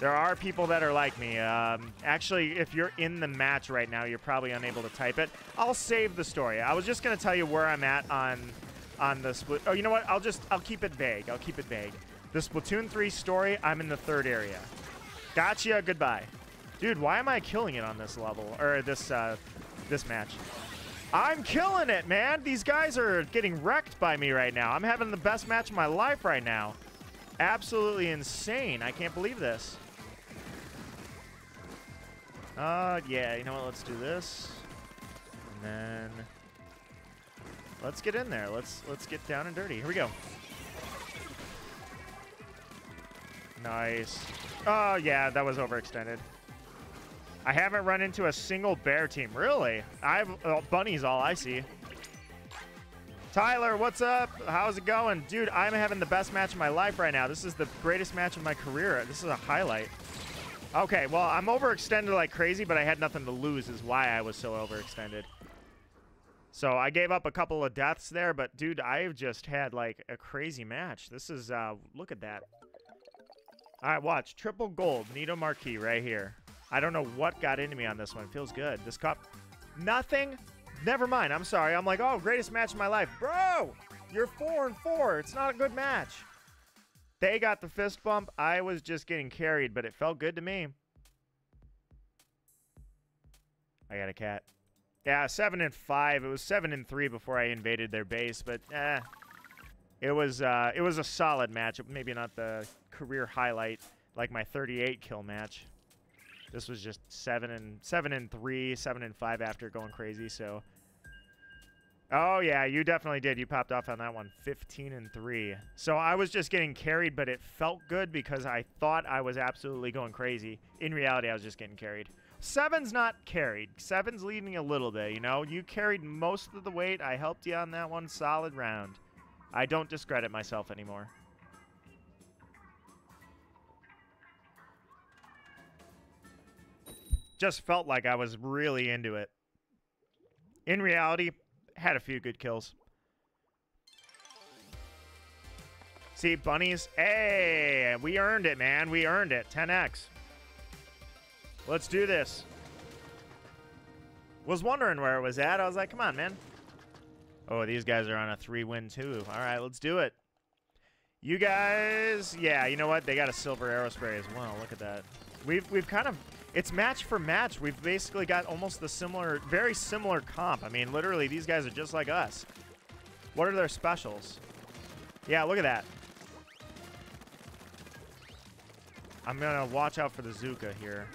there are people that are like me. Actually, if you're in the match right now, you're probably unable to type it. I'll save the story. I was just going to tell you where I'm at on the split. Oh, you know what? I'll keep it vague. I'll keep it vague. The Splatoon 3 story, I'm in the third area. Gotcha. Goodbye. Dude, why am I killing it on this level, or this match? I'm killing it, man. These guys are getting wrecked by me right now. I'm having the best match of my life right now. Absolutely insane. I can't believe this. Yeah, you know what? Let's do this. And then let's get in there. Let's get down and dirty. Here we go. Nice. Oh, yeah, that was overextended. I haven't run into a single bear team. Really? I have bunnies all I see. Tyler, what's up? How's it going? Dude, I'm having the best match of my life right now. This is the greatest match of my career. This is a highlight. Okay, well, I'm overextended like crazy, but I had nothing to lose is why I was so overextended. So I gave up a couple of deaths there, but dude, I've just had like a crazy match. This is, look at that. All right, watch. Triple gold, Nido Marquis right here. I don't know what got into me on this one. It feels good. This cup, nothing. Never mind. I'm sorry. I'm like, oh, greatest match of my life. Bro, you're 4-4. It's not a good match. They got the fist bump. I was just getting carried, but it felt good to me. I got a cat. Yeah, 7-5. It was 7-3 before I invaded their base, but eh. It was a solid match. Maybe not the career highlight like my 38 kill match. This was just 7-3, 7-5 after going crazy. So, oh yeah, you definitely did. You popped off on that one, 15-3. So I was just getting carried, but it felt good because I thought I was absolutely going crazy. In reality, I was just getting carried. Seven's not carried. Seven's leading a little bit. You know, you carried most of the weight. I helped you on that one. Solid round. I don't discredit myself anymore. Just felt like I was really into it. In reality, had a few good kills. See, bunnies. Hey, we earned it, man. We earned it. 10x. Let's do this. Was wondering where it was at. I was like, come on, man. Oh, these guys are on a 3-win too. All right, let's do it. You guys, yeah, you know what? They got a silver arrow spray as well. Look at that. We've kind of... It's match for match. We've basically got almost the similar, very similar comp. I mean, literally, these guys are just like us. What are their specials? Yeah, look at that. I'm going to watch out for the Zuka here.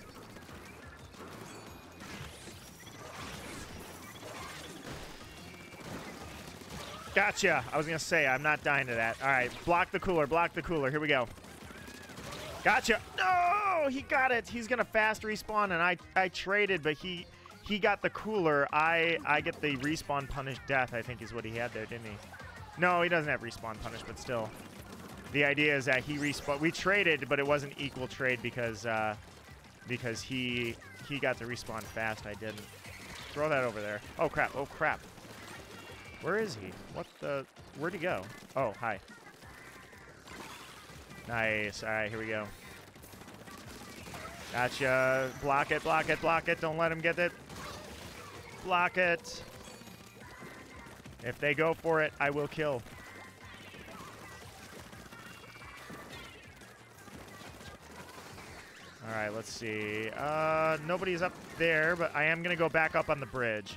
Gotcha. I was going to say, I'm not dying to that. All right, block the cooler, block the cooler. Here we go. Gotcha. No, he got it. He's going to fast respawn, and I traded, but he got the cooler. I get the respawn punish death, I think is what he had there, didn't he? No, he doesn't have respawn punish, but still. The idea is that he respawned. We traded, but it wasn't equal trade because he got to respawn fast. I didn't. Throw that over there. Oh, crap. Oh, crap. Where is he? What the? Where'd he go? Oh, hi. Nice. All right, here we go. Gotcha. Block it, block it, block it. Don't let him get it. Block it. If they go for it, I will kill. All right, let's see. Nobody's up there, but I am going to go back up on the bridge.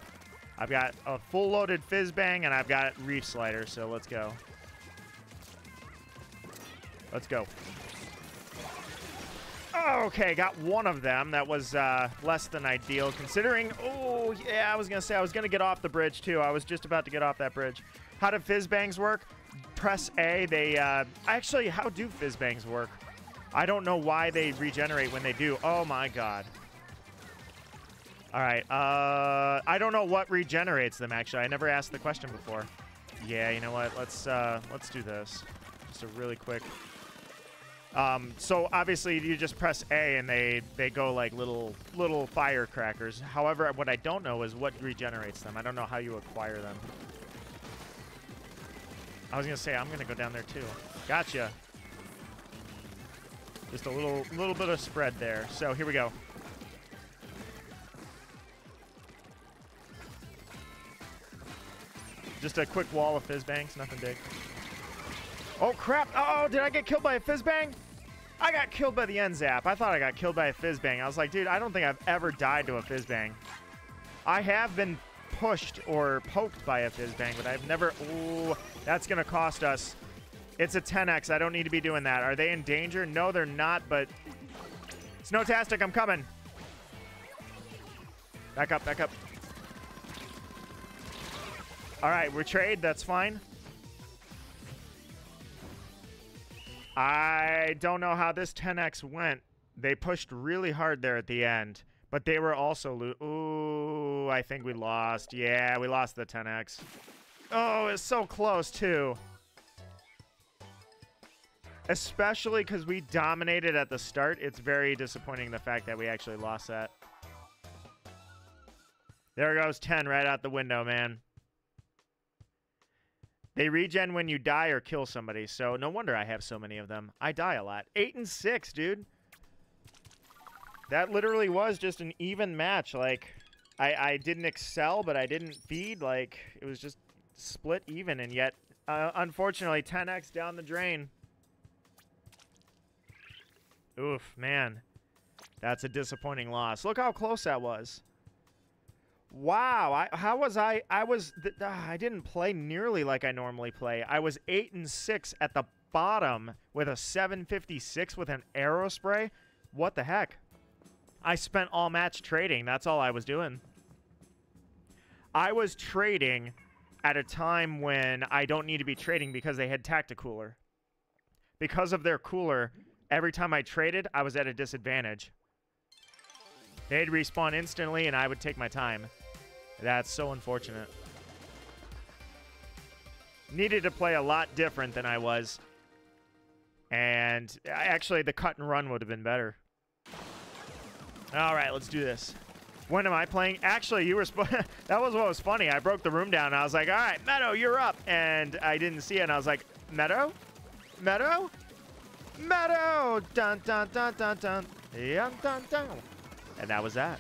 I've got a full-loaded Fizzbang, and I've got Reef Slider, so let's go. Let's go. Oh, okay, got one of them. That was less than ideal considering. Oh, yeah, I was going to say I was going to get off the bridge, too. I was just about to get off that bridge. How do Fizzbangs work? Press A. They actually, how do Fizzbangs work? I don't know why they regenerate when they do. Oh, my God. All right. I don't know what regenerates them, actually. I never asked the question before. Yeah, you know what? Let's do this. Just a really quick... So obviously you just press A and they go like little firecrackers. However, what I don't know is what regenerates them. I don't know how you acquire them. I was gonna say I'm gonna go down there too. Gotcha. Just a little bit of spread there. So here we go. Just a quick wall of Fizzbangs, nothing big. Oh, crap. Uh-oh, did I get killed by a Fizzbang? I got killed by the end zap. I thought I got killed by a fizz bang. I was like, dude, I don't think I've ever died to a fizz bang. I have been pushed or poked by a fizz bang, but I've never. Ooh, that's gonna cost us. It's a 10x. I don't need to be doing that. Are they in danger? No, they're not. But Snowtastic, I'm coming. Back up, back up. All right, we trade. That's fine. I don't know how this 10x went. They pushed really hard there at the end, but they were also ooh, I think we lost. Yeah, we lost the 10x. Oh, it's so close too. Especially because we dominated at the start. It's very disappointing the fact that we actually lost that. There goes 10 right out the window, man. They regen when you die or kill somebody, so no wonder I have so many of them. I die a lot. 8 and 6, dude. That literally was just an even match. Like, I didn't excel, but I didn't feed. Like, it was just split even, and yet, unfortunately, 10x down the drain. Oof, man. That's a disappointing loss. Look how close that was. Wow, I didn't play nearly like I normally play. I was 8 and 6 at the bottom with a 756 with an arrow spray. What the heck? I spent all match trading. That's all I was doing. I was trading at a time when I don't need to be trading because they had Tacticooler. Because of their cooler, every time I traded, I was at a disadvantage. They'd respawn instantly, and I would take my time. That's so unfortunate. Needed to play a lot different than I was. And actually, the cut and run would have been better. All right, let's do this. When am I playing? Actually, you were that was what was funny. I broke the room down, and I was like, all right, Meadow, you're up. And I didn't see it, and I was like, Meadow? Meadow? Meadow! Dun, dun, dun, dun, dun. Dun, dun, dun. And that was that.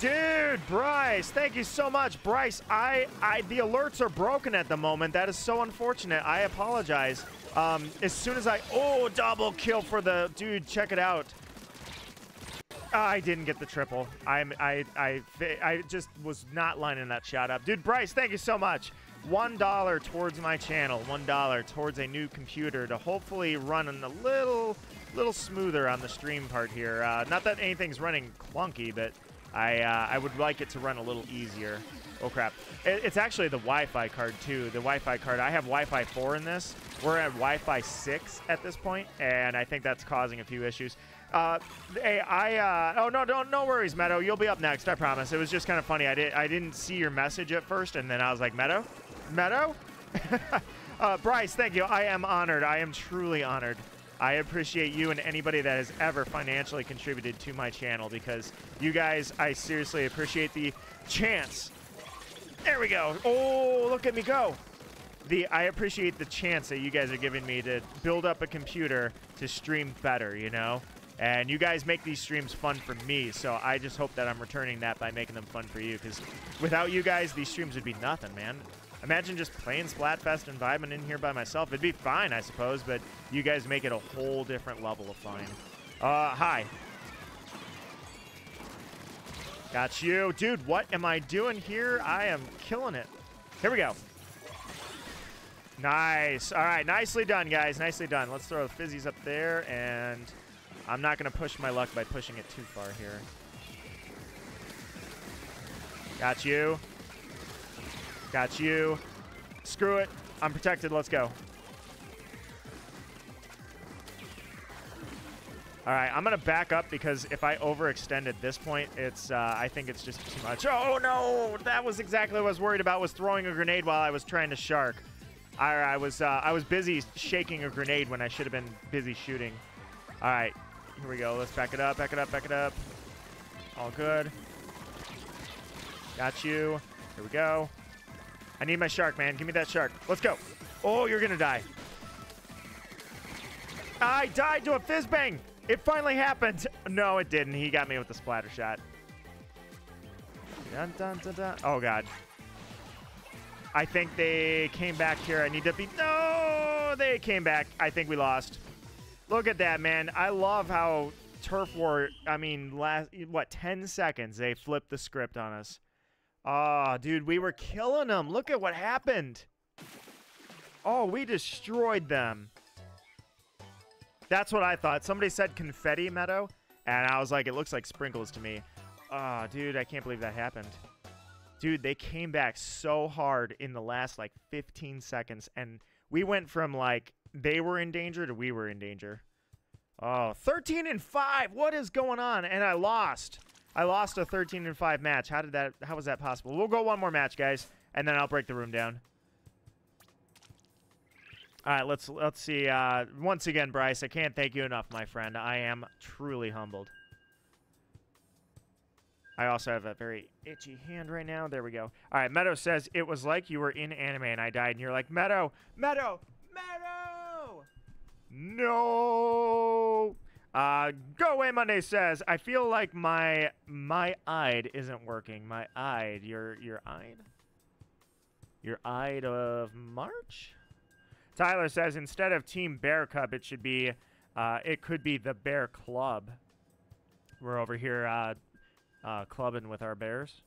Dude, Bryce, thank you so much. Bryce, the alerts are broken at the moment. That is so unfortunate. I apologize. As soon as oh, double kill for the, dude, check it out. I didn't get the triple. I just was not lining that shot up. Dude, Bryce, thank you so much. $1 towards my channel, $1 towards a new computer to hopefully run in a little smoother on the stream part here. Not that anything's running clunky, but I would like it to run a little easier. Oh crap. It's actually the Wi-Fi card too. The Wi-Fi card, I have Wi-Fi 4 in this. We're at Wi-Fi 6 at this point, and I think that's causing a few issues. Hey, oh no, don't, no worries, Meadow. You'll be up next, I promise. It was just kind of funny. I didn't see your message at first, and then I was like, Meadow? Meadow? Bryce, thank you. I am honored. I am truly honored. I appreciate you and anybody that has ever financially contributed to my channel, because you guys, I seriously appreciate the chance. There we go. Oh, look at me go. I appreciate the chance that you guys are giving me to build up a computer to stream better, you know? And you guys make these streams fun for me, so I just hope that I'm returning that by making them fun for you, because without you guys, these streams would be nothing, man. Imagine just playing Splatfest and vibing in here by myself. It'd be fine, I suppose, but you guys make it a whole different level of fine. Hi. Got you. Dude, what am I doing here? I am killing it. Here we go. Nice. All right, nicely done, guys. Nicely done. Let's throw the fizzies up there, and I'm not going to push my luck by pushing it too far here. Got you. Got you. Screw it. I'm protected. Let's go. All right. I'm going to back up because if I overextend at this point, it's I think it's just too much. Oh, no. That was exactly what I was worried about, was throwing a grenade while I was trying to shark. I was busy shaking a grenade when I should have been busy shooting. All right. Here we go. Let's back it up. Back it up. Back it up. All good. Got you. Here we go. I need my shark, man. Give me that shark. Let's go. Oh, you're going to die. I died to a fizz bang. It finally happened. No, it didn't. He got me with the splatter shot. Dun, dun, dun, dun. Oh, God. I think they came back here. I need to be... No, they came back. I think we lost. Look at that, man. I love how Turf War, I mean, last, what, 10 seconds, they flipped the script on us. Oh, dude, we were killing them. Look at what happened. Oh, we destroyed them. That's what I thought. Somebody said confetti meadow, and I was like, it looks like sprinkles to me. Oh, dude, I can't believe that happened. Dude, they came back so hard in the last, like, 15 seconds, and we went from, like, they were in danger to we were in danger. Oh, 13-5. What is going on? And I lost. I lost a 13-5 match. How did that? How was that possible? We'll go one more match, guys, and then I'll break the room down. All right, let's see. Once again, Bryce, I can't thank you enough, my friend. I am truly humbled. I also have a very itchy hand right now. There we go. All right, Meadow says, it was like you were in anime and I died, and you're like, Meadow, Meadow, Meadow! No! Go Away Monday says, I feel like my eye isn't working. My eye, your eye? Your eye of March? Tyler says, instead of Team Bear Cub, it should be, it could be the Bear Club. We're over here, clubbing with our bears.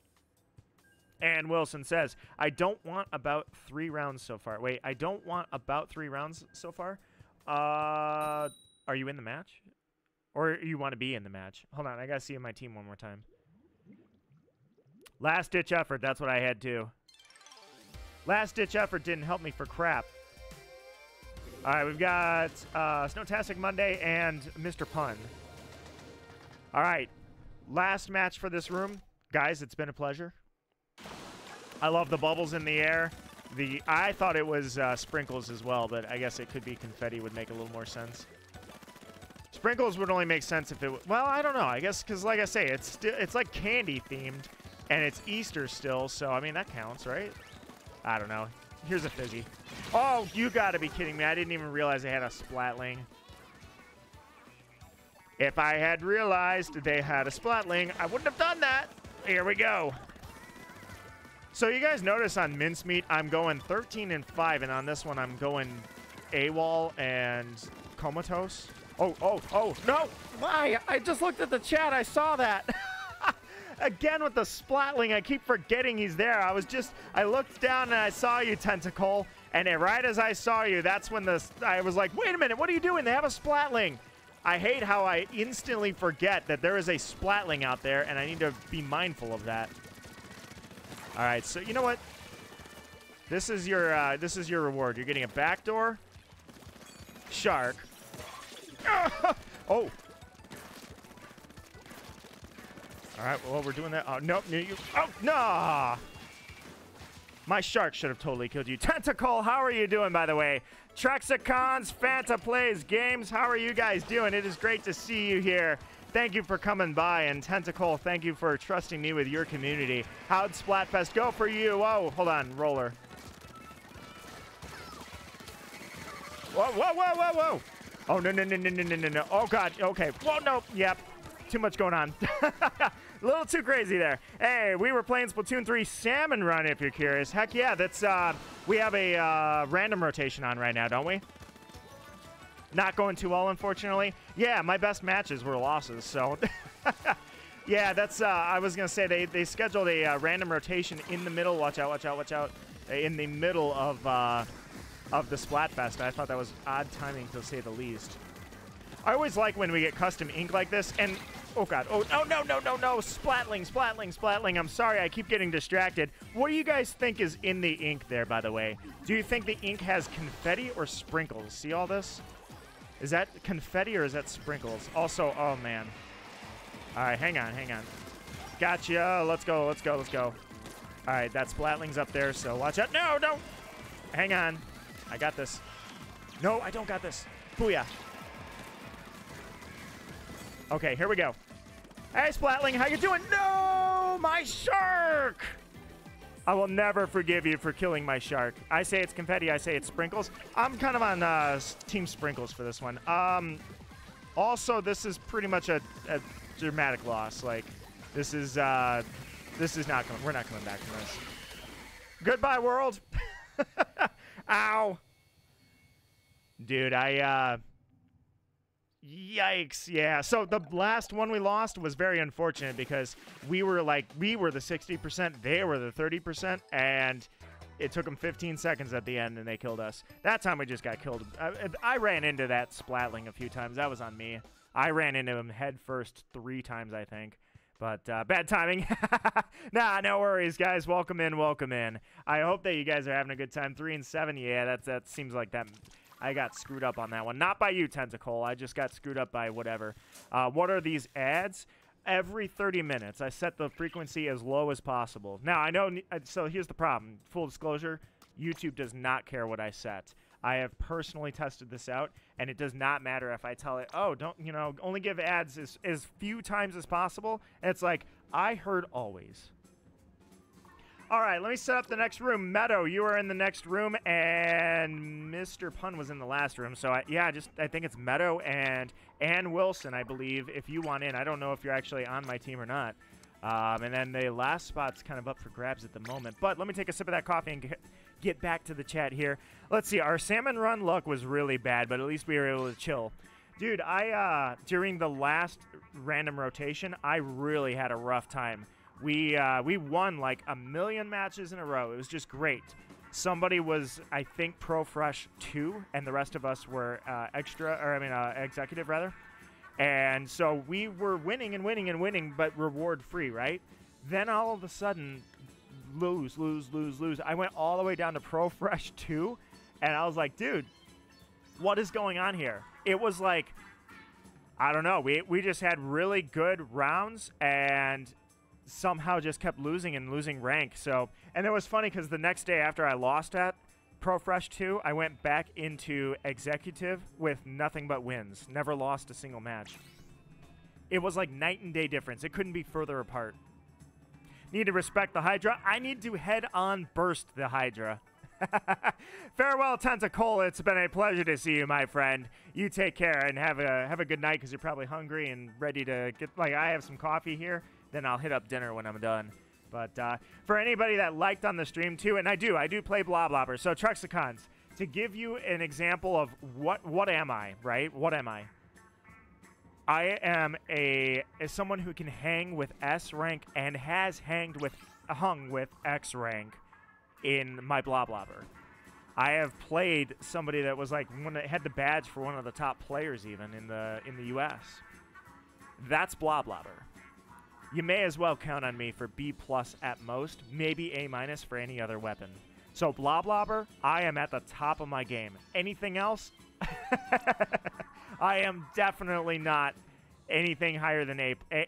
And Wilson says, I don't want about 3 rounds so far. Wait, I don't want about 3 rounds so far? Are you in the match? Or you want to be in the match? Hold on, I gotta see my team one more time. Last ditch effort, that's what I had too. Last ditch effort didn't help me for crap. All right, we've got Snowtastic Monday and Mr. Pun. All right, last match for this room. Guys, it's been a pleasure. I love the bubbles in the air. I thought it was sprinkles as well, but I guess it could be confetti would make a little more sense. Sprinkles would only make sense if it was... Well, I don't know. I guess because, like I say, it's like candy themed, and it's Easter still, so, I mean, that counts, right? I don't know. Here's a fizzy. Oh, you gotta be kidding me. I didn't even realize they had a splatling. If I had realized they had a splatling, I wouldn't have done that. Here we go. So you guys notice on Mincemeat, I'm going 13-5, and on this one, I'm going AWOL and comatose. Oh, oh, oh, no. Why? I just looked at the chat. I saw that. Again with the splatling, I keep forgetting he's there. I looked down and I saw you, Tentacle, and right as I saw you, that's when I was like, wait a minute, what are you doing? They have a splatling. I hate how I instantly forget that there is a splatling out there, and I need to be mindful of that. All right, so you know what? This is your reward. You're getting a backdoor shark. Oh. All right, well, we're doing that. Oh, nope. Oh, no. My shark should have totally killed you. Tentacle, how are you doing, by the way? Trexicons, Fanta Plays Games, how are you guys doing? It is great to see you here. Thank you for coming by. And Tentacle, thank you for trusting me with your community. How'd Splatfest go for you? Oh, hold on, roller. Whoa, whoa, whoa, whoa, whoa. Oh, no, no, no, no, no, no, no, no. Oh, God, okay. Whoa, no, yep. Too much going on. A little too crazy there. Hey, we were playing Splatoon 3 Salmon Run, if you're curious. Heck yeah, that's, we have a random rotation on right now, don't we? Not going too well, unfortunately. Yeah, my best matches were losses, so. Yeah, that's, I was going to say, they scheduled a random rotation in the middle. Watch out, watch out, watch out. In the middle of the Splatfest. I thought that was odd timing, to say the least. I always like when we get custom ink like this, and, oh God, oh, oh no, no, no, no, splatling, splatling, splatling, I'm sorry, I keep getting distracted. What do you guys think is in the ink there, by the way? Do you think the ink has confetti or sprinkles? See all this? Is that confetti or is that sprinkles? Also, oh man. All right, hang on, hang on. Gotcha, let's go, let's go, let's go. All right, that splatling's up there, so watch out. No, no, hang on, I got this. No, I don't got this. Booyah. Okay, here we go. Hey, Splatling, how you doing? No, my shark! I will never forgive you for killing my shark. I say it's confetti, I say it's sprinkles. I'm kind of on Team Sprinkles for this one. Also, this is pretty much a dramatic loss. Like, this is not coming. We're not coming back from this. Goodbye, world. Ow. Dude, Yikes, yeah. So the last one we lost was very unfortunate because we were the 60%, they were the 30%, and it took them 15 seconds at the end, and they killed us. That time we just got killed. I ran into that splatling a few times. That was on me. I ran into him head first 3 times, I think. But bad timing. Nah, no worries, guys. Welcome in, welcome in. I hope that you guys are having a good time. 3 and 7, yeah, that seems like that. I got screwed up on that one. Not by you, Tentacle. I just got screwed up by whatever. What are these ads? Every 30 minutes, I set the frequency as low as possible. Now, I know, so here's the problem. Full disclosure, YouTube does not care what I set. I have personally tested this out, and it does not matter if I tell it, oh, don't, you know, only give ads as few times as possible. And it's like, I heard always. All right, let me set up the next room. Meadow, you are in the next room, and Mr. Pun was in the last room. So, I think it's Meadow and Ann Wilson, I believe, if you want in. I don't know if you're actually on my team or not. And then the last spot's kind of up for grabs at the moment. But let me take a sip of that coffee and get back to the chat here. Let's see. Our Salmon Run luck was really bad, but at least we were able to chill. Dude, during the last random rotation, I really had a rough time. We won like 1,000,000 matches in a row. It was just great. Somebody was, I think, Pro Fresh 2, and the rest of us were executive, rather. And so we were winning and winning and winning, but reward-free, right? Then all of a sudden, lose, lose, lose, lose. I went all the way down to Pro Fresh 2, and I was like, dude, what is going on here? It was like, I don't know. We just had really good rounds, and somehow just kept losing and losing rank. So, and it was funny because the next day after I lost at Pro Fresh 2, I went back into executive with nothing but wins. Never lost a single match. It was like night and day difference. It couldn't be further apart. Need to respect the Hydra. I need to head on burst the Hydra. Farewell, Tentacola. It's been a pleasure to see you, my friend. You take care and have a good night because you're probably hungry and ready to get, like, I have some coffee here. Then I'll hit up dinner when I'm done. But for anybody that liked on the stream too, and I do play Blob Lobber. So Truxicons, to give you an example of what am I, right? What am I? I am someone who can hang with S rank and has hung with X rank in my Blob Lobber. I have played somebody that was like when it had the badge for one of the top players even in the US. That's Blob Lobber. You may as well count on me for B+ at most, maybe A- for any other weapon. So Blob Lobber, I am at the top of my game. Anything else? I am definitely not anything higher than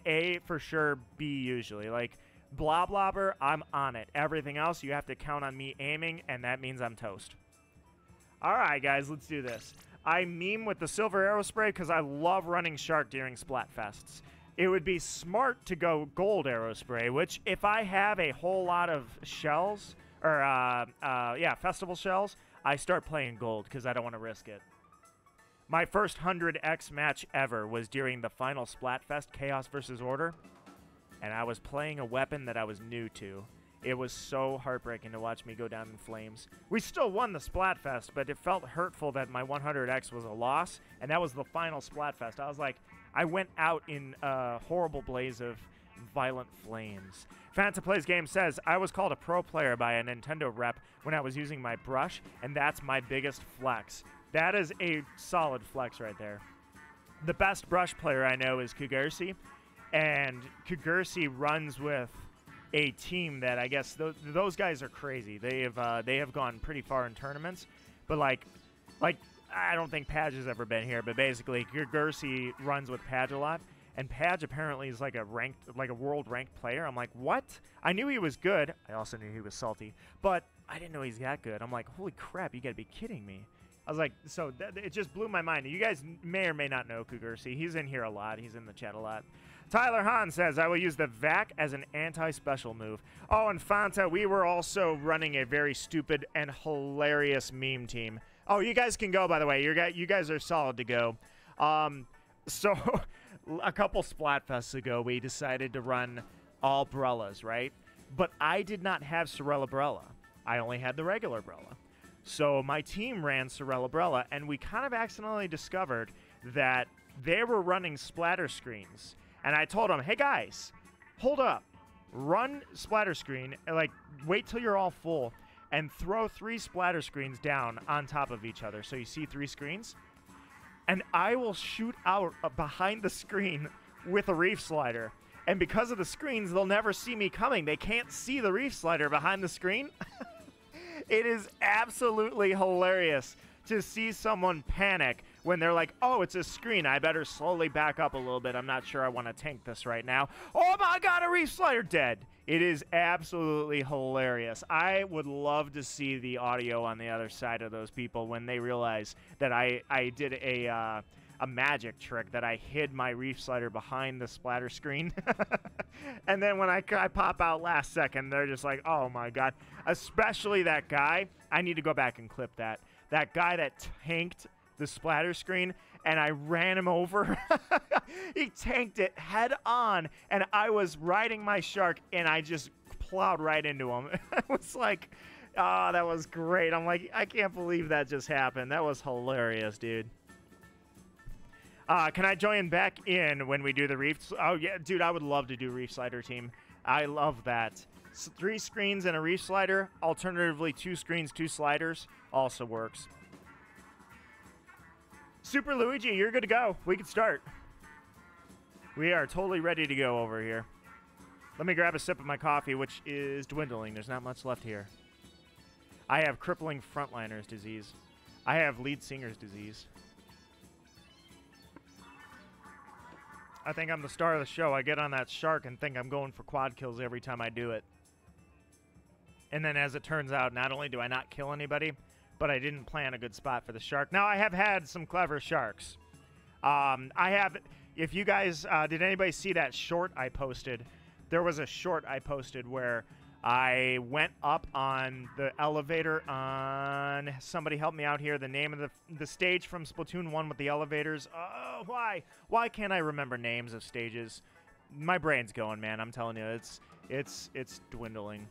A for sure, B usually. Like Blob Lobber, I'm on it. Everything else, you have to count on me aiming, and that means I'm toast. All right, guys, let's do this. I meme with the silver arrow spray because I love running shark during Splatfests. It would be smart to go gold arrow spray, which if I have a whole lot of shells, or festival shells, I start playing gold because I don't want to risk it. My first 100x match ever was during the final Splatfest, Chaos vs. Order, and I was playing a weapon that I was new to. It was so heartbreaking to watch me go down in flames. We still won the Splatfest, but it felt hurtful that my 100x was a loss, and that was the final Splatfest. I was like, I went out in a horrible blaze of violent flames. Fantaplays Game says, I was called a pro player by a Nintendo rep when I was using my brush, and that's my biggest flex. That is a solid flex right there. The best brush player I know is Kugursi, and Kugursi runs with a team that I guess those guys are crazy. They have gone pretty far in tournaments, but like. I don't think Padge has ever been here, but basically Gersi runs with Padge a lot, and Padge apparently is like a world-ranked player. I'm like, what? I knew he was good. I also knew he was salty, but I didn't know he's that good. I'm like, holy crap, you gotta be kidding me. I was like, so it just blew my mind. You guys may or may not know Kugursi. He's in here a lot. He's in the chat a lot. Tyler Hahn says, I will use the VAC as an anti-special move. Oh, and Fanta, we were also running a very stupid and hilarious meme team. Oh, you guys can go, by the way. You guys are solid to go. So a couple Splatfests ago, we decided to run all Brellas, right? But I did not have Sorella Brella. I only had the regular Brella. So my team ran Sorella Brella, and we kind of accidentally discovered that they were running splatter screens, and I told them, hey guys, hold up, run splatter screen, and like wait till you're all full, and throw 3 splatter screens down on top of each other, so you see 3 screens, and I will shoot out behind the screen with a reef slider. And because of the screens, they'll never see me coming. They can't see the reef slider behind the screen. It is absolutely hilarious to see someone panic when they're like, oh, it's a screen. I better slowly back up a little bit. I'm not sure I want to tank this right now. Oh my God, a reef slider dead. It is absolutely hilarious. I would love to see the audio on the other side of those people when they realize that I did a magic trick, that I hid my reef slider behind the splatter screen. And then when I pop out last second, they're just like, oh my God. Especially that guy. I need to go back and clip that. That guy that tanked the splatter screen, and I ran him over. He tanked it head on, and I was riding my shark, and I just plowed right into him. I was like, oh, that was great. I'm like, I can't believe that just happened. That was hilarious, dude. Can I join back in when we do the reefs? Oh, yeah, dude, I would love to do reef slider team. I love that. 3 screens and a reef slider. Alternatively, 2 screens, 2 sliders also works. Super Luigi, you're good to go. We can start. We are totally ready to go over here. Let me grab a sip of my coffee, which is dwindling. There's not much left here. I have crippling frontliners disease. I have lead singer's disease. I think I'm the star of the show. I get on that shark and think I'm going for quad kills every time I do it. And then as it turns out, not only do I not kill anybody, but I didn't plan a good spot for the shark. Now, I have had some clever sharks. I have, if you guys, did anybody see that short I posted? There was a short I posted where I went up on the elevator on, somebody help me out here, the name of the stage from Splatoon 1 with the elevators. Oh, why can't I remember names of stages? My brain's going, man. I'm telling you, it's dwindling.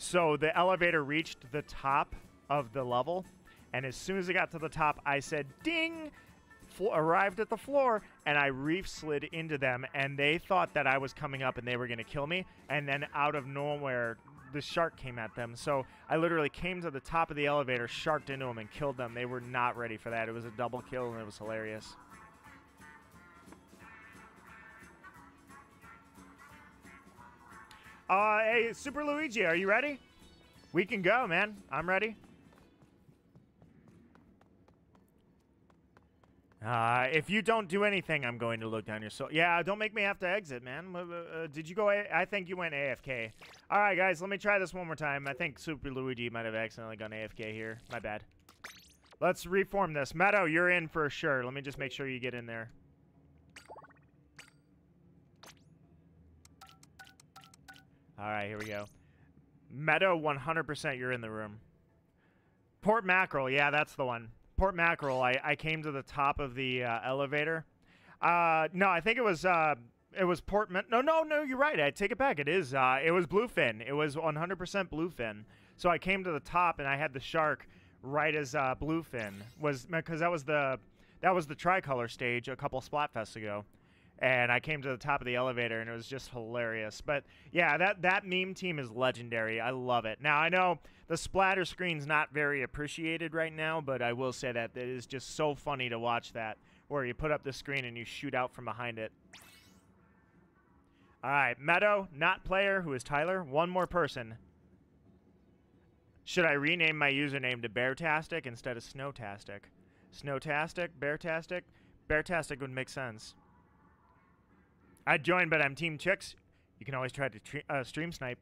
So the elevator reached the top of the level, and as soon as it got to the top, I said, ding! Arrived at the floor, and I reef slid into them, and they thought that I was coming up and they were going to kill me, and then out of nowhere the shark came at them. So I literally came to the top of the elevator, sharked into them, and killed them. They were not ready for that. It was a double kill, and it was hilarious. Hey, Super Luigi, are you ready? We can go, man. I'm ready. If you don't do anything, I'm going to look down your soul. Yeah, don't make me have to exit, man. Did you go? I think you went AFK. All right, guys, let me try this one more time. I think Super Luigi might have accidentally gone AFK here. My bad. Let's reform this. Meadow, you're in for sure. Let me just make sure you get in there. All right, here we go. Meadow, 100% you're in the room. Port Mackerel, yeah, that's the one. Port Mackerel, I came to the top of the elevator. No, I think it was Port. No, you're right. I take it back. It was Bluefin. It was 100% Bluefin. So I came to the top and I had the shark right as Bluefin was, because that was the Tricolor stage a couple Splatfests ago, and I came to the top of the elevator and it was just hilarious. But yeah, that meme team is legendary. I love it. Now I know the splatter screen's not very appreciated right now, but I will say that it is just so funny to watch that, where you put up the screen and you shoot out from behind it. All right, Meadow, not player, who is Tyler. One more person. Should I rename my username to Beartastic instead of Snowtastic? Snowtastic, Beartastic? Beartastic would make sense. I'd join, but I'm Team Chicks. You can always try to stream snipe.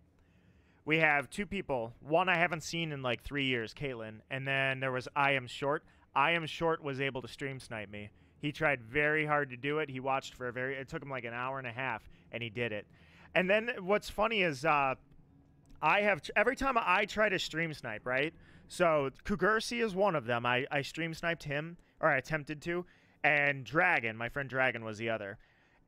We have 2 people. One I haven't seen in like 3 years, Caitlin. And then there was I Am Short. I Am Short was able to stream snipe me. He tried very hard to do it. He watched for it took him like an hour and a half, and he did it. And then what's funny is every time I try to stream snipe, right? So Kugursi is one of them. I stream sniped him, or I attempted to, and Dragon, my friend Dragon, was the other.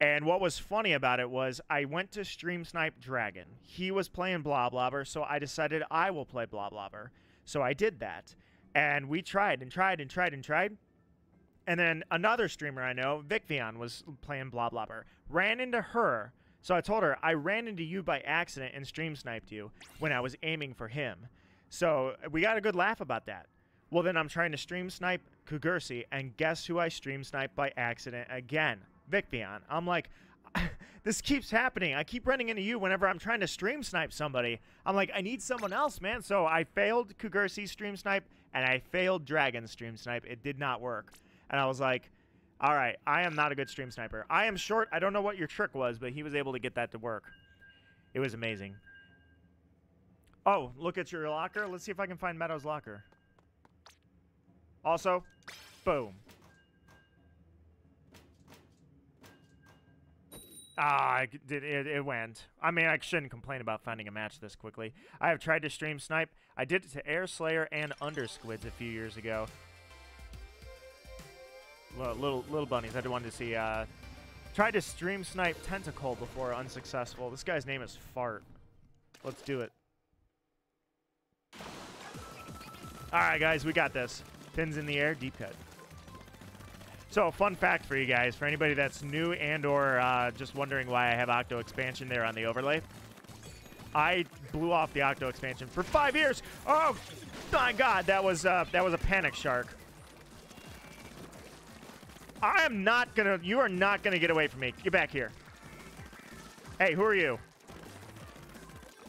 And what was funny about it was I went to stream snipe Dragon. He was playing Blob Lobber, so I decided I will play Blob Lobber. So I did that. And we tried and tried and tried and tried. And then another streamer I know, Vic Vion, was playing Blob Lobber. Ran into her. So I told her, I ran into you by accident and stream sniped you when I was aiming for him. So we got a good laugh about that. Well, then I'm trying to stream snipe Kugursi, and guess who I stream sniped by accident again? Vic Vion. I'm like, this keeps happening. I keep running into you whenever I'm trying to stream snipe somebody. I'm like, I need someone else, man. So I failed Kugursi stream snipe, and I failed Dragon stream snipe. It did not work. And I was like, all right, I am not a good stream sniper. I am short. I don't know what your trick was, but he was able to get that to work. It was amazing. Oh, look at your locker. Let's see if I can find Meadow's locker. Also, boom. Ah, it went. I mean, I shouldn't complain about finding a match this quickly. I have tried to stream snipe. I did it to Air Slayer and Undersquids a few years ago. Little bunnies. I wanted to see. Tried to stream snipe Tentacle before, unsuccessful. This guy's name is Fart. Let's do it. All right, guys, we got this. Pins in the air, deep cut. So, fun fact for you guys, for anybody that's new and or just wondering why I have Octo Expansion there on the overlay. I blew off the Octo Expansion for 5 years. Oh my God, that was a panic shark. I am not gonna. You are not gonna get away from me. Get back here. Hey, who are you?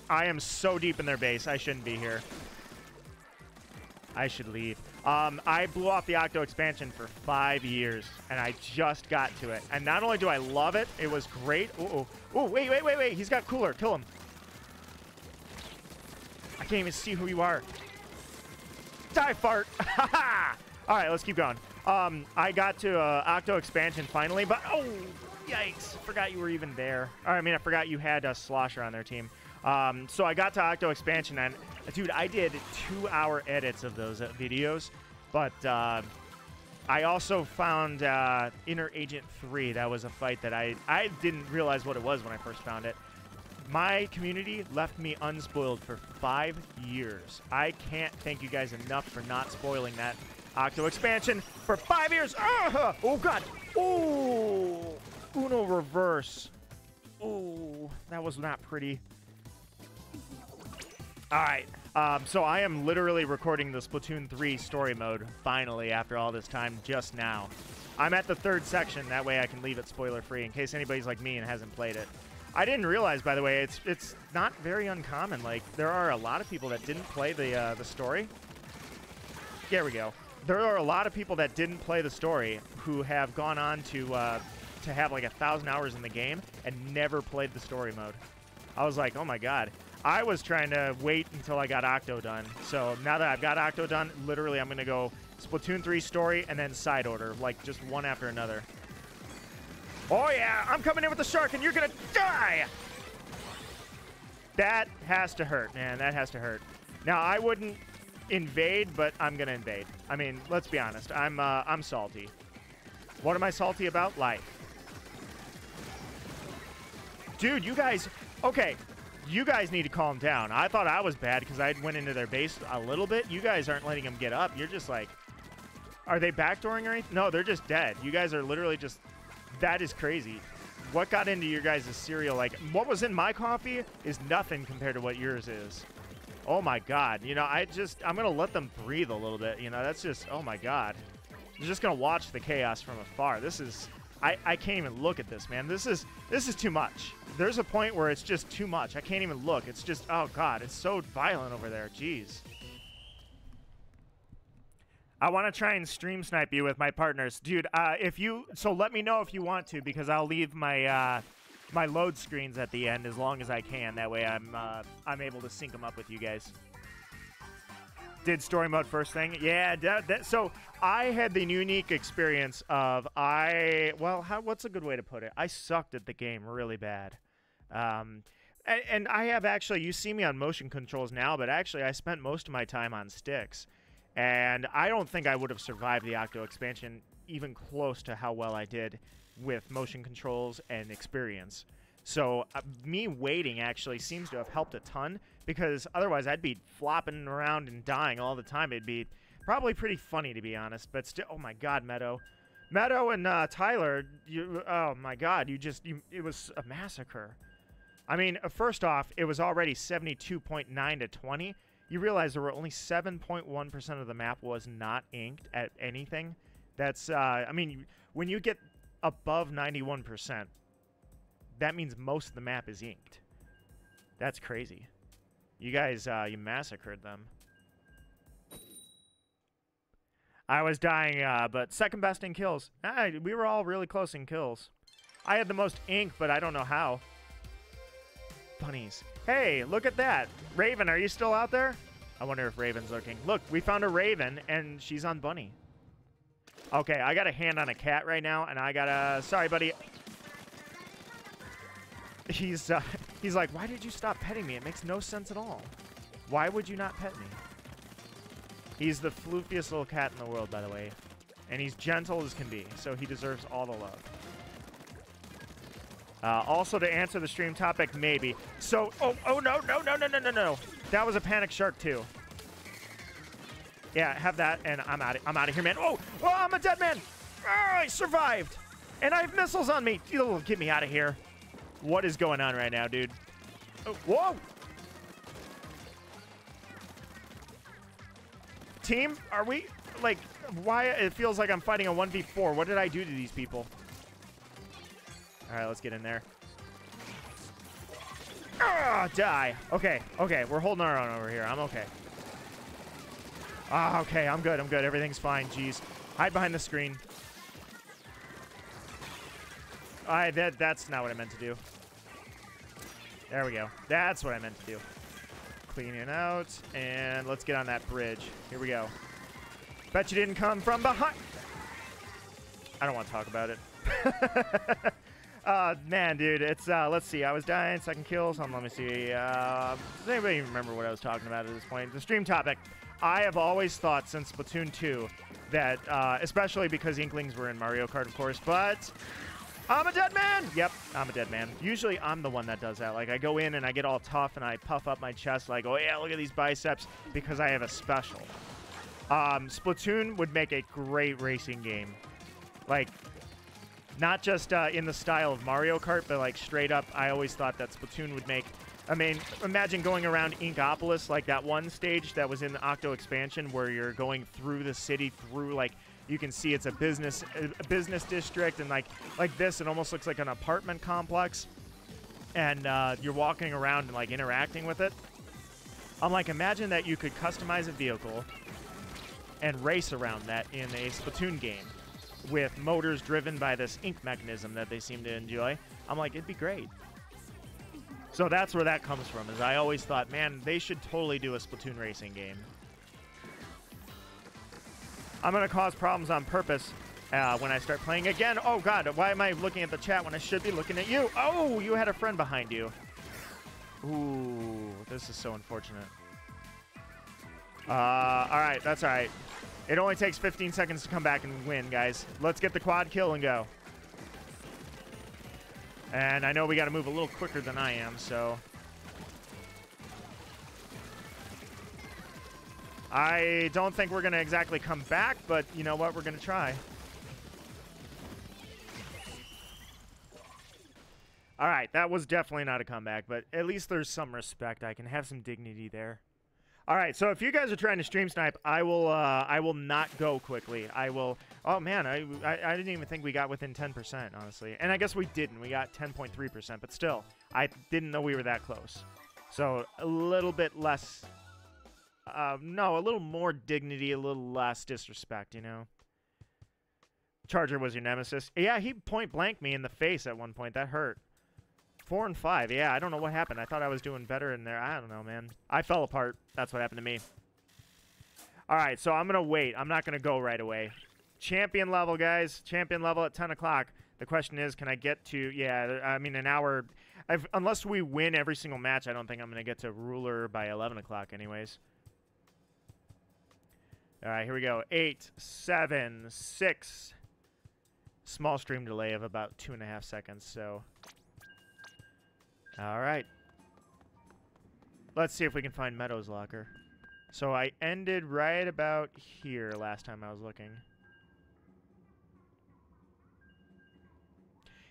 I am so deep in their base. I shouldn't be here. I should leave. I blew off the Octo Expansion for 5 years, and I just got to it. And not only do I love it, it was great. Uh-oh. Oh, wait. He's got Cooler. Kill him. I can't even see who you are. Die, Fart. All right, let's keep going. I got to Octo Expansion finally, but oh, yikes. Forgot you were even there. I mean, I forgot you had a Slosher on their team. So I got to Octo Expansion, and dude, I did 2-hour edits of those videos, but I also found Inner Agent 3. That was a fight that I didn't realize what it was when I first found it. My community left me unspoiled for 5 years. I can't thank you guys enough for not spoiling that Octo Expansion for 5 years. Oh God. Oh, Uno reverse. Oh, that was not pretty. All right, so I am literally recording the Splatoon 3 story mode, finally, after all this time, just now. I'm at the third section, that way I can leave it spoiler-free, in case anybody's like me and hasn't played it. I didn't realize, by the way, it's not very uncommon. Like, there are a lot of people that didn't play the story. There we go. There are a lot of people that didn't play the story who have gone on to have like 1,000 hours in the game and never played the story mode. I was like, oh my God. I was trying to wait until I got Octo done. So now that I've got Octo done, literally I'm going to go Splatoon 3 story and then side order, like just one after another. Oh yeah, I'm coming in with the shark and you're going to die. That has to hurt, man. That has to hurt. Now I wouldn't invade, but I'm going to invade. I mean, let's be honest. I'm salty. What am I salty about? Life. Dude, you guys, okay. You guys need to calm down. I thought I was bad because I went into their base a little bit. You guys aren't letting them get up. You're just like, are they backdooring or anything? No, they're just dead. You guys are literally just, that is crazy. What got into your guys' cereal? Like, what was in my coffee is nothing compared to what yours is. Oh my God. You know, I'm going to let them breathe a little bit. You know, that's just, oh my God. I'm just going to watch the chaos from afar. This is, I can't even look at this, man. This is too much. There's a point where it's just too much. I can't even look. It's just, oh God, it's so violent over there. Jeez. I want to try and stream snipe you with my partners. Dude, so let me know if you want to, because I'll leave my my load screens at the end as long as I can. That way I'm able to sync them up with you guys. Did story mode first thing. Yeah, so I had the unique experience of what's a good way to put it? I sucked at the game really bad. And I have actually, you see me on motion controls now, but actually I spent most of my time on sticks. And I don't think I would have survived the Octo Expansion even close to how well I did with motion controls and experience. So me waiting actually seems to have helped a ton, because otherwise I'd be flopping around and dying all the time. It'd be probably pretty funny, to be honest, but still, oh my God, Meadow. Meadow and Tyler, oh my God, it was a massacre. I mean, first off, it was already 72.9 to 20. You realize there were only 7.1% of the map was not inked at anything. That's, I mean, when you get above 91%, that means most of the map is inked. That's crazy. You guys, you massacred them. I was dying, but second best in kills. We were all really close in kills. I had the most ink, but I don't know how. Bunnies. Hey, look at that. Raven, are you still out there? I wonder if Raven's looking. Look, we found a Raven, and she's on Bunny. Okay, I got a hand on a cat right now, and I gotta... Sorry, buddy. He's like, why did you stop petting me? It makes no sense at all. Why would you not pet me? He's the floofiest little cat in the world, by the way. And he's gentle as can be, so he deserves all the love. Also, to answer the stream topic, maybe. So, oh, no. That was a panic shark, too. Yeah, have that, and I'm out of here, man. Oh, I'm a dead man. I survived. And I have missiles on me. You'll get me out of here. What is going on right now, dude? Oh, whoa. Team, are we, like, why it feels like I'm fighting a 1v4. What did I do to these people? All right, let's get in there. Ah, die. Okay, we're holding our own over here. I'm okay. Ah, okay, I'm good. Everything's fine, jeez. Hide behind the screen. All right, that's not what I meant to do. There we go. That's what I meant to do. Cleaning out, and let's get on that bridge. Here we go. Bet you didn't come from behind. I don't want to talk about it. Man, dude, it's, let's see. I was dying, second kill, so let me see. Does anybody even remember what I was talking about at this point? The stream topic. I have always thought since Splatoon 2 that, especially because Inklings were in Mario Kart, of course, but... I'm a dead man! Yep, I'm a dead man. Usually I'm the one that does that. Like, I go in and I get all tough and I puff up my chest like, oh yeah, look at these biceps, because I have a special. Splatoon would make a great racing game. Like, not just in the style of Mario Kart, but like straight up, I always thought that Splatoon would make... I mean, imagine going around Inkopolis, like that one stage that was in the Octo Expansion where you're going through the city, through like... You can see it's a business district, and like this, it almost looks like an apartment complex, and you're walking around and like interacting with it. I'm like, imagine that you could customize a vehicle and race around that in a Splatoon game with motors driven by this ink mechanism that they seem to enjoy. I'm like, it'd be great. So that's where that comes from, is I always thought, man, they should totally do a Splatoon racing game. I'm going to cause problems on purpose when I start playing again. Oh, God, why am I looking at the chat when I should be looking at you? Oh, you had a friend behind you. Ooh, this is so unfortunate. All right, that's all right. It only takes 15 seconds to come back and win, guys. Let's get the quad kill and go. And I know we got to move a little quicker than I am, so... I don't think we're going to exactly come back, but you know what? We're going to try. All right, that was definitely not a comeback, but at least there's some respect. I can have some dignity there. All right, so if you guys are trying to stream snipe, I will not go quickly. I will... Oh, man, I didn't even think we got within 10%, honestly. And I guess we didn't. We got 10.3%, but still, I didn't know we were that close. So a little bit less... no, a little more dignity, a little less disrespect, you know? Charger was your nemesis. Yeah, he point-blanked me in the face at one point. That hurt. 4 and 5. Yeah, I don't know what happened. I thought I was doing better in there. I don't know, man. I fell apart. That's what happened to me. All right, so I'm going to wait. I'm not going to go right away. Champion level, guys. Champion level at 10 o'clock. The question is, can I get to... Yeah, I mean, an hour... unless we win every single match, I don't think I'm going to get to ruler by 11 o'clock anyways. All right, here we go. 8, 7, 6. Small stream delay of about 2.5 seconds, so. All right. Let's see if we can find Meadow's locker. So I ended right about here last time I was looking.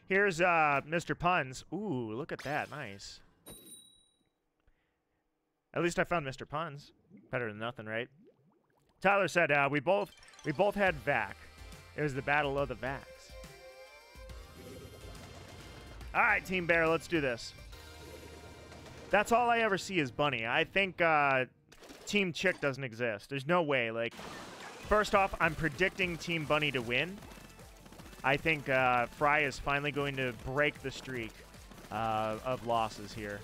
Here's Mr. Puns. Ooh, look at that. Nice. At least I found Mr. Puns. Better than nothing, right? Tyler said we both had Vac. It was the battle of the Vacs. All right, Team Bear, let's do this. That's all I ever see is Bunny. I think Team Chick doesn't exist. There's no way. Like, first off, I'm predicting Team Bunny to win. I think Frye is finally going to break the streak of losses here.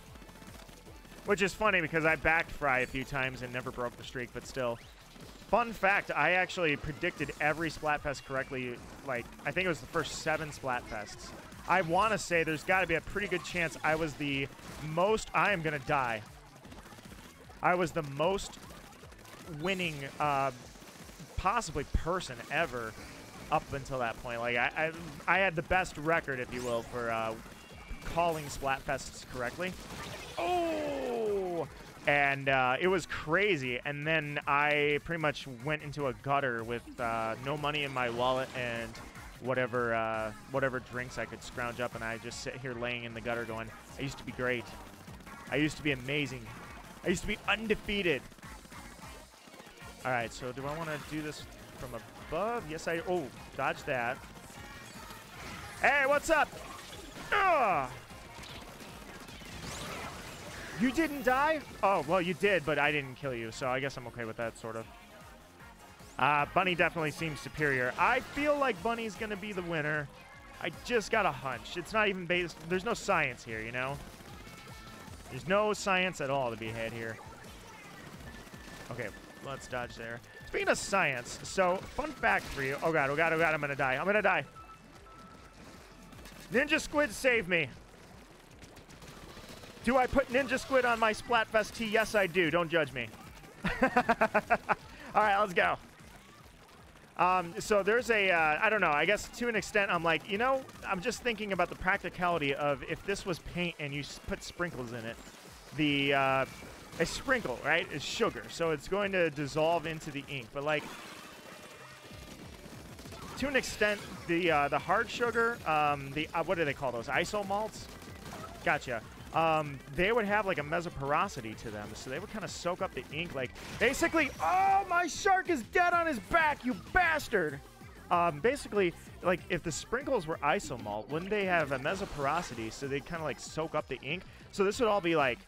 Which is funny because I backed Frye a few times and never broke the streak, but still. Fun fact, I actually predicted every Splatfest correctly. Like, I think it was the first 7 Splatfests. I want to say there's got to be a pretty good chance I was the most... I am going to die. I was the most winning, possibly person ever up until that point. Like, I had the best record, if you will, for calling Splatfests correctly. Oh! And it was crazy. And then I pretty much went into a gutter with no money in my wallet and... whatever drinks I could scrounge up, and I just sit here laying in the gutter going, I used to be great. I used to be amazing. I used to be undefeated. All right, so do I want to do this from above? Yes, I... Oh, dodge that. Hey, what's up? Ugh. You didn't die? Oh, well, you did, but I didn't kill you, so I guess I'm okay with that, sort of. Bunny definitely seems superior. I feel like Bunny's gonna be the winner. I just got a hunch. It's not even based... There's no science here, you know? There's no science at all to be had here. Okay, let's dodge there. Speaking of science, so, fun fact for you. Oh god, oh god, oh god, I'm gonna die. I'm gonna die. Ninja Squid, save me. Do I put Ninja Squid on my Splatfest tee? Yes, I do. Don't judge me. Alright, let's go. So there's a, I don't know, I guess to an extent I'm like, you know, I'm just thinking about the practicality of if this was paint and you put sprinkles in it, the, a sprinkle, right, is sugar, so it's going to dissolve into the ink, but like, to an extent, the hard sugar, what do they call those, isomalts? Gotcha. They would have like a mesoporosity to them, so they would kind of soak up the ink, like, basically, oh, my shark is dead on his back, you bastard! Basically, like, if the sprinkles were isomalt, wouldn't they have a mesoporosity, so they'd kind of like soak up the ink? So this would all be like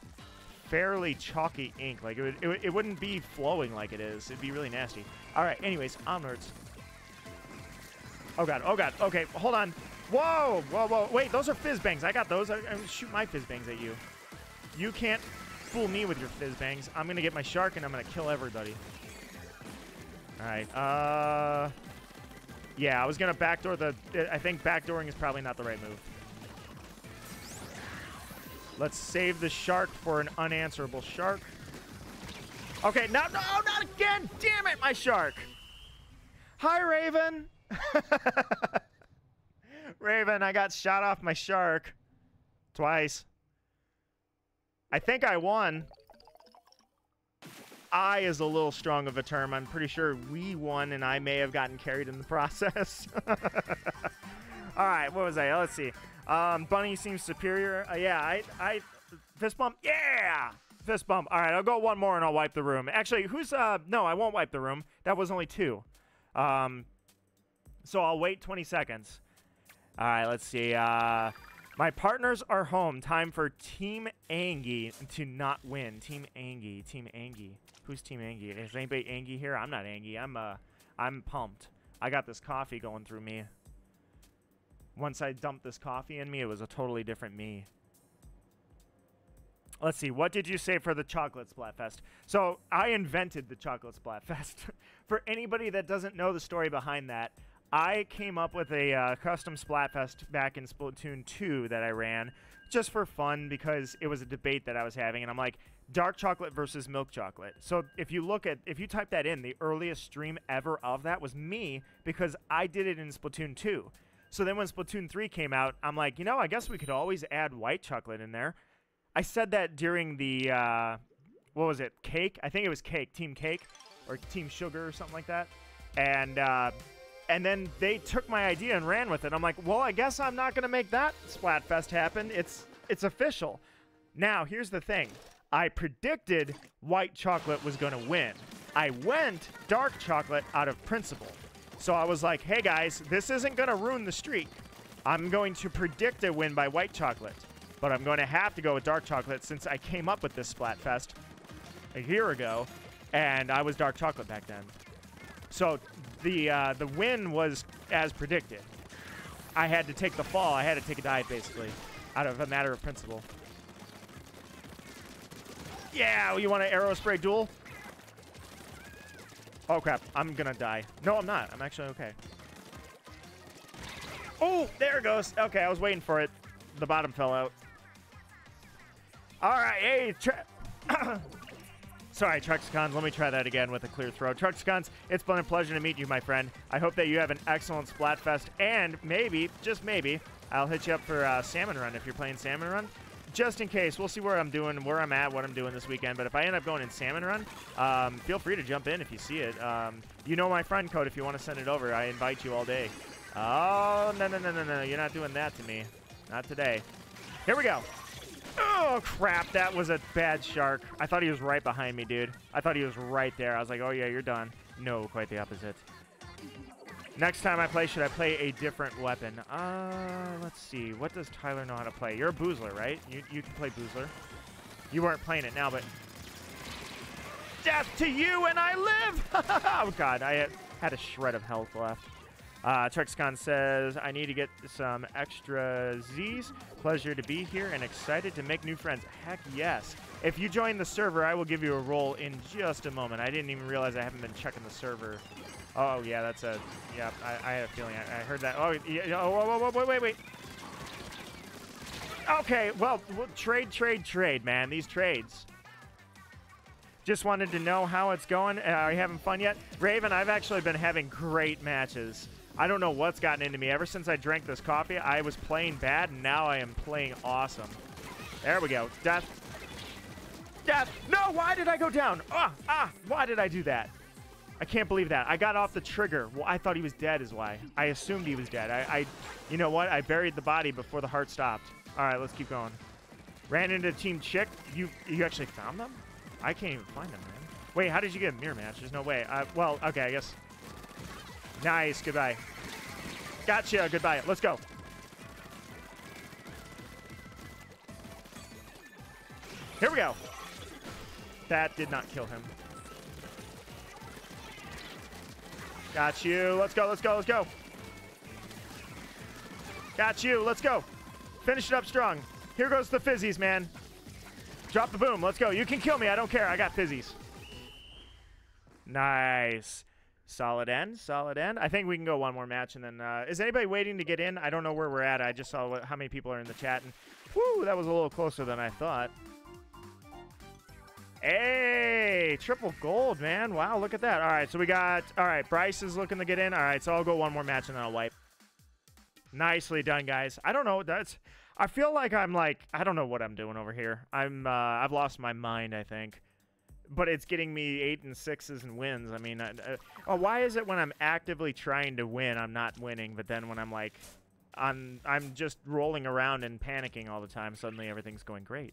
fairly chalky ink, like it wouldn't be flowing like it is, it'd be really nasty. Alright, anyways, onwards. Oh god, okay, hold on. Whoa, whoa, whoa. Wait, those are fizz bangs. I got those. I'm going to shoot my fizz bangs at you. You can't fool me with your fizz bangs. I'm going to get my shark and I'm going to kill everybody. All right. Yeah, I was going to backdoor the... I think backdooring is probably not the right move. Let's save the shark for an unanswerable shark. Okay, no, no, not again. Damn it, my shark. Hi, Raven. Raven, I got shot off my shark. Twice. I think I won. I is a little strong of a term. I'm pretty sure we won, and I may have gotten carried in the process. All right, what was I? Let's see. Bunny seems superior. Yeah, I fist bump. Yeah, fist bump. All right, I'll go one more, and I'll wipe the room. Actually, who's... No, I won't wipe the room. That was only 2. So I'll wait 20 seconds. All right, let's see. My partners are home. Time for Team Angie to not win. Team Angie. Team Angie. Who's Team Angie? Is anybody Angie here? I'm not Angie. I'm pumped. I got this coffee going through me. Once I dumped this coffee in me, it was a totally different me. Let's see. What did you say for the Chocolate Splatfest? So I invented the Chocolate Splatfest. For anybody that doesn't know the story behind that, I came up with a custom Splatfest back in Splatoon 2 that I ran just for fun because it was a debate that I was having, and I'm like, dark chocolate versus milk chocolate. So if you look at, if you type that in, the earliest stream ever of that was me because I did it in Splatoon 2. So then when Splatoon 3 came out, I'm like, you know, I guess we could always add white chocolate in there. I said that during the, what was it, cake? I think it was cake, Team Cake or Team Sugar or something like that. And And then they took my idea and ran with it. I'm like, well, I guess I'm not going to make that Splatfest happen. It's official. Now, here's the thing. I predicted white chocolate was going to win. I went dark chocolate out of principle. So I was like, hey, guys, this isn't going to ruin the streak. I'm going to predict a win by white chocolate. But I'm going to have to go with dark chocolate since I came up with this Splatfest a year ago. And I was dark chocolate back then. So the win was as predicted. I had to take the fall. I had to take a dive, basically, out of a matter of principle. Yeah, well, you want an arrow spray duel? Oh, crap. I'm going to die. No, I'm not. I'm actually okay. Oh, there it goes. Okay, I was waiting for it. The bottom fell out. All right. Hey, sorry, Truxicons. Let me try that again with a clear throat. Truxicons, it's been a pleasure to meet you, my friend. I hope that you have an excellent Splatfest, and maybe, just maybe, I'll hit you up for Salmon Run if you're playing Salmon Run. Just in case, we'll see where I'm doing, where I'm at, what I'm doing this weekend. But if I end up going in Salmon Run, feel free to jump in if you see it. You know my friend code if you want to send it over. I invite you all day. Oh, no, no, no, no, no. You're not doing that to me. Not today. Here we go. Oh, crap. That was a bad shark. I thought he was right behind me, dude. I thought he was right there. I was like, oh, yeah, you're done. No, quite the opposite. Next time I play, should I play a different weapon? Let's see. What does Tyler know how to play? You're a boozler, right? You can play boozler. You weren't playing it now, but... Death to you and I live! Oh, God. I had a shred of health left. Trexcon says, I need to get some extra Z's. Pleasure to be here and excited to make new friends. Heck yes. If you join the server, I will give you a role in just a moment. I didn't even realize I haven't been checking the server. Oh, yeah, that's a... Yeah, I had a feeling. I heard that. Oh, yeah, oh, wait. Okay, well, trade, man. These trades. Just wanted to know how it's going. Are you having fun yet? Raven, I've actually been having great matches. I don't know what's gotten into me. Ever since I drank this coffee, I was playing bad, and now I am playing awesome. There we go. Death. Death. No, why did I go down? Why did I do that? I can't believe that. I got off the trigger. Well, I thought he was dead is why. I assumed he was dead. You know what? I buried the body before the heart stopped. All right, let's keep going. Ran into Team Chick. You actually found them? I can't even find them, man. Wait, how did you get a mirror match? There's no way. Well, okay, I guess... Nice, goodbye. Gotcha, goodbye. Let's go. Here we go. That did not kill him. Got you. Let's go. Got you. Let's go. Finish it up strong. Here goes the fizzies, man. Drop the boom. Let's go. You can kill me. I don't care. I got fizzies. Nice. Solid end. I think we can go one more match, and then is anybody waiting to get in? I don't know where we're at. I just saw how many people are in the chat, and whoo, that was a little closer than I thought. Hey, triple gold, man. Wow, look at that. All right, so we got, all right, Bryce is looking to get in. All right, so I'll go one more match, and then I'll wipe. Nicely done, guys. I don't know. That's, I feel like I'm like, I don't know what I'm doing over here. I've lost my mind, I think. But it's getting me 8 and 6s and wins. I mean, why is it when I'm actively trying to win, I'm not winning, but then when I'm like, I'm just rolling around and panicking all the time, suddenly everything's going great.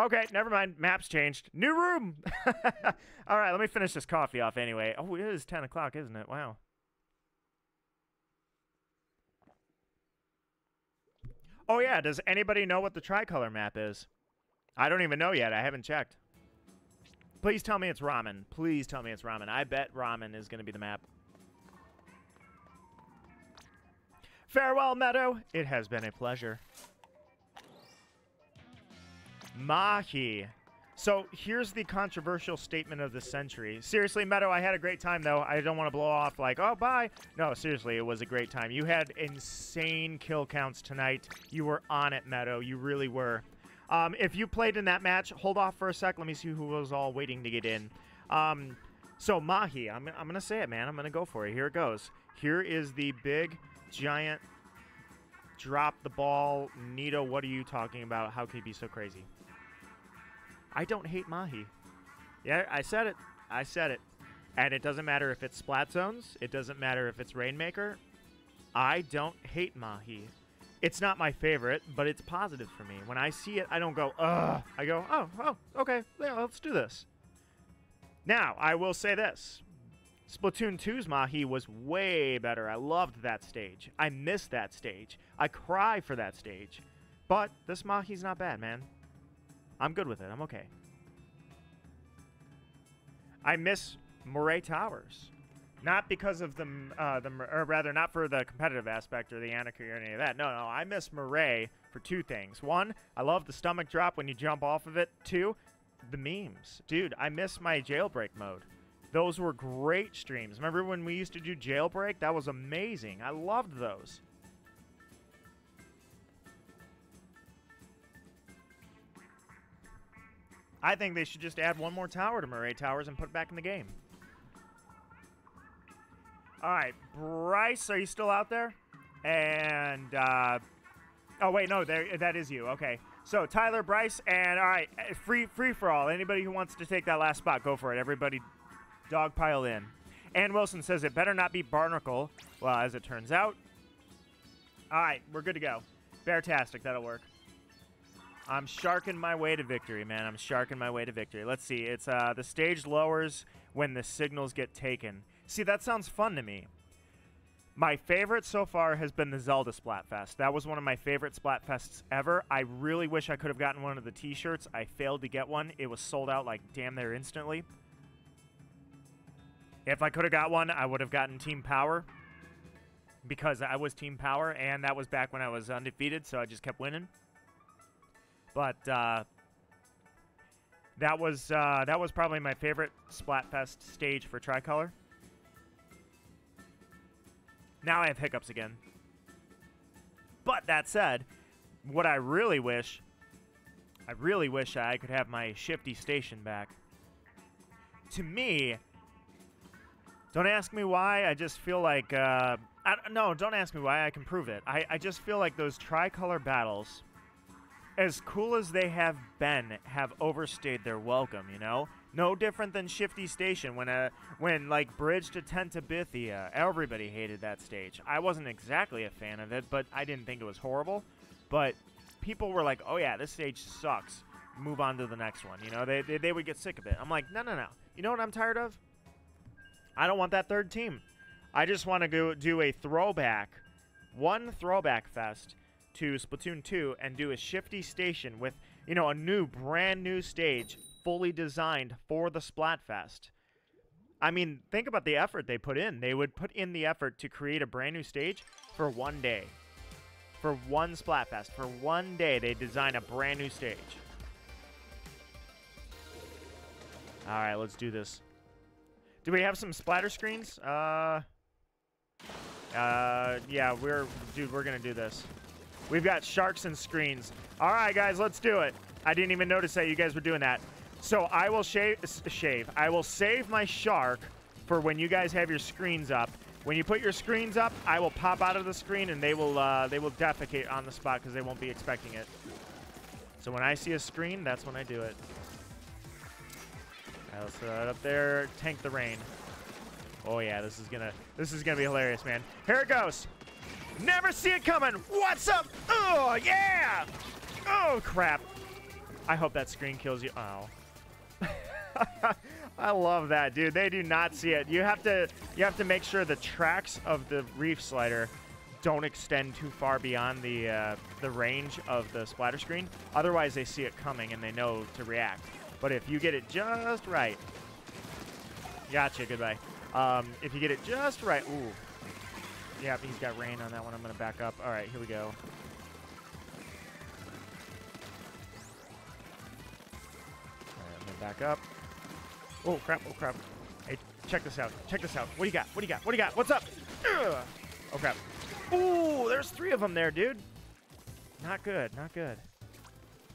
Okay, never mind. Map's changed. New room! All right, let me finish this coffee off anyway. Oh, it is 10 o'clock, isn't it? Wow. Oh, yeah, does anybody know what the Tricolor map is? I don't even know yet. I haven't checked. Please tell me it's ramen. Please tell me it's ramen. I bet ramen is going to be the map. Farewell, Meadow. It has been a pleasure. Mahi. So here's the controversial statement of the century. Seriously, Meadow, I had a great time, though. I don't want to blow off like, oh, bye. No, seriously, it was a great time. You had insane kill counts tonight. You were on it, Meadow. You really were. If you played in that match, hold off for a sec. Let me see who was all waiting to get in. So Mahi, I'm going to say it, man. I'm going to go for it. Here it goes. Here is the big, giant, drop the ball. Nito, what are you talking about? How can you be so crazy? I don't hate Mahi. Yeah, I said it. And it doesn't matter if it's Splat Zones. It doesn't matter if it's Rainmaker. I don't hate Mahi. It's not my favorite, but it's positive for me. When I see it, I don't go, ugh. I go, oh, okay, yeah, let's do this. Now, I will say this. Splatoon 2's Mahi was way better. I loved that stage. I miss that stage. I cry for that stage. But this Mahi's not bad, man. I'm good with it. I'm okay. I miss Moray Towers. Not because of not for the competitive aspect or the anarchy or any of that. No, I miss Moray for two things. One, I love the stomach drop when you jump off of it. Two, the memes. Dude, I miss my jailbreak mode. Those were great streams. Remember when we used to do jailbreak? That was amazing. I loved those. I think they should just add one more tower to Moray Towers and put it back in the game. All right, Bryce, are you still out there? And, oh, wait, no, that is you. Okay, so Tyler, Bryce, and, all right, free for all. Anybody who wants to take that last spot, go for it. Everybody dogpile in. Ann Wilson says it better not be Barnacle. Well, as it turns out. All right, we're good to go. Beartastic, that'll work. I'm sharking my way to victory, man. I'm sharking my way to victory. Let's see. It's the stage lowers when the signals get taken. See, that sounds fun to me. My favorite so far has been the Zelda Splatfest. That was one of my favorite Splatfests ever. I really wish I could have gotten one of the t-shirts. I failed to get one. It was sold out like damn near instantly. If I could have got one, I would have gotten Team Power because I was Team Power, and that was back when I was undefeated, so I just kept winning. But that was probably my favorite Splatfest stage for Tricolor. Now I have hiccups again. But that said, what I really wish I could have my Shifty Station back. To me, don't ask me why, I just feel like, no, don't ask me why, I can prove it. I just feel like those Tricolor battles, as cool as they have been, have overstayed their welcome, you know? No different than Shifty Station when Bridge to Tentabithia. Everybody hated that stage. I wasn't exactly a fan of it, but I didn't think it was horrible. But people were like, oh yeah, this stage sucks. Move on to the next one. You know, they would get sick of it. I'm like, no, no, no. You know what I'm tired of? I don't want that third team. I just want to go do a throwback, one throwback fest to Splatoon 2 and do a Shifty Station with, you know, a new, brand new stage fully designed for the Splatfest. I mean, think about the effort they put in. They would put in the effort to create a brand new stage for one day. For one Splatfest. For one day, they design a brand new stage. All right, let's do this. Do we have some splatter screens? Yeah, dude, we're gonna do this. We've got sharks and screens. All right, guys, let's do it. I didn't even notice that you guys were doing that. So I will save my shark for when you guys have your screens up. When you put your screens up, I will pop out of the screen and they will defecate on the spot because they won't be expecting it. So when I see a screen, that's when I do it. All right, let's throw it up there. Tank the rain. Oh yeah, this is gonna be hilarious, man. Here it goes. Never see it coming. What's up? Oh yeah. Oh crap. I hope that screen kills you. Oh. I love that, dude. They do not see it. You have to make sure the tracks of the Reef Slider don't extend too far beyond the range of the splatter screen. Otherwise, they see it coming and they know to react. But if you get it just right, gotcha. Goodbye. If you get it just right, ooh. Yeah, he's got rain on that one. I'm gonna back up. All right, here we go. Back up. Oh crap, oh crap. Hey, check this out. Check this out. What do you got? What do you got? What do you got? What's up? Ugh. Oh crap. Ooh, there's three of them there, dude. Not good, not good.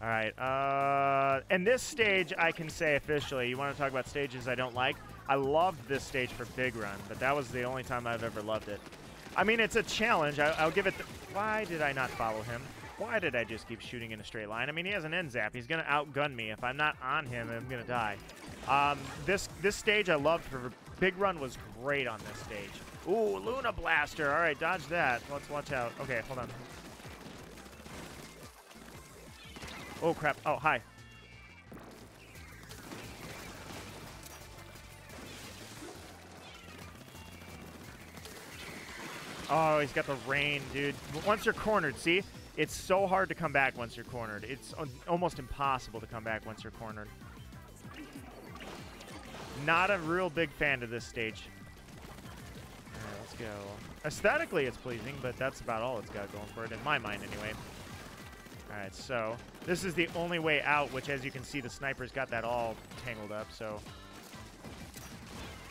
All right. And this stage I can say officially, you want to talk about stages I don't like? I loved this stage for Big Run, but that was the only time I've ever loved it. I mean, it's a challenge. I'll give it why did I not follow him? Why did I just keep shooting in a straight line? I mean, he has an end zap. He's going to outgun me. If I'm not on him, I'm going to die. This stage I loved for Big Run was great on this stage. Ooh, Luna Blaster. All right, dodge that. Let's watch out. Okay, hold on. Oh, crap. Oh, hi. Oh, he's got the rain, dude. Once you're cornered, see? It's so hard to come back once you're cornered. It's almost impossible to come back once you're cornered. Not a real big fan of this stage. All right, let's go. Aesthetically, it's pleasing, but that's about all it's got going for it, in my mind, anyway. All right, so this is the only way out, which, as you can see, the sniper's got that all tangled up, so...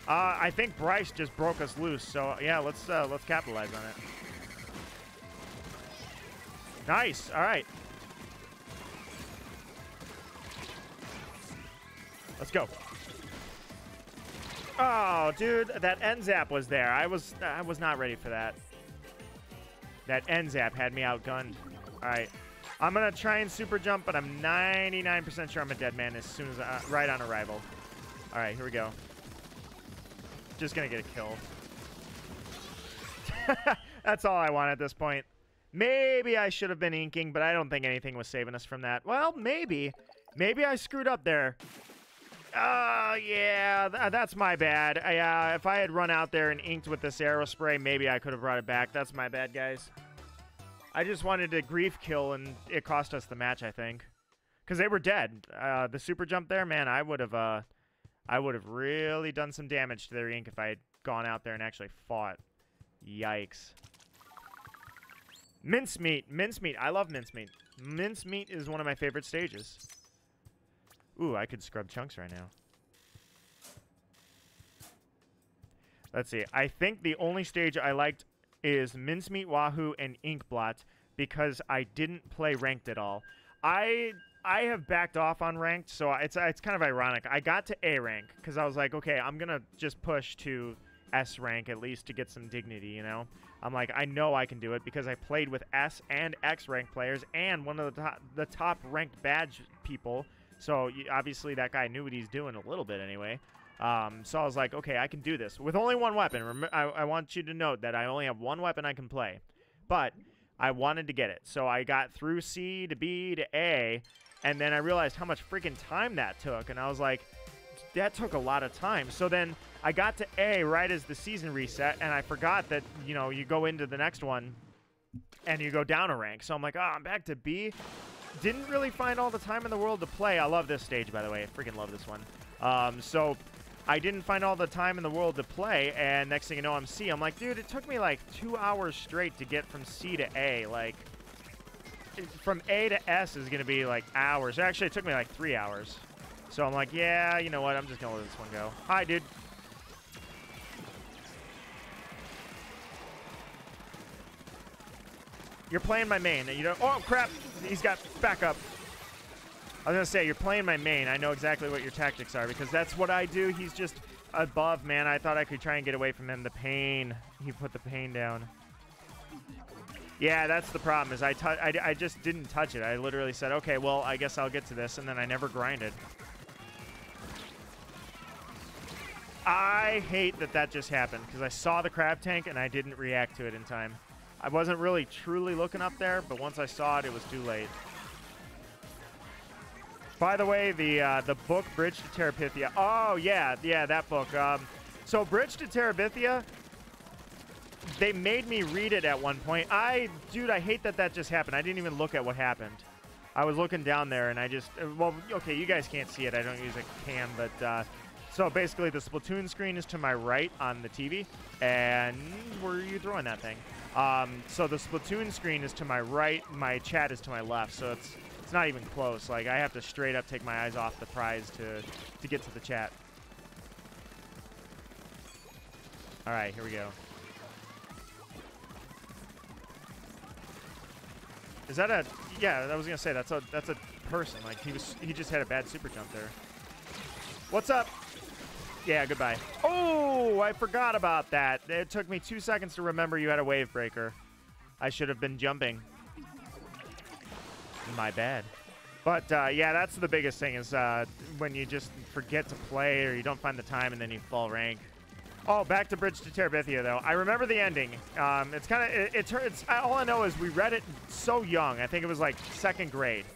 I think Bryce just broke us loose, so yeah, let's capitalize on it. Nice. All right. Let's go. Oh, dude, that end zap was there. I was not ready for that. That end zap had me outgunned. All right. I'm gonna try and super jump, but I'm 99% sure I'm a dead man as soon as right on arrival. All right, here we go. Just gonna get a kill. That's all I want at this point. Maybe I should have been inking, but I don't think anything was saving us from that. Well, maybe. Maybe I screwed up there. Oh, yeah, that's my bad. If I had run out there and inked with this aerospray, maybe I could have brought it back. That's my bad, guys. I just wanted to grief kill, and it cost us the match, I think. Because they were dead. The super jump there, man, I would have really done some damage to their ink if I had gone out there and actually fought. Yikes. Mincemeat. Mincemeat. I love mincemeat. Mincemeat is one of my favorite stages. Ooh, I could scrub chunks right now. Let's see. I think the only stage I liked is Mincemeat, Wahoo, and Inkblot because I didn't play ranked at all. I have backed off on ranked, so it's kind of ironic. I got to A rank because I was like, okay, I'm going to just push to S rank at least to get some dignity, you know? I'm like, I know I can do it because I played with S and X rank players and one of the top ranked badge people. So obviously that guy knew what he's doing a little bit anyway. So I was like, okay, I can do this with only one weapon. I want you to note that I only have one weapon I can play, but I wanted to get it. So I got through C to B to A. And then I realized how much freaking time that took. And I was like, that took a lot of time. So then I got to A right as the season reset. And I forgot that, you know, you go into the next one and you go down a rank. So I'm like, oh, I'm back to B. Didn't really find all the time in the world to play. I love this stage, by the way. I freaking love this one. So I didn't find all the time in the world to play. And next thing you know, I'm C. I'm like, dude, it took me like 2 hours straight to get from C to A. Like... from A to S is going to be like hours. Actually, it took me like 3 hours. So I'm like, yeah, you know what? I'm just going to let this one go. Hi, dude. You're playing my main. And you don't. Oh, crap. He's got backup. I was going to say, you're playing my main. I know exactly what your tactics are because that's what I do. He's just above, man. I thought I could try and get away from him. The pain. He put the pain down. Yeah, that's the problem is I just didn't touch it. I literally said, okay, well, I guess I'll get to this, and then I never grinded. I hate that that just happened because I saw the crab tank, and I didn't react to it in time. I wasn't really truly looking up there, but once I saw it, it was too late. By the way, the book, Bridge to Terabithia. Oh, yeah, that book. So Bridge to Terabithia... they made me read it at one point. Dude, I hate that that just happened. I didn't even look at what happened. I was looking down there, and I just... well, okay, you guys can't see it. I don't use a cam, but... so, basically, the Splatoon screen is to my right on the TV. And... where are you throwing that thing? So, the Splatoon screen is to my right. My chat is to my left, so it's not even close. Like, I have to straight up take my eyes off the prize to get to the chat. All right, here we go. Is that a... yeah, I was going to say, that's a person. Like, he just had a bad super jump there. What's up? Yeah, goodbye. Oh, I forgot about that. It took me 2 seconds to remember you had a wave breaker. I should have been jumping. My bad. But, yeah, that's the biggest thing is when you just forget to play or you don't find the time and then you fall rank. Oh, back to Bridge to Terabithia, though. I remember the ending. It's kind of, it's all I know is we read it so young. I think it was like 2nd grade.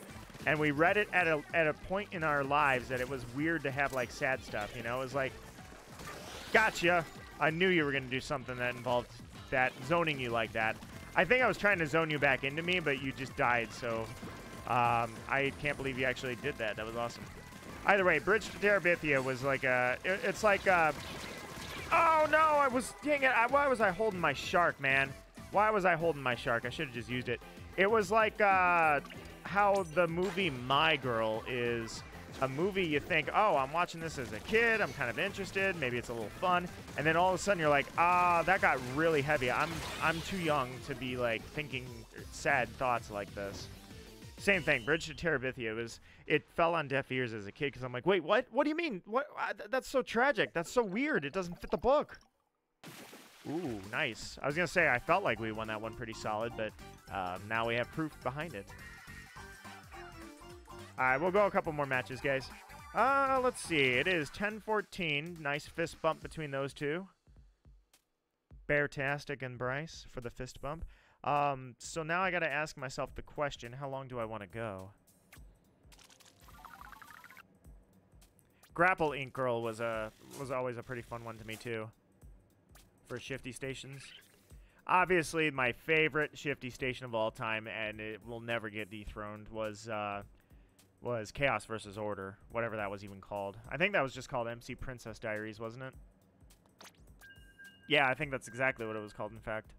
And we read it at a point in our lives that it was weird to have, like, sad stuff, you know? It was like, gotcha. I knew you were going to do something that involved that, zoning you like that. I think I was trying to zone you back into me, but you just died, so I can't believe you actually did that. That was awesome. Either way, Bridge to Terabithia was like a... It's like a... Oh, no, I was... Dang it, why was I holding my shark, man? Why was I holding my shark? I should have just used it. It was like how the movie My Girl is a movie you think, oh, I'm watching this as a kid. I'm kind of interested. Maybe it's a little fun. And then all of a sudden you're like, ah, that got really heavy. I'm too young to be, like, thinking sad thoughts like this. Same thing. Bridge to Terabithia was... It fell on deaf ears as a kid because I'm like, wait, what? What do you mean? What? That's so tragic. That's so weird. It doesn't fit the book. Ooh, nice. I was going to say, I felt like we won that one pretty solid, but now we have proof behind it. All right, we'll go a couple more matches, guys. Let's see. It is 10-14. Nice fist bump between those two. Beartastic and Bryce for the fist bump. So now I got to ask myself the question, how long do I want to go? Grapple Ink Girl was always a pretty fun one to me, too. For Shifty Stations. Obviously, my favorite Shifty Station of all time, and it will never get dethroned, was Chaos vs. Order. Whatever that was even called. I think that was just called MC Princess Diaries, wasn't it? Yeah, I think that's exactly what it was called, in fact.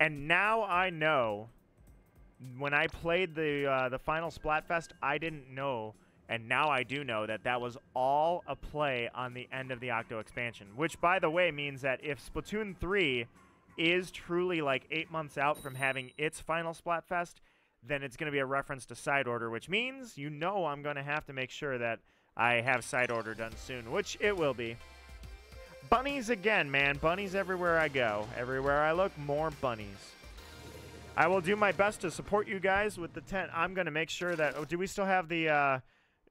And now I know, when I played the final Splatfest, I didn't know... And now I do know that that was all a play on the end of the Octo Expansion. Which, by the way, means that if Splatoon 3 is truly like 8 months out from having its final Splatfest, then it's going to be a reference to Side Order. Which means, you know, I'm going to have to make sure that I have Side Order done soon. Which it will be. Bunnies again, man. Bunnies everywhere I go. Everywhere I look, more bunnies. I will do my best to support you guys with the tent. I'm going to make sure that... Oh, do we still have the...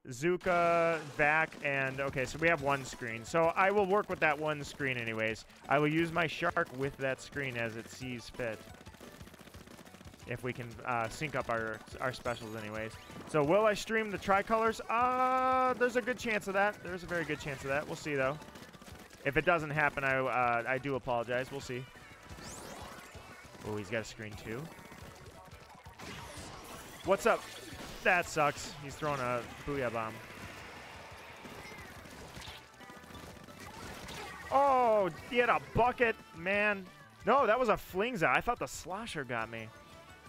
Zuka, back, and okay, so we have one screen. So I will work with that one screen anyways. I will use my shark with that screen as it sees fit. If we can sync up our specials anyways. So will I stream the tricolors? There's a good chance of that. There's a very good chance of that. We'll see, though. If it doesn't happen, I do apologize. We'll see. Oh, he's got a screen, too. What's up? That sucks. He's throwing a Booyah Bomb. Oh, he had a bucket, man. No, that was a Flingza. I thought the Slosher got me.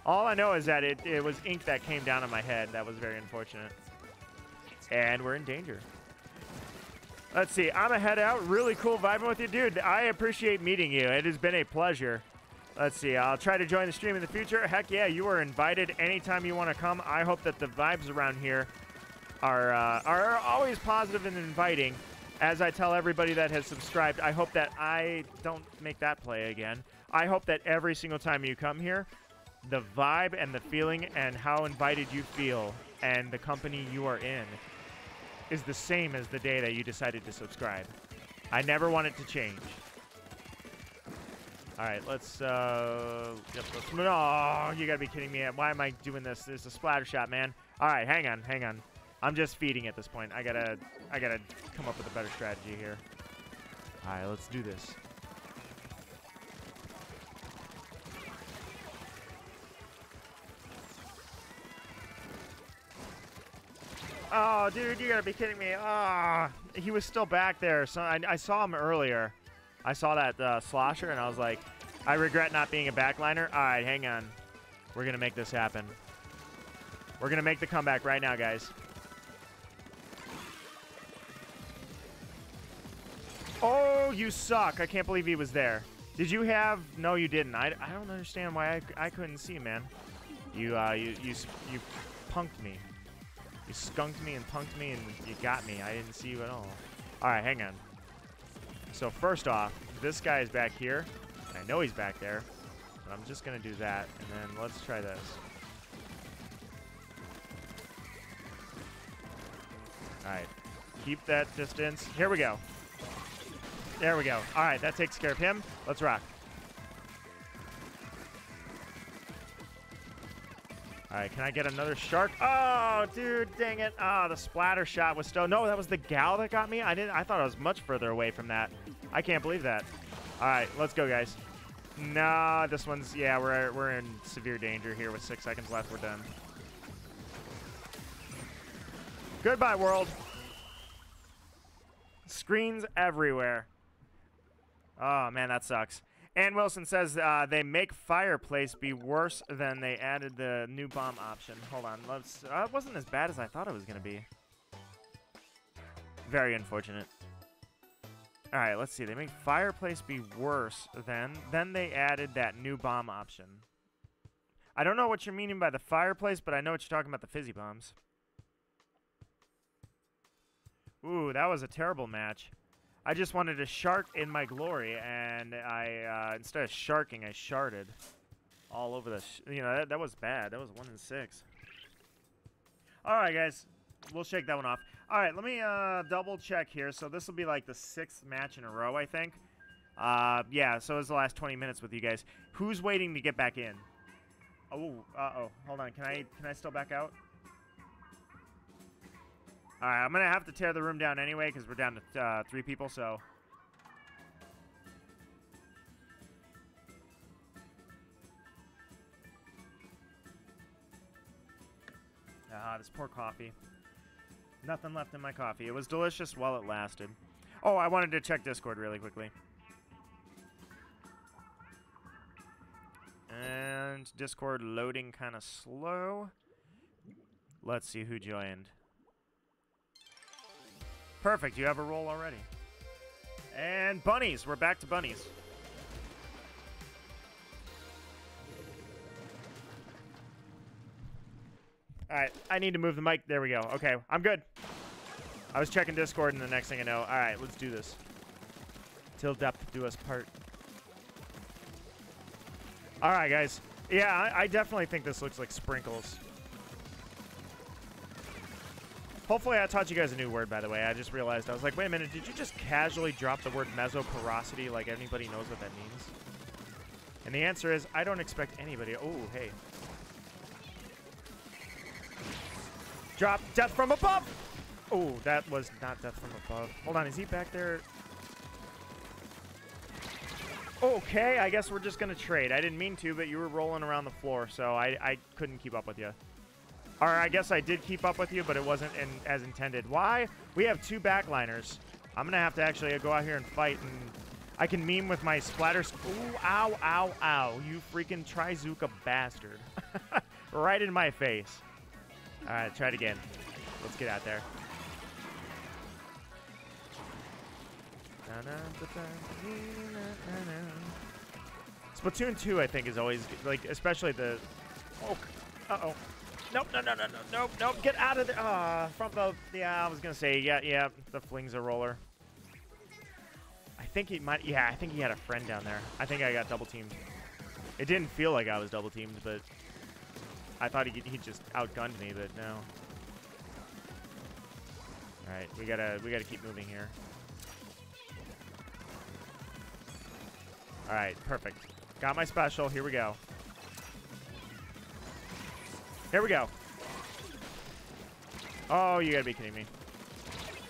All I know is that it was ink that came down on my head. That was very unfortunate. And we're in danger. Let's see. I'm a head out. Really cool vibing with you, dude. I appreciate meeting you. It has been a pleasure. Let's see. I'll try to join the stream in the future. Heck yeah, you are invited anytime you want to come. I hope that the vibes around here are always positive and inviting. As I tell everybody that has subscribed, I hope that I don't make that play again. I hope that every single time you come here, the vibe and the feeling and how invited you feel and the company you are in is the same as the day that you decided to subscribe. I never want it to change. All right, let's move. Oh, you gotta be kidding me. Why am I doing this? This is a splatter shot, man. All right, hang on. I'm just feeding at this point. I gotta come up with a better strategy here. All right, let's do this. Oh, dude, you gotta be kidding me. Ah, oh, he was still back there. So I saw him earlier. I saw that Slosher, and I was like, I regret not being a backliner. All right, hang on. We're going to make this happen. We're going to make the comeback right now, guys. Oh, you suck. I can't believe he was there. Did you have... No, you didn't. I don't understand why I couldn't see, man. You punked me. You skunked me and punked me, and you got me. I didn't see you at all. All right, hang on. So first off, this guy is back here, and I know he's back there, but I'm just going to do that, and then let's try this. All right, keep that distance. Here we go. There we go. All right, that takes care of him. Let's rock. All right, can I get another shark? Oh, dude, dang it. Oh, the splatter shot was still... No, that was the gal that got me? I thought I was much further away from that. I can't believe that. All right, let's go, guys. Nah, this one's... Yeah, we're in severe danger here with 6 seconds left. We're done. Goodbye, world. Screens everywhere. Oh, man, that sucks. Ann Wilson says they make Fireplace be worse than they added the new bomb option. Hold on. Let's, it wasn't as bad as I thought it was going to be. Very unfortunate. All right, let's see. They make Fireplace be worse than. Then they added that new bomb option. I don't know what you're meaning by the Fireplace, but I know what you're talking about, the fizzy bombs. Ooh, that was a terrible match. I just wanted to shark in my glory, and I instead of sharking, I sharded all over the. That was bad. That was 1 in 6. All right, guys, we'll shake that one off. All right, let me double check here. So this will be like the 6th match in a row, I think. Yeah. So it was the last 20 minutes with you guys. Who's waiting to get back in? Oh, uh-oh. Hold on. Can I still back out? All right, I'm going to have to tear the room down anyway because we're down to 3 people, so. Ah, this poor coffee. Nothing left in my coffee. It was delicious while it lasted. Oh, I wanted to check Discord really quickly. And Discord loading kind of slow. Let's see who joined. Perfect, you have a roll already. And bunnies, we're back to bunnies. All right, I need to move the mic. There we go. Okay, I'm good. I was checking Discord, and the next thing I know, all right, let's do this. Till death do us part. All right, guys. Yeah, I definitely think this looks like sprinkles. Hopefully I taught you guys a new word, by the way. I just realized, I was like, wait a minute, did you just casually drop the word mesoporosity like anybody knows what that means? And the answer is, I don't expect anybody. Oh, hey. Drop death from above! Oh, that was not death from above. Hold on, is he back there? Okay, I guess we're just going to trade. I didn't mean to, but you were rolling around the floor, so I couldn't keep up with you. Or I guess I did keep up with you, but it wasn't as intended. Why? We have 2 backliners. I'm going to have to actually go out here and fight. And I can meme with my splatters. Ooh, ow, ow, ow. You freaking Trizuka bastard. Right in my face. All right, try it again. Let's get out there. Splatoon 2, I think, is always, like, especially the... Oh, uh-oh. Nope, no, get out of there. From the, yeah, I was going to say, yeah, the fling's a roller. I think he might, yeah, I think he had a friend down there. I think I got double teamed. It didn't feel like I was double teamed, but I thought he just outgunned me, but no. All right, we gotta keep moving here. All right, perfect. Got my special, here we go. Here we go. Oh, you gotta be kidding me.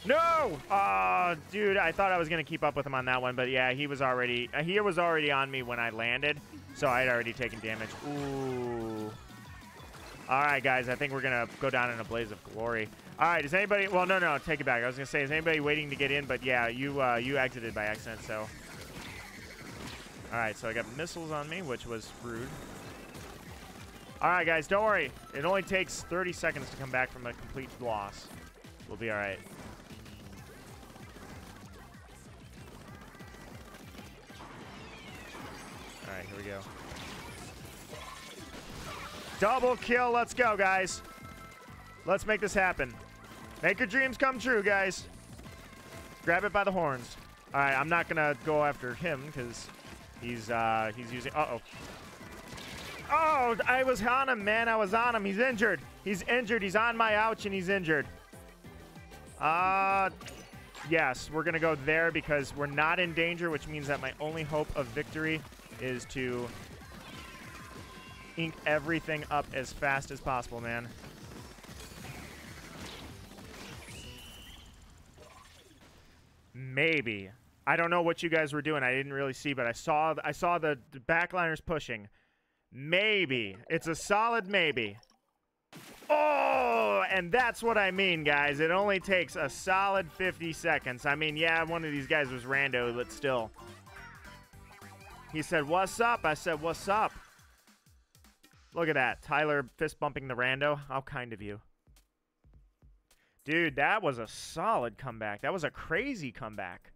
No! Oh, dude, I thought I was gonna keep up with him on that one, but yeah, he was already on me when I landed, so I had already taken damage. Ooh. All right, guys, I think we're gonna go down in a blaze of glory. All right, is anybody, well, no, take it back. I was gonna say, is anybody waiting to get in? But yeah, you exited by accident, so. All right, so I got missiles on me, which was rude. All right, guys, don't worry. It only takes 30 seconds to come back from a complete loss. We'll be all right. All right, here we go. Double kill. Let's go, guys. Let's make this happen. Make your dreams come true, guys. Grab it by the horns. All right, I'm not going to go after him because he's using... Uh-oh. Oh, I was on him, man. I was on him. He's injured. He's injured. He's on my ouch, and he's injured. Yes, we're going to go there because we're not in danger, which means that my only hope of victory is to ink everything up as fast as possible, man. Maybe. I don't know what you guys were doing. I didn't really see, but I saw the backliners pushing. Maybe. It's a solid maybe. Oh, and that's what I mean, guys. It only takes a solid 50 seconds. I mean, yeah, one of these guys was rando, but still. He said, "What's up?" I said, "What's up?" Look at that. Tyler fist bumping the rando. How kind of you. Dude, that was a solid comeback. That was a crazy comeback.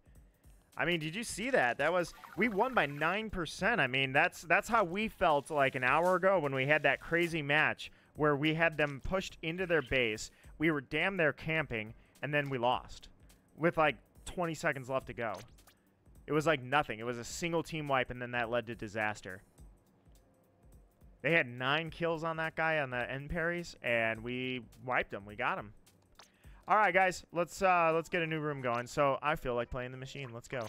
I mean, did you see that? That was, we won by 9%. I mean, that's how we felt like an hour ago when we had that crazy match where we had them pushed into their base. We were damn near camping, and then we lost with like 20 seconds left to go. It was like nothing. It was a single team wipe, and then that led to disaster. They had 9 kills on that guy on the end parries, and we wiped him. We got him. All right, guys, let's get a new room going. So I feel like playing the machine. Let's go.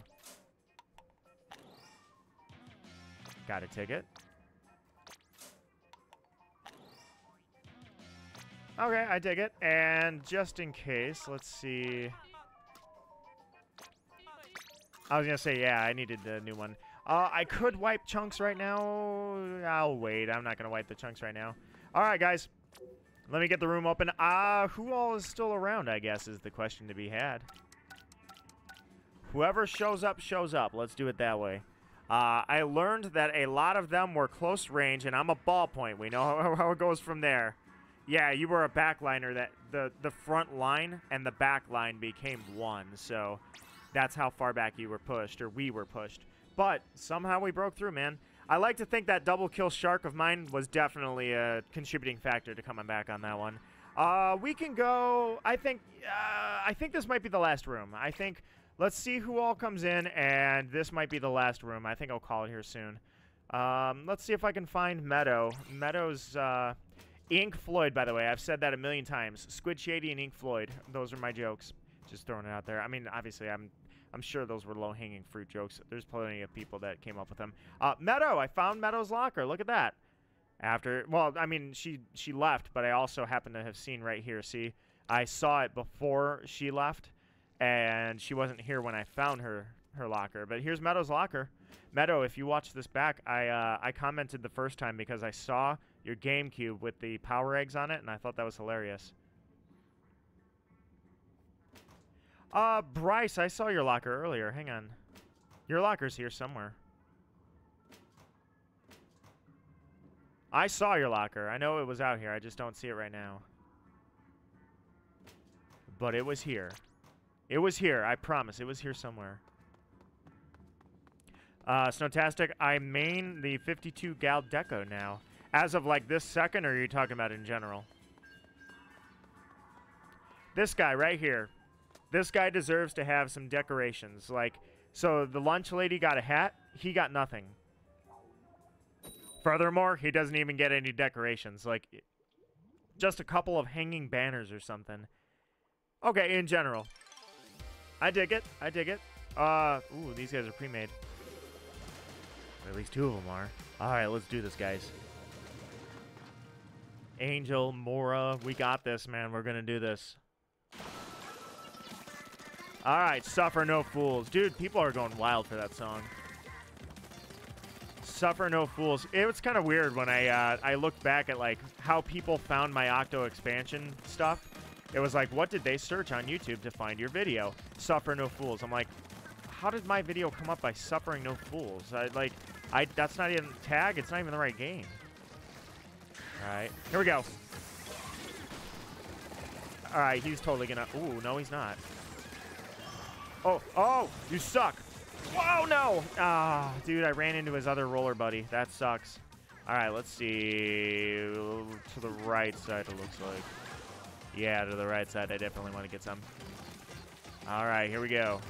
Got a ticket. Okay, I dig it. And just in case, let's see. I was gonna say, yeah, I needed the new one. I could wipe chunks right now. I'll wait. I'm not gonna wipe the chunks right now. All right, guys. Let me get the room open. Who all is still around, I guess, is the question to be had. Whoever shows up, shows up. Let's do it that way. I learned that a lot of them were close range, and I'm a ballpoint. We know how it goes from there. Yeah, you were a backliner. That the front line and the back line became one, so that's how far back you were pushed, or we were pushed. But somehow we broke through, man. I like to think that double kill shark of mine was definitely a contributing factor to coming back on that one. We can go, I think this might be the last room. I think, let's see who all comes in, and this might be the last room. I think I'll call it here soon. Let's see if I can find Meadow. Meadow's, Ink Floyd, by the way. I've said that a million times. Squid Shady and Ink Floyd. Those are my jokes. Just throwing it out there. I mean, obviously, I'm sure those were low-hanging fruit jokes. There's plenty of people that came up with them. Meadow, I found Meadow's locker. Look at that. After, well, I mean, she left, but I also happen to have seen right here. See, I saw it before she left, and she wasn't here when I found her locker. But here's Meadow's locker. Meadow, if you watch this back, I commented the first time because I saw your GameCube with the power eggs on it, and I thought that was hilarious. Bryce, I saw your locker earlier. Hang on. Your locker's here somewhere. I saw your locker. I know it was out here. I just don't see it right now. But it was here. It was here. I promise. It was here somewhere. Snowtastic, I main the 52 Gal Deco now. As of, like, this second, or are you talking about in general? This guy right here. This guy deserves to have some decorations. Like, so the lunch lady got a hat. He got nothing. Furthermore, he doesn't even get any decorations. Like, just a couple of hanging banners or something. Okay, in general. I dig it. I dig it. Ooh, these guys are pre-made. At least two of them are. All right, let's do this, guys. Angel, Mora, we got this, man. We're going to do this. All right, Suffer No Fools. Dude, people are going wild for that song. Suffer No Fools. It was kind of weird when I looked back at, like, how people found my Octo Expansion stuff. It was like, what did they search on YouTube to find your video? Suffer No Fools. I'm like, how did my video come up by Suffering No Fools? That's not even a tag. It's not even the right game. All right, here we go. All right, he's totally gonna... Ooh, no, he's not. Oh, oh, you suck. Whoa, no. Ah, dude, I ran into his other roller buddy. That sucks. All right, let's see. To the right side, it looks like. Yeah, to the right side. I definitely want to get some. All right, here we go.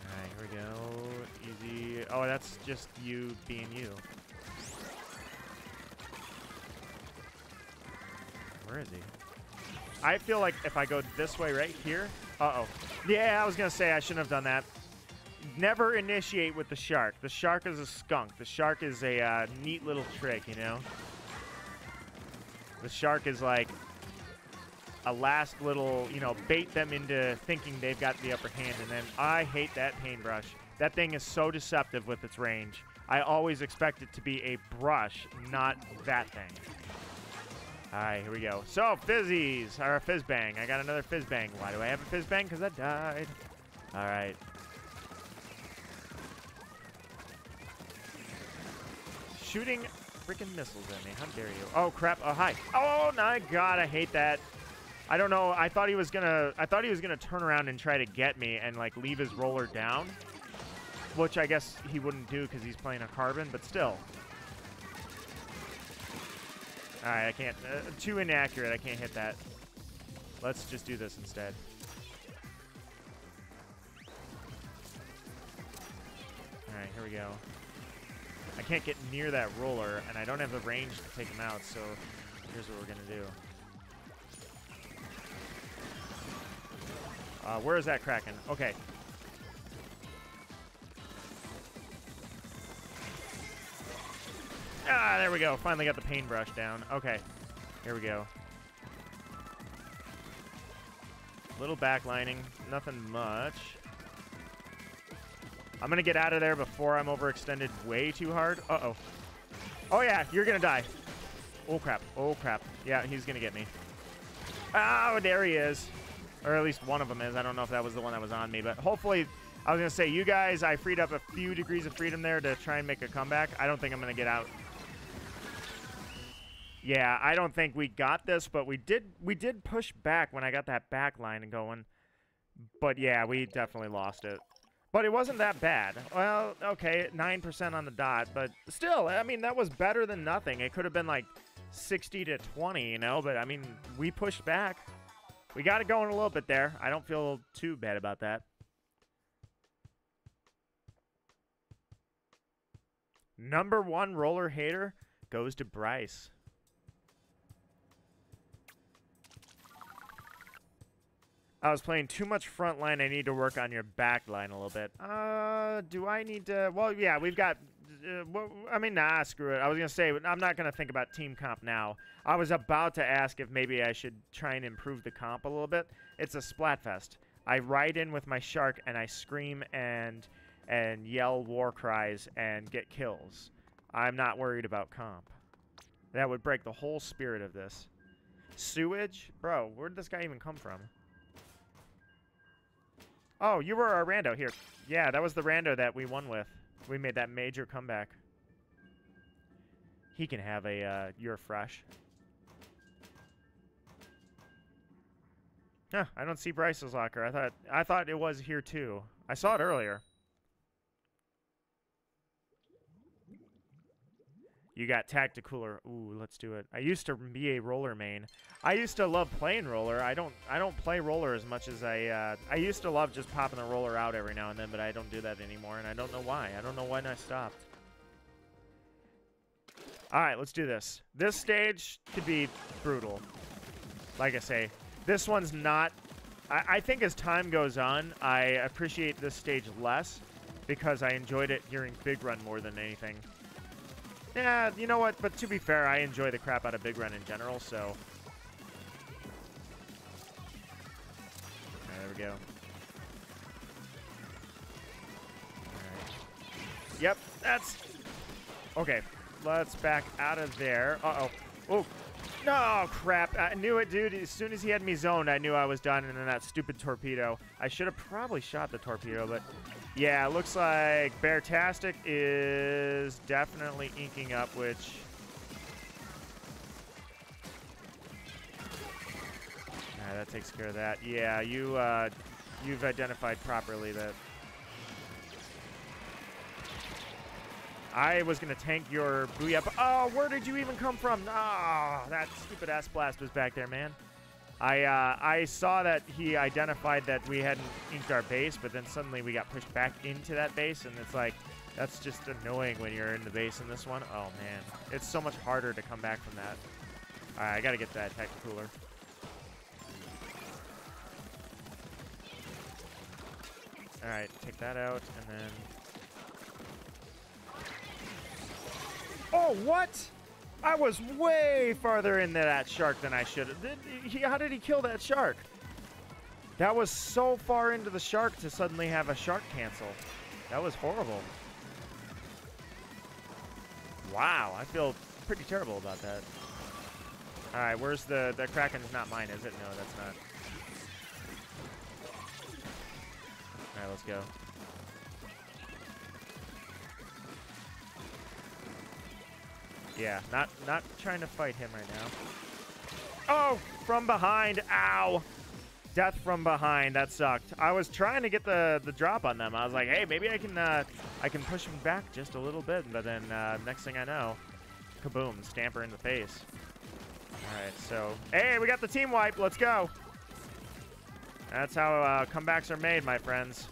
All right, here we go. Easy. Oh, that's just you being you. Where is he? I feel like if I go this way right here. Uh-oh. Yeah, I was going to say I shouldn't have done that. Never initiate with the shark. The shark is a skunk. The shark is a neat little trick, you know? The shark is like a last little, you know, bait them into thinking they've got the upper hand. And then I hate that paintbrush. That thing is so deceptive with its range. I always expect it to be a brush, not that thing. All right, here we go. So, fizzies, or a fizzbang. I got another fizzbang. Why do I have a fizzbang? Because I died. All right. Shooting freaking missiles at me. How dare you? Oh, crap. Oh, hi. Oh, my God. I hate that. I don't know. I thought he was gonna turn around and try to get me and, like, leave his roller down. Which I guess he wouldn't do because he's playing a carbon, but still. All right, I can't. Too inaccurate. I can't hit that. Let's just do this instead. All right, here we go. I can't get near that roller, and I don't have the range to take him out, so here's what we're going to do. Where is that Kraken? Okay. Ah, there we go. Finally got the paintbrush down. Okay, here we go. Little backlining, nothing much. I'm going to get out of there before I'm overextended way too hard. Uh-oh. Oh, yeah, you're going to die. Oh, crap. Oh, crap. Yeah, he's going to get me. Oh, there he is. Or at least one of them is. I don't know if that was the one that was on me, but hopefully... I was going to say, you guys, I freed up a few degrees of freedom there to try and make a comeback. I don't think I'm going to get out. Yeah, I don't think we got this, but we did push back when I got that back line going. But, yeah, we definitely lost it. But it wasn't that bad. Well, okay, 9% on the dot, but still, I mean, that was better than nothing. It could have been like 60 to 20, you know, but, I mean, we pushed back. We got it going a little bit there. I don't feel too bad about that. Number one roller hater goes to Bryce. I was playing too much front line. I need to work on your back line a little bit. Do I need to? Well, yeah, we've got. I mean, nah, screw it. I was going to say, I'm not going to think about team comp now. I was about to ask if maybe I should try and improve the comp a little bit. It's a Splatfest. I ride in with my shark and I scream and yell war cries and get kills. I'm not worried about comp. That would break the whole spirit of this. Sewage? Bro, where'd this guy even come from? Oh, you were our rando here. Yeah, that was the rando that we won with. We made that major comeback. He can have a, you're fresh. Huh, I don't see Bryce's locker. I thought it was here too. I saw it earlier. You got Tacticooler. Ooh, let's do it. I used to be a roller main. I used to love playing roller. I don't play roller as much as I used to love just popping the roller out every now and then, but I don't do that anymore, and I don't know why. I don't know when I stopped. All right, let's do this. This stage could be brutal. Like I say, this one's not... I think as time goes on, I appreciate this stage less because I enjoyed it during Big Run more than anything. Yeah, you know what? But to be fair, I enjoy the crap out of Big Run in general, so... All right, there we go. All right. Yep, that's... Okay, let's back out of there. Uh-oh. Oh, no, crap. I knew it, dude. As soon as he had me zoned, I knew I was done, and then that stupid torpedo. I should have probably shot the torpedo, but... Yeah, looks like Beartastic is definitely inking up, which... Nah, that takes care of that. Yeah, you've identified properly that... I was gonna tank your Booyah... Oh, where did you even come from? Oh, that stupid-ass blast was back there, man. I saw that he identified that we hadn't inked our base, but then suddenly we got pushed back into that base, and it's like, that's just annoying when you're in the base in this one. Oh, man. It's so much harder to come back from that. Alright, I gotta get that Tacticooler. Alright, take that out, and then... Oh, what? I was way farther into that shark than I should have. How did he kill that shark? That was so far into the shark to suddenly have a shark cancel. That was horrible. Wow, I feel pretty terrible about that. All right, where's the Kraken's not mine, is it? No, that's not. All right, let's go. Yeah, not trying to fight him right now. Oh, from behind, ow. Death from behind, that sucked. I was trying to get the drop on them. I was like, hey, maybe I can push him back just a little bit, but then next thing I know, kaboom, stamper in the face. All right, so, hey, we got the team wipe, let's go. That's how comebacks are made, my friends.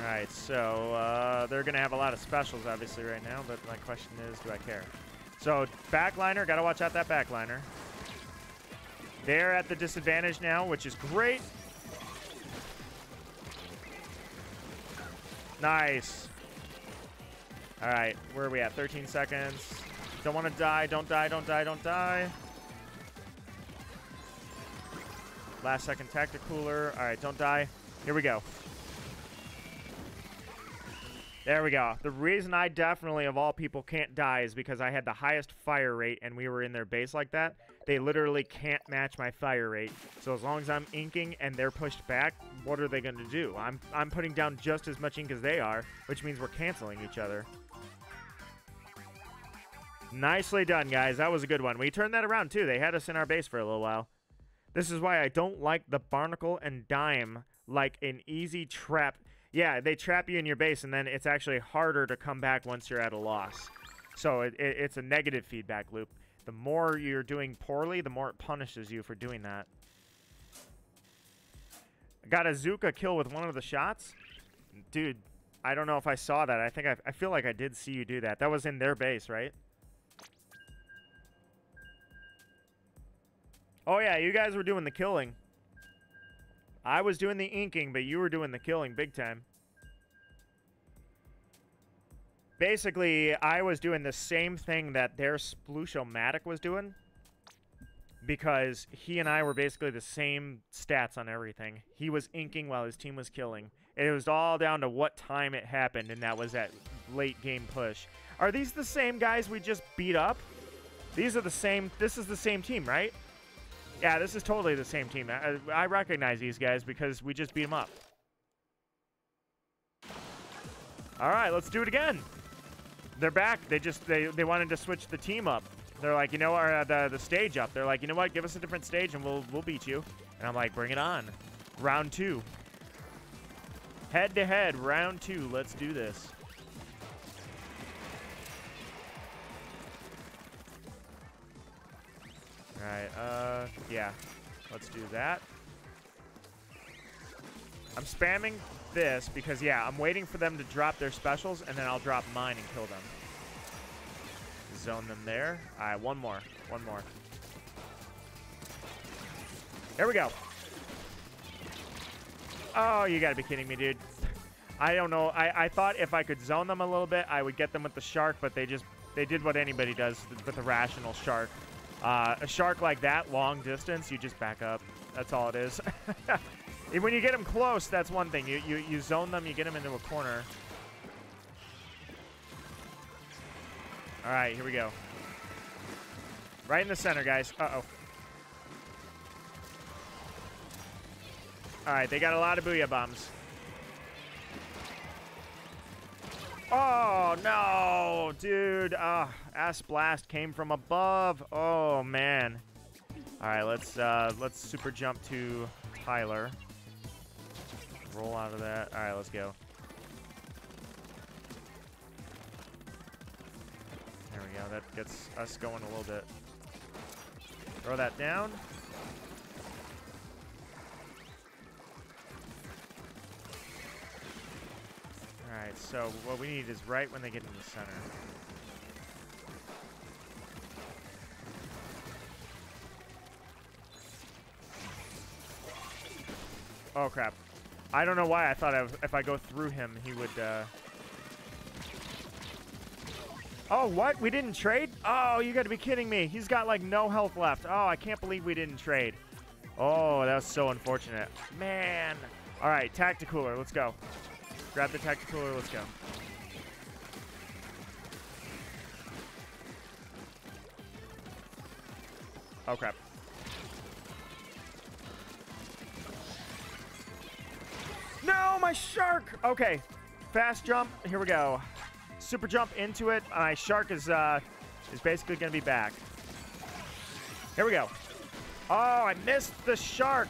All right, so they're going to have a lot of specials, obviously, right now, but my question is, do I care? So backliner, got to watch out that backliner. They're at the disadvantage now, which is great. Nice. All right, where are we at? 13 seconds. Don't want to die. Don't die. Don't die. Don't die. Last second Tacticooler. All right, don't die. Here we go. There we go. The reason I definitely, of all people, can't die is because I had the highest fire rate and we were in their base like that. They literally can't match my fire rate. So as long as I'm inking and they're pushed back, what are they going to do? I'm putting down just as much ink as they are, which means we're canceling each other. Nicely done, guys. That was a good one. We turned that around, too. They had us in our base for a little while. This is why I don't like the barnacle and dime like an easy trap. Yeah, they trap you in your base, and then it's actually harder to come back once you're at a loss. So it's a negative feedback loop. The more you're doing poorly, the more it punishes you for doing that. Got a Zuka kill with one of the shots. Dude, I don't know if I saw that. I think I feel like I did see you do that. That was in their base, right? Oh, yeah, you guys were doing the killing. I was doing the inking, but you were doing the killing big time. Basically, I was doing the same thing that their Splushomatic was doing because he and I were basically the same stats on everything. He was inking while his team was killing. It was all down to what time it happened, and that was that late game push. Are these the same guys we just beat up? These are the same. This is the same team, right? Yeah, this is totally the same team. I recognize these guys because we just beat them up. All right, let's do it again. They're back. They wanted to switch the team up. They're like, you know, the stage up. They're like, you know what? Give us a different stage and we'll beat you. And I'm like, bring it on. Round two. Head to head, round two. Let's do this. All right, yeah, let's do that. I'm spamming this because, yeah, I'm waiting for them to drop their specials, and then I'll drop mine and kill them. Zone them there. All right, one more. There we go. Oh, you got to be kidding me, dude. I don't know. I thought if I could zone them a little bit, I would get them with the shark, but they did what anybody does with a rational shark. A shark like that, long distance, you just back up. That's all it is. When you get them close, that's one thing. You zone them, you get them into a corner. All right, here we go. Right in the center, guys. Uh-oh. All right, they got a lot of Booyah Bombs. Oh, no, dude. Ass Blast came from above. Oh, man. All right, let's super jump to Tyler. Roll out of that. All right, let's go. There we go. That gets us going a little bit. Throw that down. All right, Alright, so what we need is right when they get in the center. Oh, crap. I don't know why I thought if I go through him, he would... Oh, what? We didn't trade? Oh, you gotta be kidding me. He's got, like, no health left. Oh, I can't believe we didn't trade. Oh, that was so unfortunate. Man. All right, Tacticooler, let's go. Grab the Tacticooler, let's go. Oh, crap. No, my shark! Okay, fast jump, here we go. Super jump into it. My shark is basically gonna be back. Here we go. Oh, I missed the shark.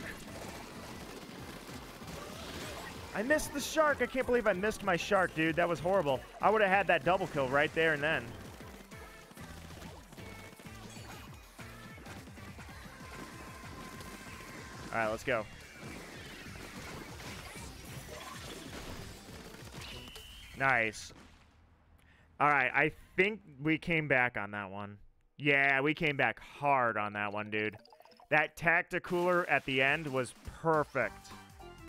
I missed the shark. I can't believe I missed my shark, dude. That was horrible. I would have had that double kill right there and then. All right, let's go. Nice. All right, I think we came back on that one. Yeah, we came back hard on that one, dude. That Tacticooler at the end was perfect.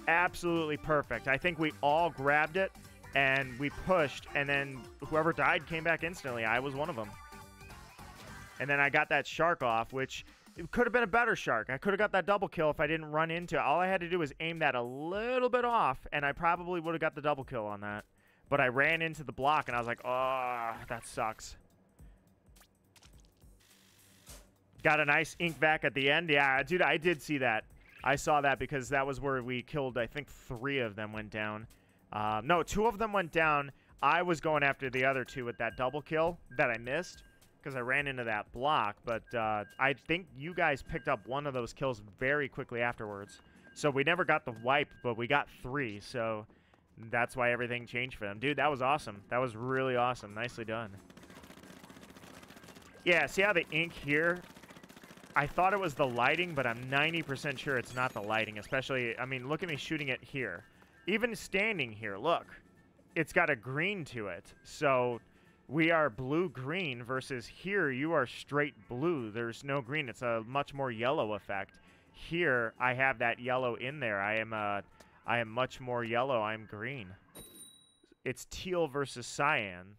Absolutely perfect. I think we all grabbed it, and we pushed, and then whoever died came back instantly. I was one of them. And then I got that shark off, which it could have been a better shark. I could have got that double kill if I didn't run into it. All I had to do was aim that a little bit off, and I probably would have got the double kill on that. But I ran into the block, and I was like, oh, that sucks. Got a nice ink vac at the end. Yeah, dude, I did see that. I saw that because that was where we killed, I think, 3 of them went down. No, 2 of them went down. I was going after the other 2 with that double kill that I missed because I ran into that block. But I think you guys picked up 1 of those kills very quickly afterwards. So we never got the wipe, but we got 3. So that's why everything changed for them. Dude, that was awesome. That was really awesome. Nicely done. Yeah, see how the ink here... I thought it was the lighting, but I'm 90% sure it's not the lighting, especially, I mean, look at me shooting it here. Even standing here, look. It's got a green to it, so we are blue-green versus here you are straight blue. There's no green. It's a much more yellow effect. Here, I have that yellow in there. I am much more yellow. I'm green. It's teal versus cyan.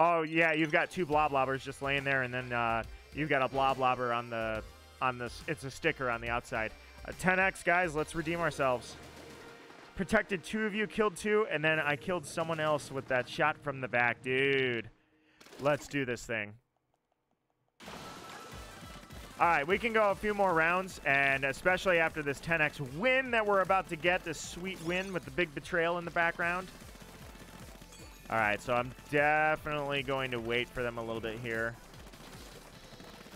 Oh, yeah, you've got 2 Blob Lobbers just laying there, and then you've got a Blob Lobber on the... It's a sticker on the outside. 10x, guys, let's redeem ourselves. Protected 2 of you, killed 2, and then I killed someone else with that shot from the back. Dude, let's do this thing. All right, we can go a few more rounds, and especially after this 10x win that we're about to get, this sweet win with the big betrayal in the background. All right, so I'm definitely going to wait for them a little bit here.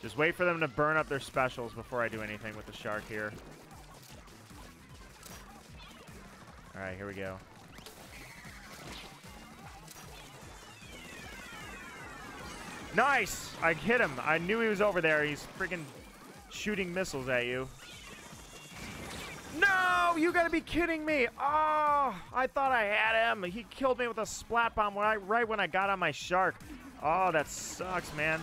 Just wait for them to burn up their specials before I do anything with the shark here. All right, here we go. Nice! I hit him. I knew he was over there. He's freaking shooting missiles at you. No! You gotta be kidding me! Oh! I thought I had him. He killed me with a splat bomb right when I got on my shark. Oh, that sucks, man.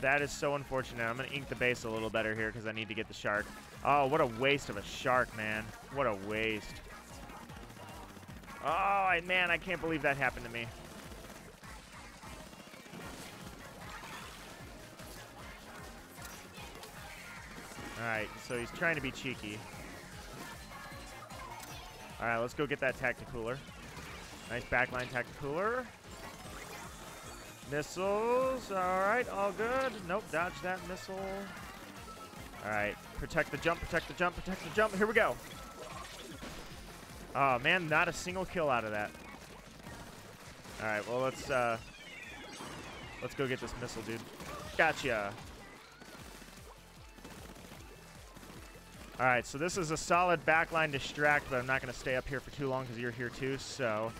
That is so unfortunate. I'm gonna ink the base a little better here because I need to get the shark. Oh, what a waste of a shark, man. What a waste. Oh, man, I can't believe that happened to me. Alright, so he's trying to be cheeky. Alright, let's go get that Tacticooler. Nice backline Tacticooler. Missiles. Alright, all good. Nope, dodge that missile. Alright, protect the jump, protect the jump, protect the jump. Here we go. Oh, man, not a single kill out of that. Alright, well, let's go get this missile, dude. Gotcha. All right, so this is a solid backline distract, but I'm not going to stay up here for too long because you're here too, so...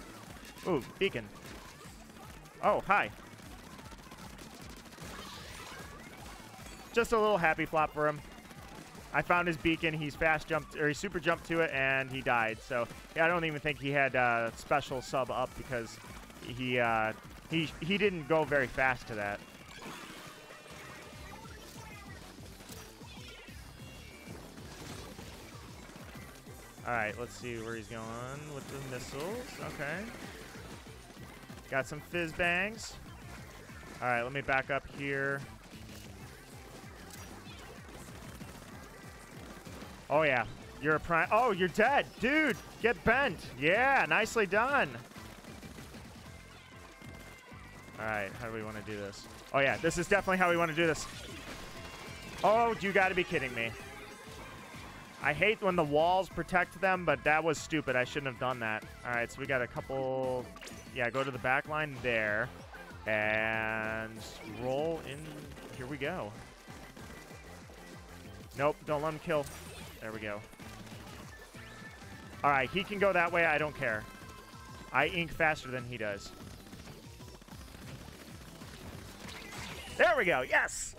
Ooh, beacon. Oh, hi. Just a little happy flop for him. I found his beacon. He's fast jumped, or he super jumped to it, and he died. So yeah, I don't even think he had special sub up because he didn't go very fast to that. All right, let's see where he's going with the missiles. Okay. Got some fizz bangs. All right, let me back up here. Oh, yeah. You're a prime. Oh, you're dead. Dude, get bent. Yeah, nicely done. All right, how do we want to do this? Oh, yeah, this is definitely how we want to do this. Oh, you got to be kidding me. I hate when the walls protect them, but that was stupid. I shouldn't have done that. All right, so we got a couple. Yeah, go to the back line there. And roll in. Here we go. Nope, don't let him kill. There we go. All right, he can go that way. I don't care. I ink faster than he does. There we go. Yes!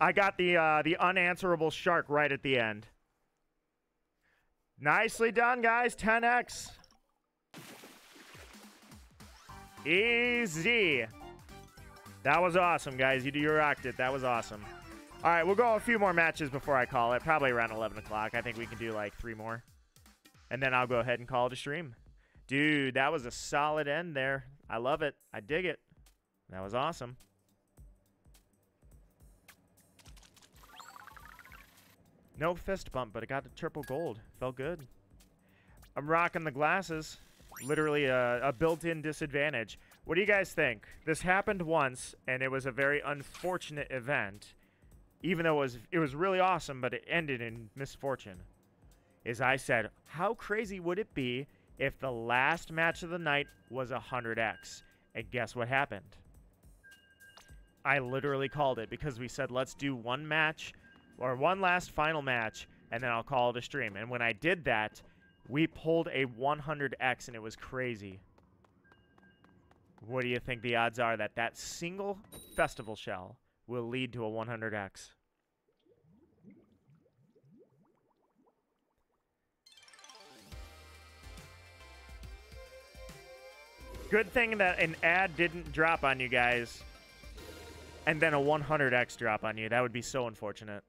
I got the unanswerable shark right at the end. Nicely done, guys. 10x. Easy. That was awesome, guys. You rocked it. That was awesome. All right, we'll go a few more matches before I call it. Probably around 11 o'clock. I think we can do like 3 more. And then I'll go ahead and call it a stream. Dude, that was a solid end there. I love it. I dig it. That was awesome. No fist bump, but it got a triple gold. Felt good. I'm rocking the glasses. Literally a built-in disadvantage. What do you guys think? This happened once, and it was a very unfortunate event. Even though it was really awesome, but it ended in misfortune. As I said, how crazy would it be if the last match of the night was 100x? And guess what happened? I literally called it because we said, let's do one match, or one last final match, and then I'll call it a stream. And when I did that, we pulled a 100x, and it was crazy. What do you think the odds are that that single festival shell will lead to a 100x? Good thing that an ad didn't drop on you guys, and then a 100x drop on you. That would be so unfortunate.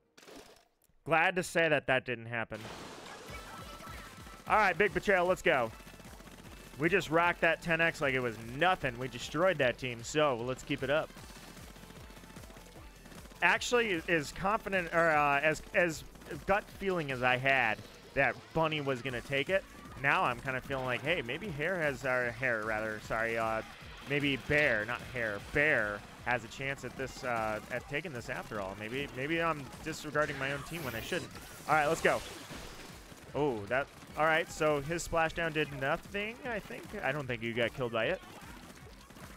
Glad to say that that didn't happen. All right, Big Betrayal, let's go. We just rocked that 10x like it was nothing. We destroyed that team, so let's keep it up. Actually, as confident, or as gut feeling as I had that Bunny was going to take it, now I'm kind of feeling like, hey, maybe Bear has a chance at this, at taking this after all. Maybe I'm disregarding my own team when I shouldn't. All right, let's go. Oh, that. All right, so his splashdown did nothing, I think. I don't think you got killed by it.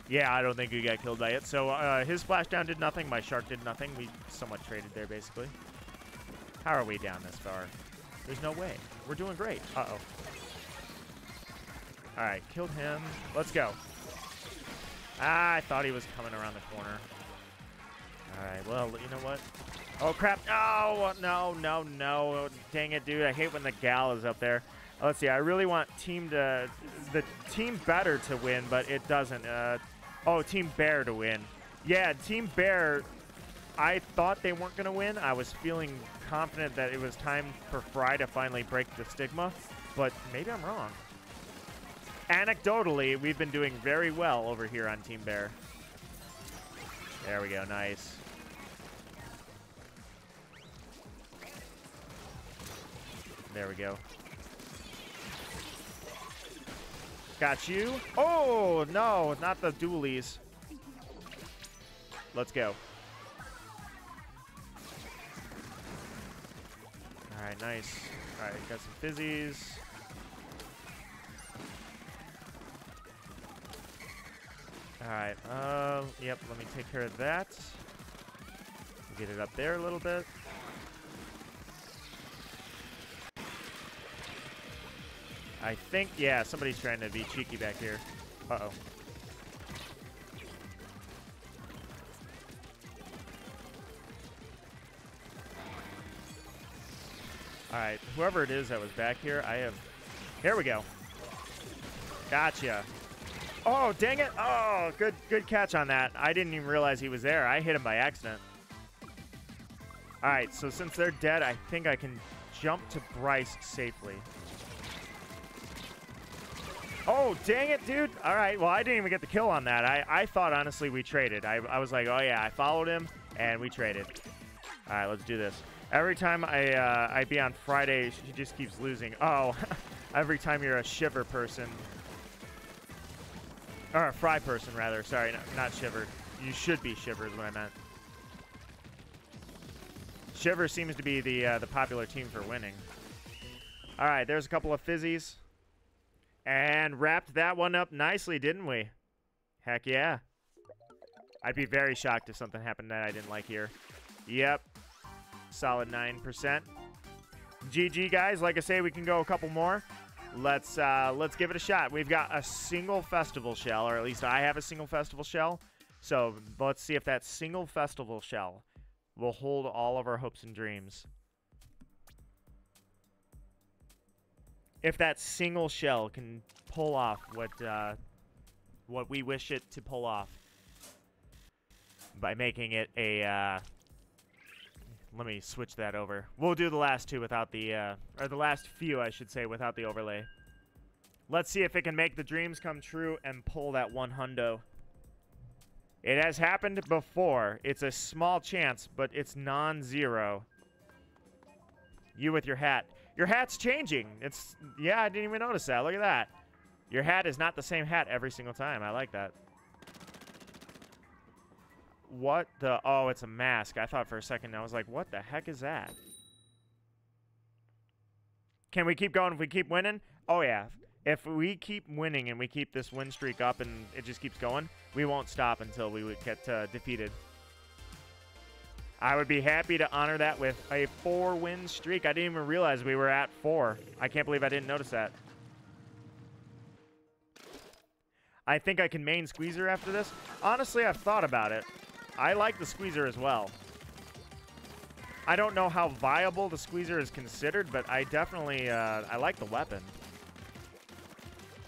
Yeah, I don't think you got killed by it. So his splashdown did nothing. My shark did nothing. We somewhat traded there, basically. How are we down this far? There's no way. We're doing great. Uh-oh. All right, killed him. Let's go. I thought he was coming around the corner. All right, well, you know what? Oh, crap. Oh, no, no, no. Dang it, dude. I hate when the gal is up there. Let's see. I really want the Team Better to win, but it doesn't. Oh, Team Bear to win. Yeah, Team Bear, I thought they weren't going to win. I was feeling confident that it was time for Frye to finally break the stigma, but maybe I'm wrong. Anecdotally, we've been doing very well over here on Team Bear. There we go. Nice. There we go. Got you. Oh, no. Not the dualies. Let's go. All right. Nice. All right. Got some fizzies. All right, yep, let me take care of that. Get it up there a little bit. I think, yeah, somebody's trying to be cheeky back here. Uh-oh. All right, whoever it is that was back here, I have... Here we go. Gotcha. Oh, dang it. Oh, good catch on that. I didn't even realize he was there. I hit him by accident. All right, so since they're dead, I think I can jump to Bryce safely. Oh, dang it, dude. All right, well, I didn't even get the kill on that. I thought, honestly, we traded. I was like, oh, yeah, I followed him, and we traded. All right, let's do this. Every time I be on Friday, she just keeps losing. Oh, every time you're a Shiver person. Or a Frye person, rather. Sorry, not Shiver. You should be Shiver is what I meant. Shiver seems to be the popular team for winning. All right, there's a couple of fizzies. And wrapped that one up nicely, didn't we? Heck yeah. I'd be very shocked if something happened that I didn't like here. Yep. Solid 9%. GG, guys. Like I say, we can go a couple more. Let's give it a shot. We've got a single festival shell, or at least I have a single festival shell. So let's see if that single festival shell will hold all of our hopes and dreams. If that single shell can pull off what we wish it to pull off by making it a... let me switch that over. We'll do the last two without the... or the last few, I should say, without the overlay. Let's see if it can make the dreams come true and pull that one hundo. It has happened before. It's a small chance, but it's non-zero. You with your hat. Your hat's changing. It's, yeah, I didn't even notice that. Look at that. Your hat is not the same hat every single time. I like that. What the, oh, it's a mask. I thought for a second, I was like, what the heck is that? Can we keep going if we keep winning? Oh, yeah. If we keep winning and we keep this win streak up and it just keeps going, we won't stop until we would get defeated. I would be happy to honor that with a 4-win streak. I didn't even realize we were at 4. I can't believe I didn't notice that. I think I can main Squeezer after this. Honestly, I've thought about it. I like the Squeezer as well. I don't know how viable the Squeezer is considered, but I definitely, I like the weapon.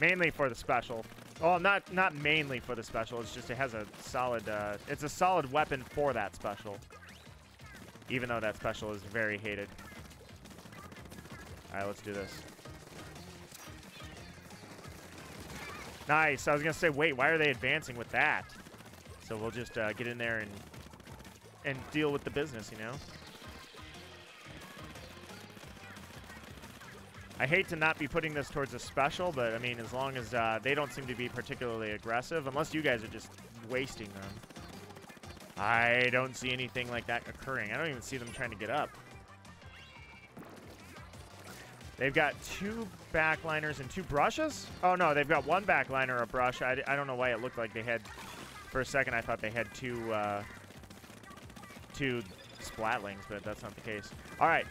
Mainly for the special. Well, not mainly for the special. It's just it has a solid, it's a solid weapon for that special. Even though that special is very hated. All right, let's do this. Nice. I was going to say, wait, why are they advancing with that? So we'll just get in there and deal with the business, you know? I hate to not be putting this towards a special, but, I mean, as long as they don't seem to be particularly aggressive, unless you guys are just wasting them. I don't see anything like that occurring. I don't even see them trying to get up. They've got 2 backliners and 2 brushes? Oh, no, they've got 1 backliner, a brush. I don't know why it looked like they had... For a second, I thought they had two splatlings, but that's not the case. All right.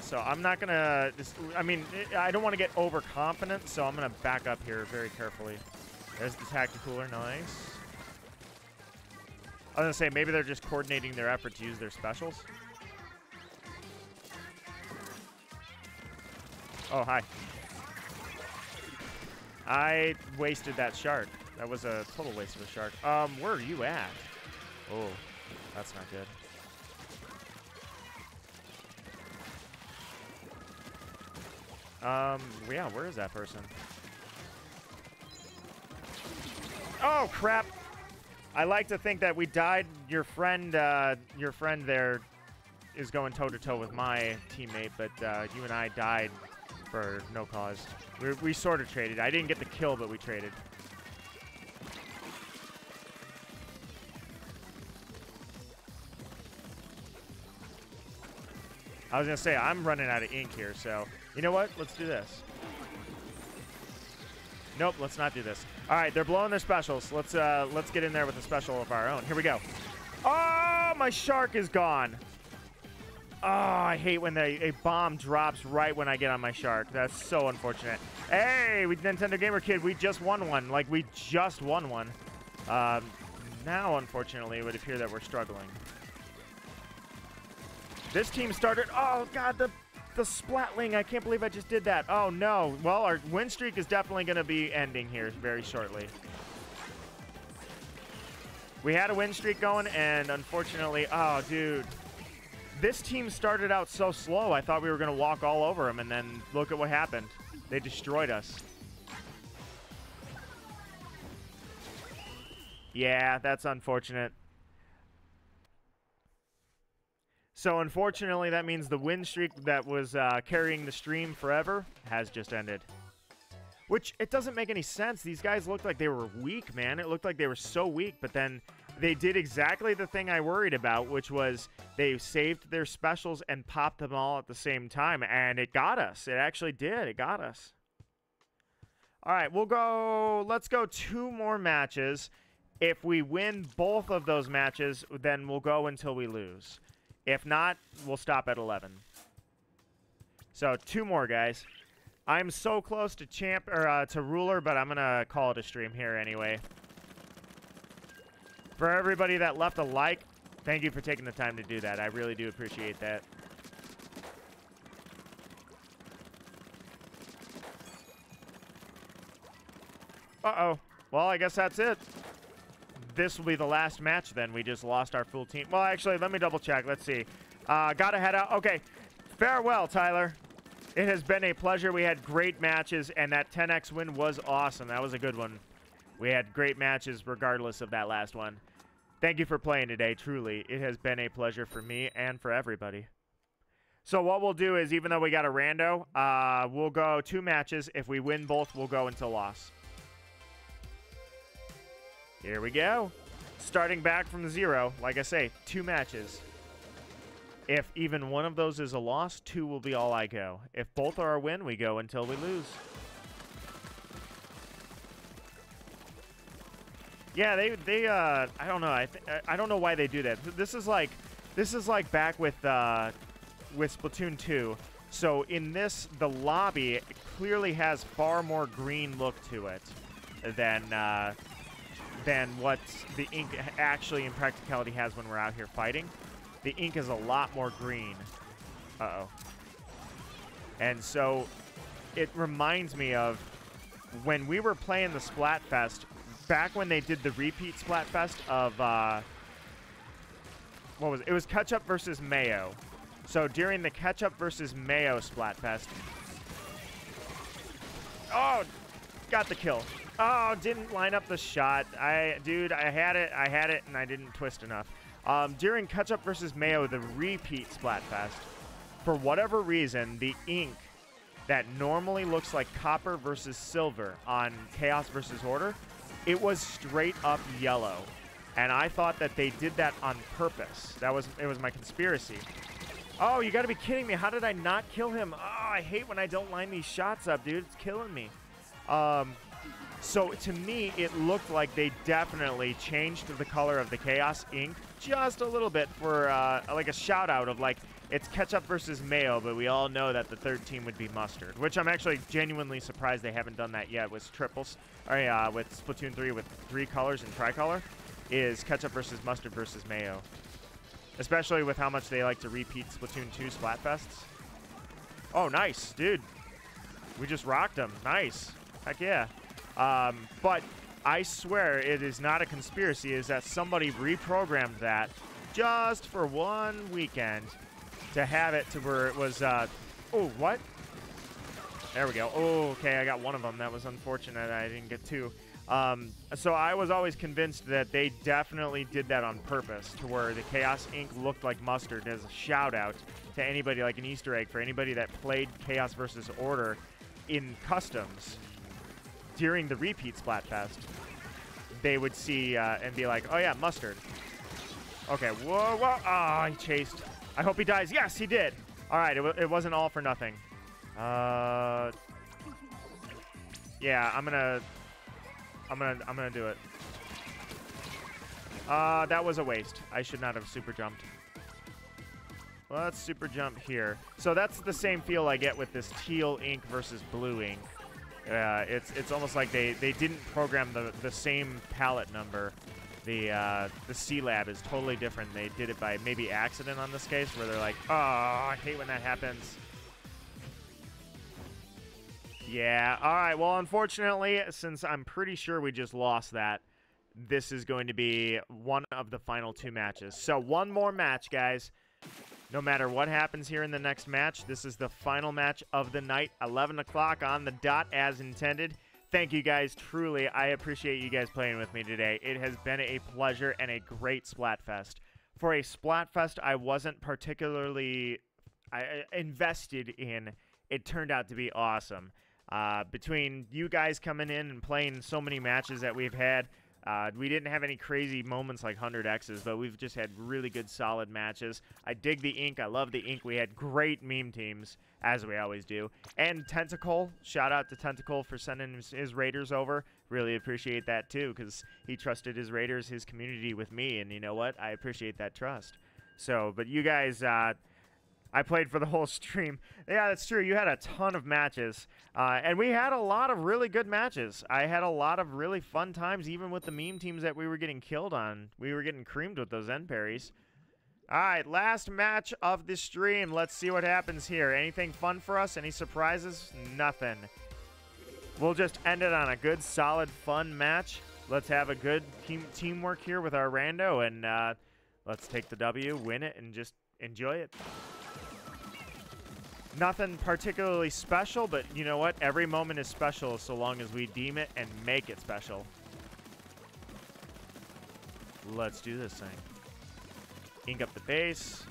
So I'm not going to... I mean, I don't want to get overconfident, so I'm going to back up here very carefully. There's the Tacticooler. Nice. I was going to say, maybe they're just coordinating their effort to use their specials. Oh, hi. I wasted that shark. That was a total waste of a shark. Where are you at? Oh, that's not good. Yeah, where is that person? Oh, crap. I like to think that we died. Your friend there is going toe-to-toe with my teammate, but you and I died for no cause. We sort of traded. I didn't get the kill, but we traded. I was going to say, I'm running out of ink here, so you know what? Let's do this. Nope, let's not do this. All right, they're blowing their specials. Let's get in there with a special of our own. Here we go. Oh, my shark is gone. Oh, I hate when a bomb drops right when I get on my shark. That's so unfortunate. Hey, we Nintendo Gamer Kid, we just won one. Like, we just won one. Now, unfortunately, it would appear that we're struggling. This team started... Oh, God, the the Splatling. I can't believe I just did that. Oh, no. Well, our win streak is definitely going to be ending here very shortly. We had a win streak going, and unfortunately, oh, dude. This team started out so slow, I thought we were going to walk all over them, and then look at what happened. They destroyed us. Yeah, that's unfortunate. So, unfortunately, that means the win streak that was carrying the stream forever has just ended. Which, it doesn't make any sense. These guys looked like they were weak, man. It looked like they were so weak, but then they did exactly the thing I worried about, which was they saved their specials and popped them all at the same time, and it got us. It actually did. It got us. All right, we'll go... Let's go two more matches. If we win both of those matches, then we'll go until we lose. If not, we'll stop at 11. So, two more, guys. I'm so close to champ or to ruler, but I'm going to call it a stream here anyway. For everybody that left a like, thank you for taking the time to do that. I really do appreciate that. Uh-oh. Well, I guess that's it. This will be the last match then. We just lost our full team. Well, actually, let me double check. Let's see. Gotta head out. Okay. Farewell, Tyler. It has been a pleasure. We had great matches, and that 10x win was awesome. That was a good one. We had great matches regardless of that last one. Thank you for playing today, truly. It has been a pleasure for me and for everybody. So what we'll do is, even though we got a rando, we'll go two matches. If we win both, we'll go into loss. Here we go. Starting back from zero. Like I say, two matches. If even one of those is a loss, two will be all I go. If both are a win, we go until we lose. Yeah, they I don't know. I don't know why they do that. This is like back with Splatoon 2. So in this, the lobby clearly has far more green look to it than what the ink actually in practicality has when we're out here fighting. The ink is a lot more green. Uh-oh. And so it reminds me of when we were playing the Splatfest, back when they did the repeat Splatfest of, what was it? It was Ketchup vs. Mayo. So during the Ketchup vs. Mayo Splatfest. Oh, got the kill. Oh, didn't line up the shot. Dude, I had it, and I didn't twist enough. During Ketchup vs. Mayo, the repeat Splatfest, for whatever reason, the ink that normally looks like copper versus silver on Chaos vs. Order, it was straight up yellow. And I thought that they did that on purpose. It was my conspiracy. Oh, you gotta be kidding me. How did I not kill him? Oh, I hate when I don't line these shots up, dude. It's killing me. So to me, it looked like they definitely changed the color of the Chaos ink just a little bit for like a shout out of like, it's Ketchup versus Mayo, but we all know that the third team would be Mustard, which I'm actually genuinely surprised they haven't done that yet with triples, or with Splatoon 3 with three colors and tricolor, is Ketchup versus Mustard versus Mayo, especially with how much they like to repeat Splatoon 2 Splatfests. Oh, nice, dude. We just rocked them. Nice. Heck yeah. But I swear it is not a conspiracy, is that somebody reprogrammed that just for one weekend to have it to where it was, oh, what? There we go. Oh, okay, I got one of them. That was unfortunate. I didn't get two. So I was always convinced that they definitely did that on purpose to where the Chaos Ink looked like mustard as a shout-out to anybody, like an Easter egg for anybody that played Chaos vs. Order in Customs. During the repeat Splatfest, they would see and be like, oh yeah, mustard. Okay, whoa, whoa. Ah, oh, he chased. I hope he dies. Yes, he did. All right, it wasn't all for nothing. Yeah, I'm gonna do it. That was a waste. I should not have super jumped. Let's super jump here. So that's the same feel I get with this teal ink versus blue ink. It's almost like they didn't program the same palette number. The C-Lab is totally different. They did it by maybe accident on this case, where they're like, oh, I hate when that happens. Yeah, all right. Well, unfortunately, since I'm pretty sure we just lost that, this is going to be one of the final two matches. So one more match, guys. No matter what happens here in the next match, this is the final match of the night, 11 o'clock on the dot as intended. Thank you guys, truly. I appreciate you guys playing with me today. It has been a pleasure and a great Splatfest. For a Splatfest I wasn't particularly invested in, it turned out to be awesome. Between you guys coming in and playing so many matches that we've had, we didn't have any crazy moments like 100Xs, but we've just had really good, solid matches. I dig the ink. I love the ink. We had great meme teams, as we always do. And Tentacle, shout out to Tentacle for sending his raiders over. Really appreciate that, too, because he trusted his raiders, his community with me, and you know what? I appreciate that trust. So, but you guys... I played for the whole stream. Yeah, that's true. You had a ton of matches. And we had a lot of really good matches. I had a lot of really fun times, even with the meme teams that we were getting killed on. We were getting creamed with those end parries. All right, last match of the stream. Let's see what happens here. Anything fun for us? Any surprises? Nothing. We'll just end it on a good, solid, fun match. Let's have a good teamwork here with our rando. And let's take the W, win it, and just enjoy it. Nothing particularly special, but you know what? Every moment is special so long as we deem it and make it special. Let's do this thing. Ink up the base,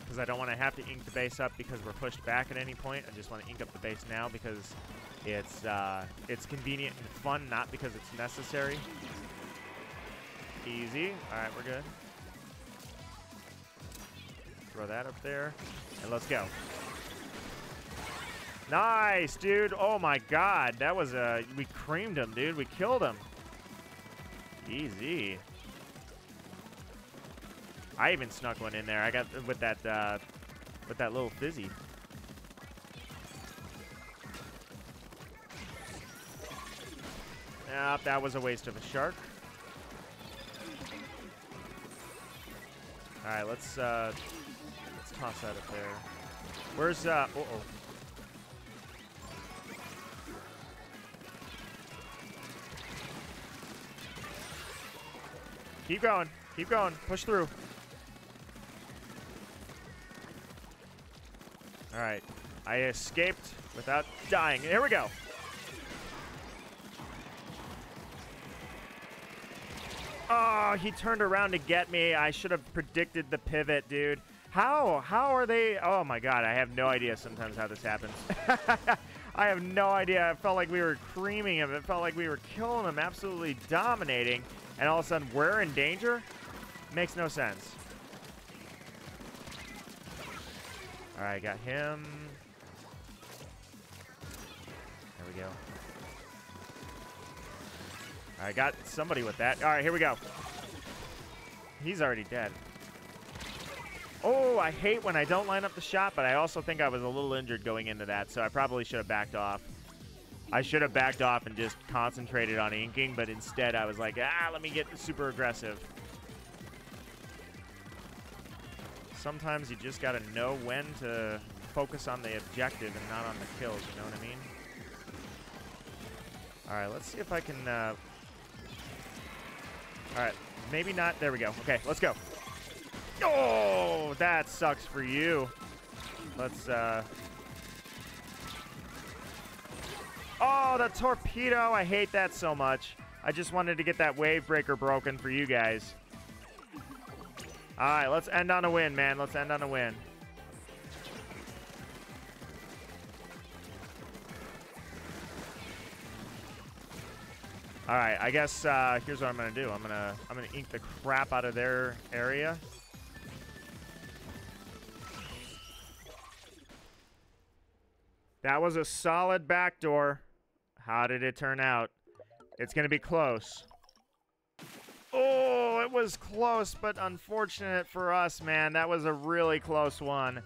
because I don't want to have to ink the base up because we're pushed back at any point. I just want to ink up the base now because it's convenient and fun, not because it's necessary. Easy. All right, we're good. Throw that up there, and let's go. Nice, dude. Oh, my God. That was a... We creamed him, dude. We killed him. Easy. I even snuck one in there. I got with that little fizzy. Nope, that was a waste of a shark. All right, let's toss that up there. Where's... Uh-oh. Keep going. Keep going. Push through. All right. I escaped without dying. Here we go. Oh, he turned around to get me. I should have predicted the pivot, dude. How are they? Oh, my God. I have no idea sometimes how this happens. I have no idea. It felt like we were creaming him. It felt like we were killing him, absolutely dominating. And all of a sudden, we're in danger? Makes no sense. All right, got him. There we go. All right, got somebody with that. All right, here we go. He's already dead. Oh, I hate when I don't line up the shot, but I also think I was a little injured going into that, so I probably should have backed off. I should have backed off and just concentrated on inking, but instead I was like, let me get super aggressive. Sometimes you just gotta know when to focus on the objective and not on the kills, you know what I mean? All right, let's see if I can, all right, maybe not, there we go. Okay, let's go. Oh, that sucks for you. Let's, oh, the torpedo. I hate that so much. I just wanted to get that wave breaker broken for you guys. All right, let's end on a win, man. Let's end on a win. All right, I guess here's what I'm gonna do. I'm gonna ink the crap out of their area. That was a solid backdoor. How did it turn out? It's going to be close. Oh, it was close, but unfortunate for us, man. That was a really close one.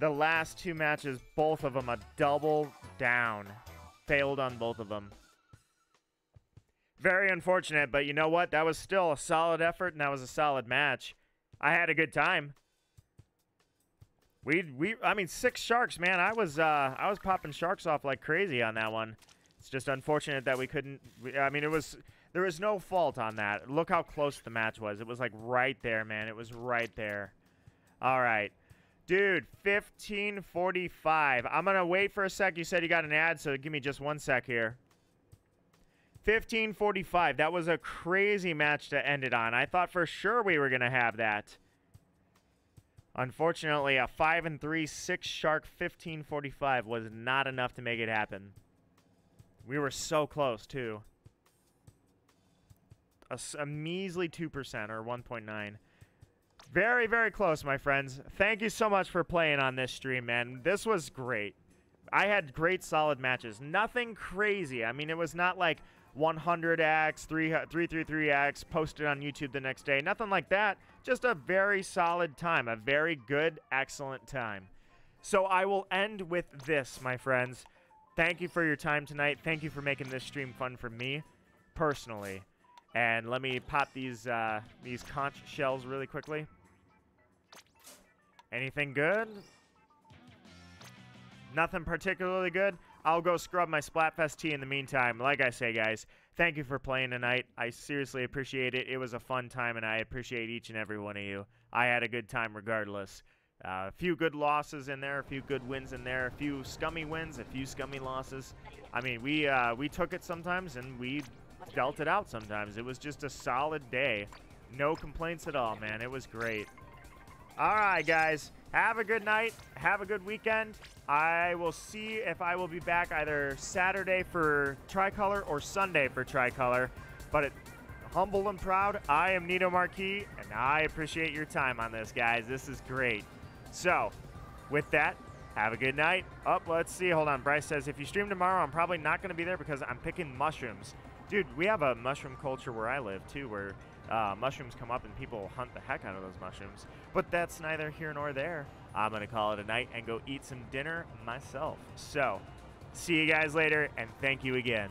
The last two matches, both of them a double down. Failed on both of them. Very unfortunate, but you know what? That was still a solid effort, and that was a solid match. I had a good time. I mean, 6 sharks, man. I was popping sharks off like crazy on that one. It's just unfortunate that we couldn't. I mean, there was no fault on that. Look how close the match was. It was like right there, man. It was right there. All right. Dude, 15:45. I'm going to wait for a sec. You said you got an ad, so give me just 1 sec here. 15:45. That was a crazy match to end it on. I thought for sure we were going to have that. Unfortunately, a 5-3, 6 shark, 15:45 was not enough to make it happen. We were so close, too. A measly 2% or 1.9. Very, very close, my friends. Thank you so much for playing on this stream, man. This was great. I had great, solid matches. Nothing crazy. I mean, it was not like 100x, 333x, posted on YouTube the next day. Nothing like that. Just a very solid time. A very good, excellent time. So I will end with this, my friends. Thank you for your time tonight. Thank you for making this stream fun for me personally. And let me pop these conch shells really quickly. Anything good? Nothing particularly good. I'll go scrub my Splatfest tea in the meantime. Like I say, guys, thank you for playing tonight. I seriously appreciate it. It was a fun time, and I appreciate each and every one of you. I had a good time regardless. A few good losses in there, a few good wins in there, a few scummy wins, a few scummy losses. I mean, we took it sometimes, and we dealt it out sometimes. It was just a solid day. No complaints at all, man. It was great. All right, guys. Have a good night. Have a good weekend. I will see if I will be back either Saturday for Tricolor or Sunday for Tricolor. But humble and proud, I am Nito Marquis, and I appreciate your time on this, guys. This is great. So, with that, have a good night. Let's see. Hold on. Bryce says, if you stream tomorrow, I'm probably not going to be there because I'm picking mushrooms. Dude, we have a mushroom culture where I live, too, where mushrooms come up and people hunt the heck out of those mushrooms. But that's neither here nor there. I'm going to call it a night and go eat some dinner myself. So, see you guys later, and thank you again.